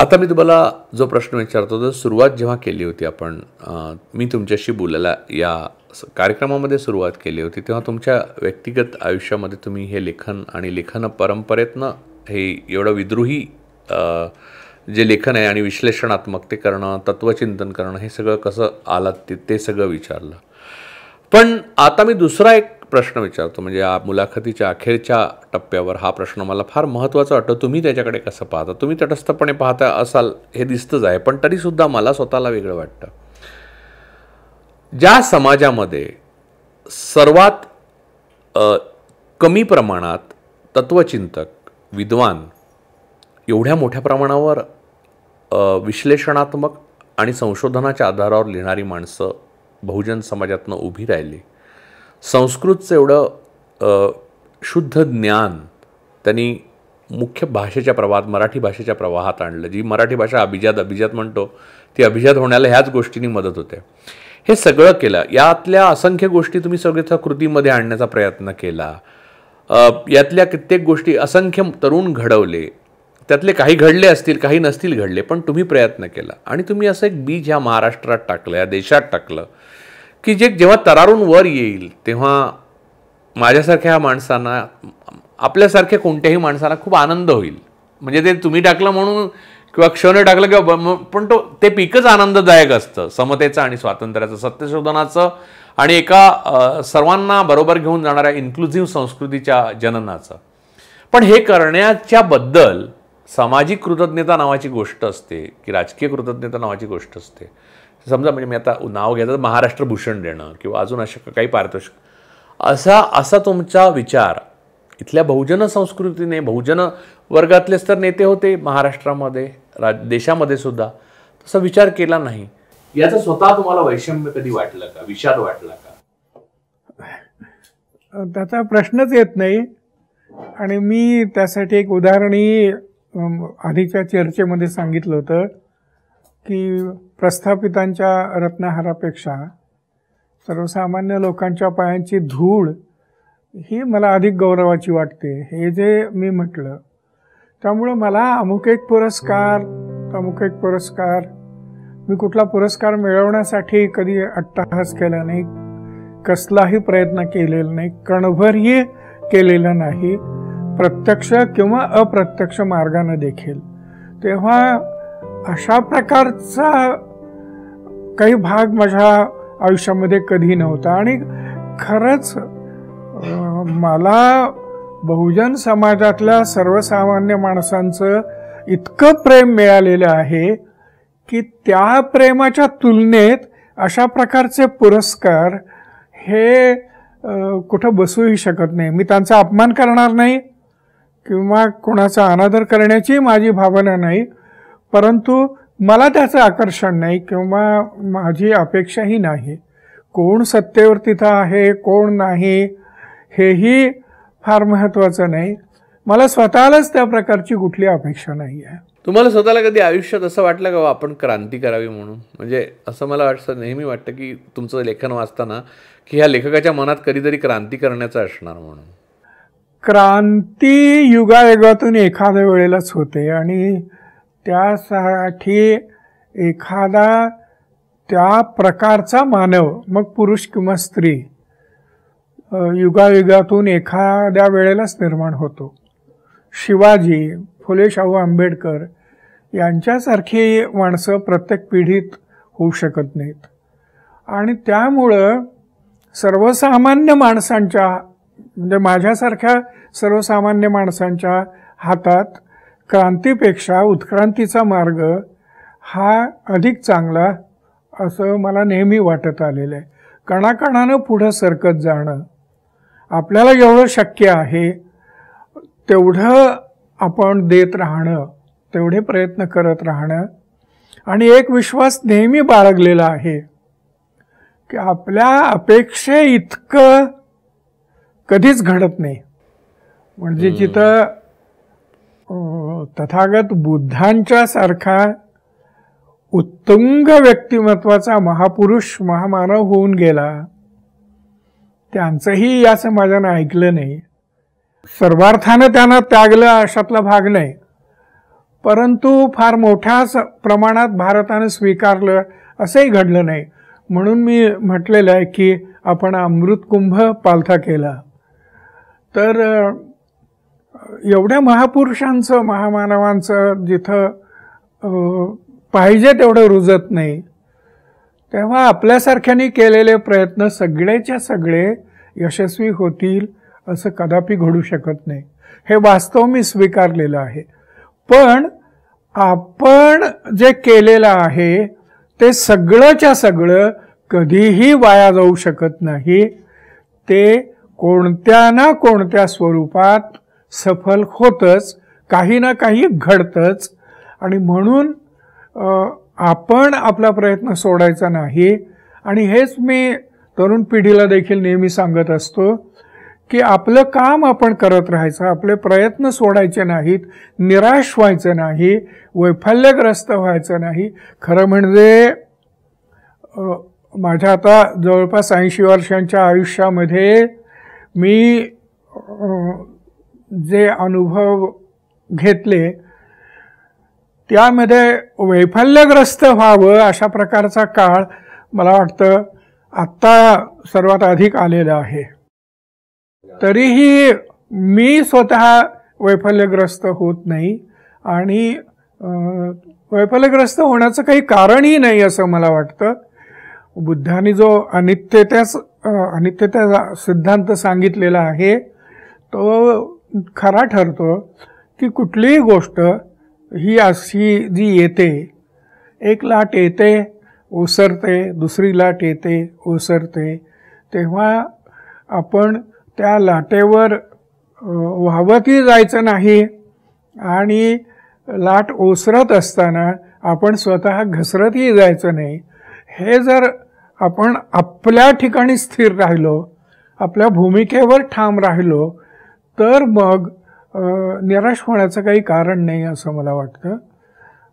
आता मी तुम्हाला जो प्रश्न विचारतो तो सुरुवात जेव्हा केली होती आपण, मी तुमच्याशी बोलायला या कार्यक्रमामध्ये सुरुवात केली होती तेव्हा तुमच्या व्यक्तिगत आयुष्यामध्ये तुम्ही हे लेखन आणि लेखन परंपरेतनं हे एवढं विद्रोही जे लेखन आहे आणि विश्लेषणात्मक ते करणं, तत्त्वचिंतन करणं, हे सगळं कसं आलात ते सगळं विचारलं. पण आता मी दुसरा एक प्रश्न विचारतो, म्हणजे या मुलाखतीच्या अखेरच्या टप्प्यावर हा प्रश्न मला फार महत्त्वाचा वाटतो. तुम्ही त्याच्याकडे कसं पाहता? तुम्ही तटस्थपणे पाहता असाल हे दिसतंच आहे, पण तरीसुद्धा मला स्वतःला वेगळं वाटतं. ज्या समाजामध्ये सर्वात कमी प्रमाणात तत्त्वचिंतक विद्वान एवढ्या मोठ्या प्रमाणावर विश्लेषणात्मक आणि संशोधनाच्या आधारावर लिहिणारी माणसं बहुजन समाजातनं उभी राहिली, संस्कृतचं एवढं शुद्ध ज्ञान त्यांनी मुख्य भाषेच्या प्रवाहात, मराठी भाषेच्या प्रवाहात आणलं, जी मराठी भाषा अभिजात अभिजात म्हणतो ती अभिजात होण्याला ह्याच गोष्टींनी मदत होते. हे सगळं केलं, यातल्या असंख्य गोष्टी तुम्ही सगळ्या कृतीमध्ये आणण्याचा प्रयत्न केला, यातल्या कित्येक गोष्टी असंख्य तरुण घडवले, त्यातले काही घडले असतील काही नसतील घडले, पण तुम्ही प्रयत्न केला आणि तुम्ही असं एक बीज ह्या महाराष्ट्रात टाकलं, या देशात टाकलं की जे जेव्हा तरारून वर येईल तेव्हा माझ्यासारख्या माणसांना, आपल्यासारख्या कोणत्याही माणसाला खूप आनंद होईल. म्हणजे ते तुम्ही टाकलं म्हणून किंवा क्षण टाकलं किंवा, पण तो ते पीकच आनंददायक असतं, समतेचं आणि स्वातंत्र्याचं, सत्यशोधनाचं आणि एका सर्वांना बरोबर घेऊन जाणाऱ्या इन्क्लुझिव्ह संस्कृतीच्या जननाचं. पण हे करण्याच्याबद्दल सामाजिक कृतज्ञता नावाची गोष्ट असते की राजकीय कृतज्ञता नावाची गोष्ट असते. समजा म्हणजे मी आता नाव घेतलं महाराष्ट्र भूषण देणं किंवा अजून अशा काही पारितोषिक, असा असा तुमचा विचार इथल्या बहुजन संस्कृतीने, बहुजन वर्गातलेच तर नेते होते महाराष्ट्रामध्ये, राज देशामध्ये सुद्धा तसा विचार केला नाही, याचं स्वतः तुम्हाला वैषम्य कधी वाटलं का, विषाद वाटला का? त्याचा प्रश्नच येत नाही, आणि मी त्यासाठी एक उदाहरणही आधीच्या चर्चेमध्ये सांगितलं होतं की प्रस्थापितांच्या रत्नहारापेक्षा सर्वसामान्य लोकांच्या पायांची धूळ ही मला अधिक गौरवाची वाटते, हे जे मी म्हटलं. त्यामुळं मला अमुक एक पुरस्कार अमुक एक पुरस्कार, मी कुठला पुरस्कार मिळवण्यासाठी कधी अट्टहास केला नाही, कसलाही प्रयत्न केलेला नाही, कणभरही केलेला नाही, प्रत्यक्ष किंवा अप्रत्यक्ष मार्गाने देखील. तेव्हा अशा प्रकारचा काही भाग माझ्या आयुष्यामध्ये कधी नव्हता, आणि खरंच मला बहुजन समाजातल्या सर्वसामान्य माणसांचं इतकं प्रेम मिळालेलं आहे की त्या प्रेमाच्या तुलनेत अशा प्रकारचे पुरस्कार हे कुठं बसूही शकत नाही. मी त्यांचा अपमान करणार नाही किंवा कोणाचा अनादर करण्याची माझी भावना नाही, परंतु मला त्याचं आकर्षण नाही किंवा माझी अपेक्षाही नाही. कोण सत्तेवर तिथं आहे कोण नाही हेही फार महत्त्वाचं नाही, मला स्वतःलाच त्या प्रकारची कुठली अपेक्षा नाही आहे. तुम्हाला स्वतःला कधी आयुष्यात असं वाटलं का आपण क्रांती करावी म्हणून? म्हणजे असं मला वाटतं, नेहमी वाटतं की तुमचं लेखन वाचताना की ह्या लेखकाच्या मनात कधीतरी क्रांती करण्याचं असणार म्हणून. क्रांती युगायुगातून एखाद्या वेळेलाच होते, आणि त्यासाठी एखादा त्या प्रकारचा मानव, मग पुरुष किंवा स्त्री, युगायुगातून एखाद्या वेळेलाच निर्माण होतो. शिवाजी, फुले शाहू आंबेडकर यांच्यासारखी माणसं प्रत्येक पिढीत होऊ शकत नाहीत. आणि त्यामुळं सर्वसामान्य माणसांच्या, म्हणजे माझ्यासारख्या सर्वसामान्य माणसांच्या हातात क्रांतीपेक्षा उत्क्रांतीचा मार्ग हा अधिक चांगला असं मला नेहमी वाटत आलेलं आहे. कणाकणानं पुढं सरकत जाणं, आपल्याला जेवढं शक्य आहे तेवढं आपण देत राहणं, तेवढे प्रयत्न करत राहणं. आणि एक विश्वास नेहमी बाळगलेला आहे की आपल्या अपेक्षे इतकं कधीच घडत नाही. म्हणजे जिथं तथागत बुद्धांच्या सारखा उत्तुंग व्यक्तिमत्वाचा महापुरुष महामानव होऊन गेला, त्यांचंही या समाजानं ऐकलं नाही. सर्वार्थानं त्यांना त्यागलं अशातला भाग नाही, परंतु फार मोठ्या प्रमाणात भारतानं स्वीकारलं असंही घडलं नाही. म्हणून मी म्हटलेलं आहे की आपण अमृतकुंभ पालथा केला. तर एवढ्या महापुरुषांचं, महामानवांचं जिथं पाहिजे तेवढं रुजत नाही, तेव्हा आपल्यासारख्याने केलेले प्रयत्न सगळेच्या सगळे यशस्वी होतील असं कदापि घडू शकत नाही. हे वास्तव मी स्वीकारलेलं आहे. पण आपण जे केलेलं आहे ते सगळंच्या सगळं कधीही वाया जाऊ शकत नाही. ते कोणत्या ना कोणत्या स्वरूपात सफल होतच, काही ना काही घडतच. आणि म्हणून आपण आपला प्रयत्न सोडायचा नाही. आणि हेच मी तरुण पिढीला देखील नेहमी सांगत असतो की आपलं काम आपण करत राहायचं, आपले प्रयत्न सोडायचे नाहीत, निराश व्हायचं नाही, वैफल्यग्रस्त व्हायचं नाही. खरं म्हणजे माझ्या आता जवळपास ऐंशी वर्षांच्या आयुष्यामध्ये मी जे अनुभव घेतले त्यामध्ये वैफल्यग्रस्त व्हावं अशा प्रकारचा काळ मला वाटतं आत्ता सर्वात अधिक आलेला आहे. तरीही मी स्वतः वैफल्यग्रस्त होत नाही आणि वैफल्यग्रस्त होण्याचं काही कारणही नाही असं मला वाटतं. बुद्धांनी जो अनित्यतेस अनित्यतेचा सिद्धांत सांगितलेला आहे तो खरा ठरतो की कुठलीही गोष्ट ही अशी जी येते, एक लाट येते ओसरते, दुसरी लाट येते ओसरते, तेव्हा आपण त्या लाटेवर वाहवतही जायचं नाही आणि लाट ओसरत असताना आपण स्वतः घसरतही जायचं नाही. हे जर आपण आपल्या ठिकाणी स्थिर राहिलो, आपल्या भूमिकेवर ठाम राहिलो, तर मग निराश होण्याचं काही कारण नाही असं मला वाटतं.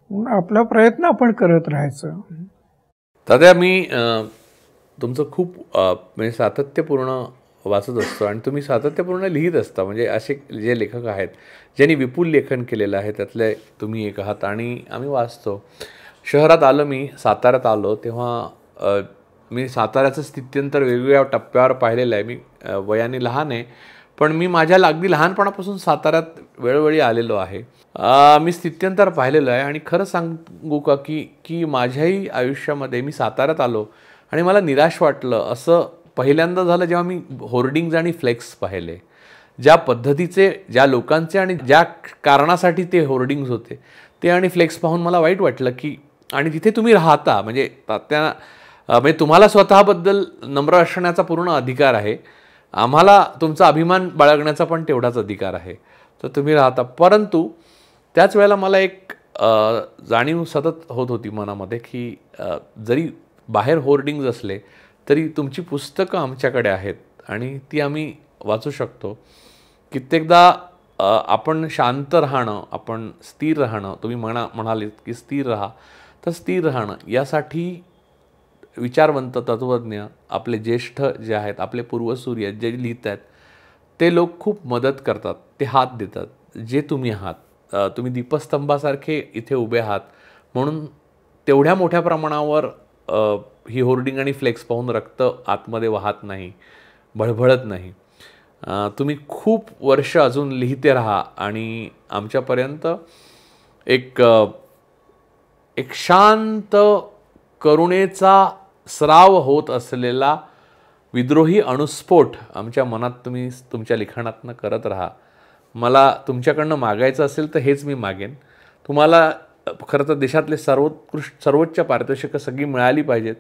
म्हणून आपला प्रयत्न आपण करत राहायचं. दादा, मी तुमचं खूप म्हणजे सातत्यपूर्ण वाचत असतो आणि तुम्ही सातत्यपूर्ण लिहित असता. म्हणजे असे जे लेखक आहेत ज्यांनी विपुल लेखन केलेलं आहे त्यातले तुम्ही एक आहात आणि आम्ही वाचतो. शहरात आलो, मी साताऱ्यात आलो तेव्हा मी साताऱ्याचं स्थित्यंतर वेगवेगळ्या टप्प्यावर पाहिलेलं आहे. मी वयाने लहान आहे पण मी माझ्या अगदी लहानपणापासून साताऱ्यात वेळोवेळी आलेलो आहे. मी स्थित्यंतर पाहिलेलं आहे आणि खरं सांगू का की की माझ्याही आयुष्यामध्ये मी साताऱ्यात आलो आणि मला निराश वाटलं असं पहिल्यांदा झालं जेव्हा मी होर्डिंग्ज आणि फ्लेक्स पाहिले. ज्या पद्धतीचे, ज्या लोकांचे आणि ज्या कारणासाठी ते होर्डिंग्ज होते ते आणि फ्लेक्स पाहून मला वाईट वाटलं की. आणि तिथे तुम्ही राहता म्हणजे त्या म्हणजे तुम्हाला स्वतःबद्दल नम्र असण्याचा पूर्ण अधिकार आहे, आम्हाला तुमचा अभिमान बाळगण्याचा पण तेवढाच अधिकार आहे. तर तुम्ही राहता, परंतु त्याच वेळेला मला एक जाणीव सतत होत होती मनामध्ये की जरी बाहेर होर्डिंग्ज असले तरी तुमची पुस्तकं आमच्याकडे आहेत आणि ती आम्ही वाचू शकतो. कित्येकदा आपण शांत राहणं, आपण स्थिर राहणं, तुम्ही म्हणा म्हणालीत की स्थिर राहा, तर स्थिर राहणं यासाठी विचारवंत तत्त्वज्ञ, आपले ज्येष्ठ जे आहेत, आपले पूर्वसूर्य जे लिहित आहेत ते लोक खूप मदत करतात, ते हात देतात. जे तुम्ही आहात, तुम्ही दीपस्तंभासारखे इथे उभे आहात म्हणून तेवढ्या मोठ्या प्रमाणावर ही होर्डिंग आणि फ्लेक्स पाहून रक्त आतमध्ये वाहत नाही, भळभळत नाही. तुम्ही खूप वर्ष अजून लिहिते राहा आणि आमच्यापर्यंत एक एक शांत करुणेचा स्राव होत असलेला विद्रोही अणुस्फोट आमच्या मनात तुम्ही तुमच्या लिखाणातनं करत राहा. मला तुमच्याकडनं मागायचं असेल तर हेच मी मागेन. तुम्हाला खरं तर देशातले सर्वोत्कृष्ट सर्वोच्च पारितोषिकं सगळी मिळाली पाहिजेत,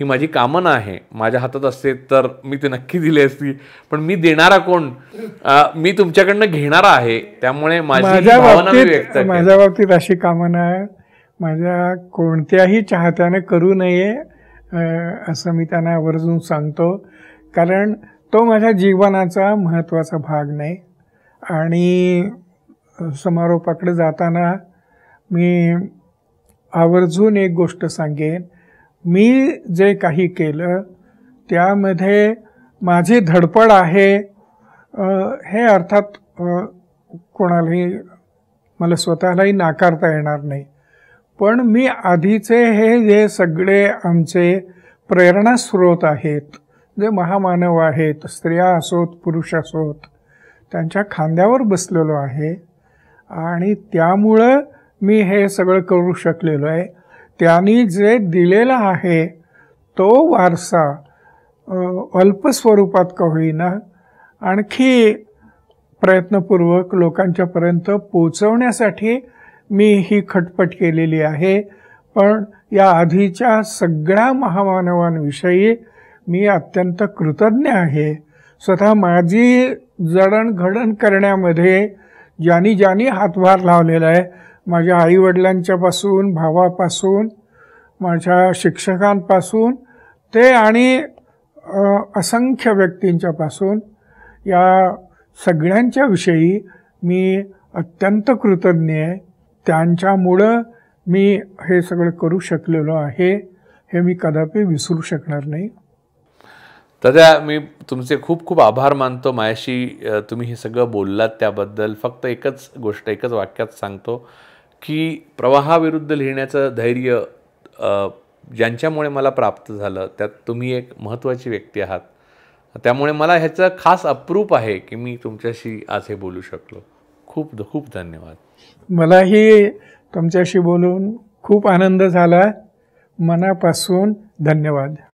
ही माझी कामना आहे. माझ्या हातात असते तर मी ते नक्की दिले असती, पण मी देणारा कोण, मी तुमच्याकडनं घेणारा आहे. त्यामुळे माझ्या बाबतीत माझ्या बाबतीत अशी कामना आहे माझ्या कोणत्याही चाहत्याने करू नये असं मी त्यांना आवर्जून सांगतो, कारण तो माझ्या जीवनाचा महत्त्वाचा भाग नाही. आणि समारोपाकडे जाताना मी आवर्जून एक गोष्ट सांगेन, मी जे काही केलं त्यामध्ये माझी धडपड आहे हे अर्थात कोणालाही, मला स्वतःलाही नाकारता येणार नाही, पण मी आधीचे हे जे सगळे आमचे प्रेरणास्रोत आहेत, जे महामानव आहेत, स्त्रिया असोत पुरुष असोत, त्यांच्या खांद्यावर बसलेलो आहे आणि त्यामुळं मी हे सगळं करू शकलेलो आहे. त्यांनी जे दिलेला आहे तो वारसा अल्पस्वरूपात का होईना आणखी प्रयत्नपूर्वक लोकांच्यापर्यंत पोचवण्यासाठी मी ही खटपट केलेली आहे. पण या आधीच्या सगळ्या महामानवांविषयी मी अत्यंत कृतज्ञ आहे. स्वतः माझी जडणघडण करण्यामध्ये ज्यांनी ज्यांनी हातभार लावलेला आहे, माझ्या आईवडिलांच्यापासून, भावापासून, माझ्या शिक्षकांपासून ते आणि असंख्य व्यक्तींच्यापासून, या सगळ्यांच्याविषयी मी अत्यंत कृतज्ञ आहे. त्यांच्यामुळं मी हे सगळं करू शकलेलो आहे हे मी कदापि विसरू शकणार नाही. दादा, मी तुमचे खूप खूप आभार मानतो. माझ्याशी तुम्ही हे सगळं बोललात त्याबद्दल फक्त एकच गोष्ट एकच वाक्यात सांगतो की प्रवाहाविरुद्ध लिहिण्याचं धैर्य ज्यांच्यामुळे मला प्राप्त झालं त्यात तुम्ही एक महत्त्वाची व्यक्ती आहात. त्यामुळे मला ह्याचं खास अप्रूप आहे की मी तुमच्याशी आज हे बोलू शकलो. खूप खूप धन्यवाद. मलाही तुमच्याशी बोलून खूप आनंद झाला. मनापासून धन्यवाद.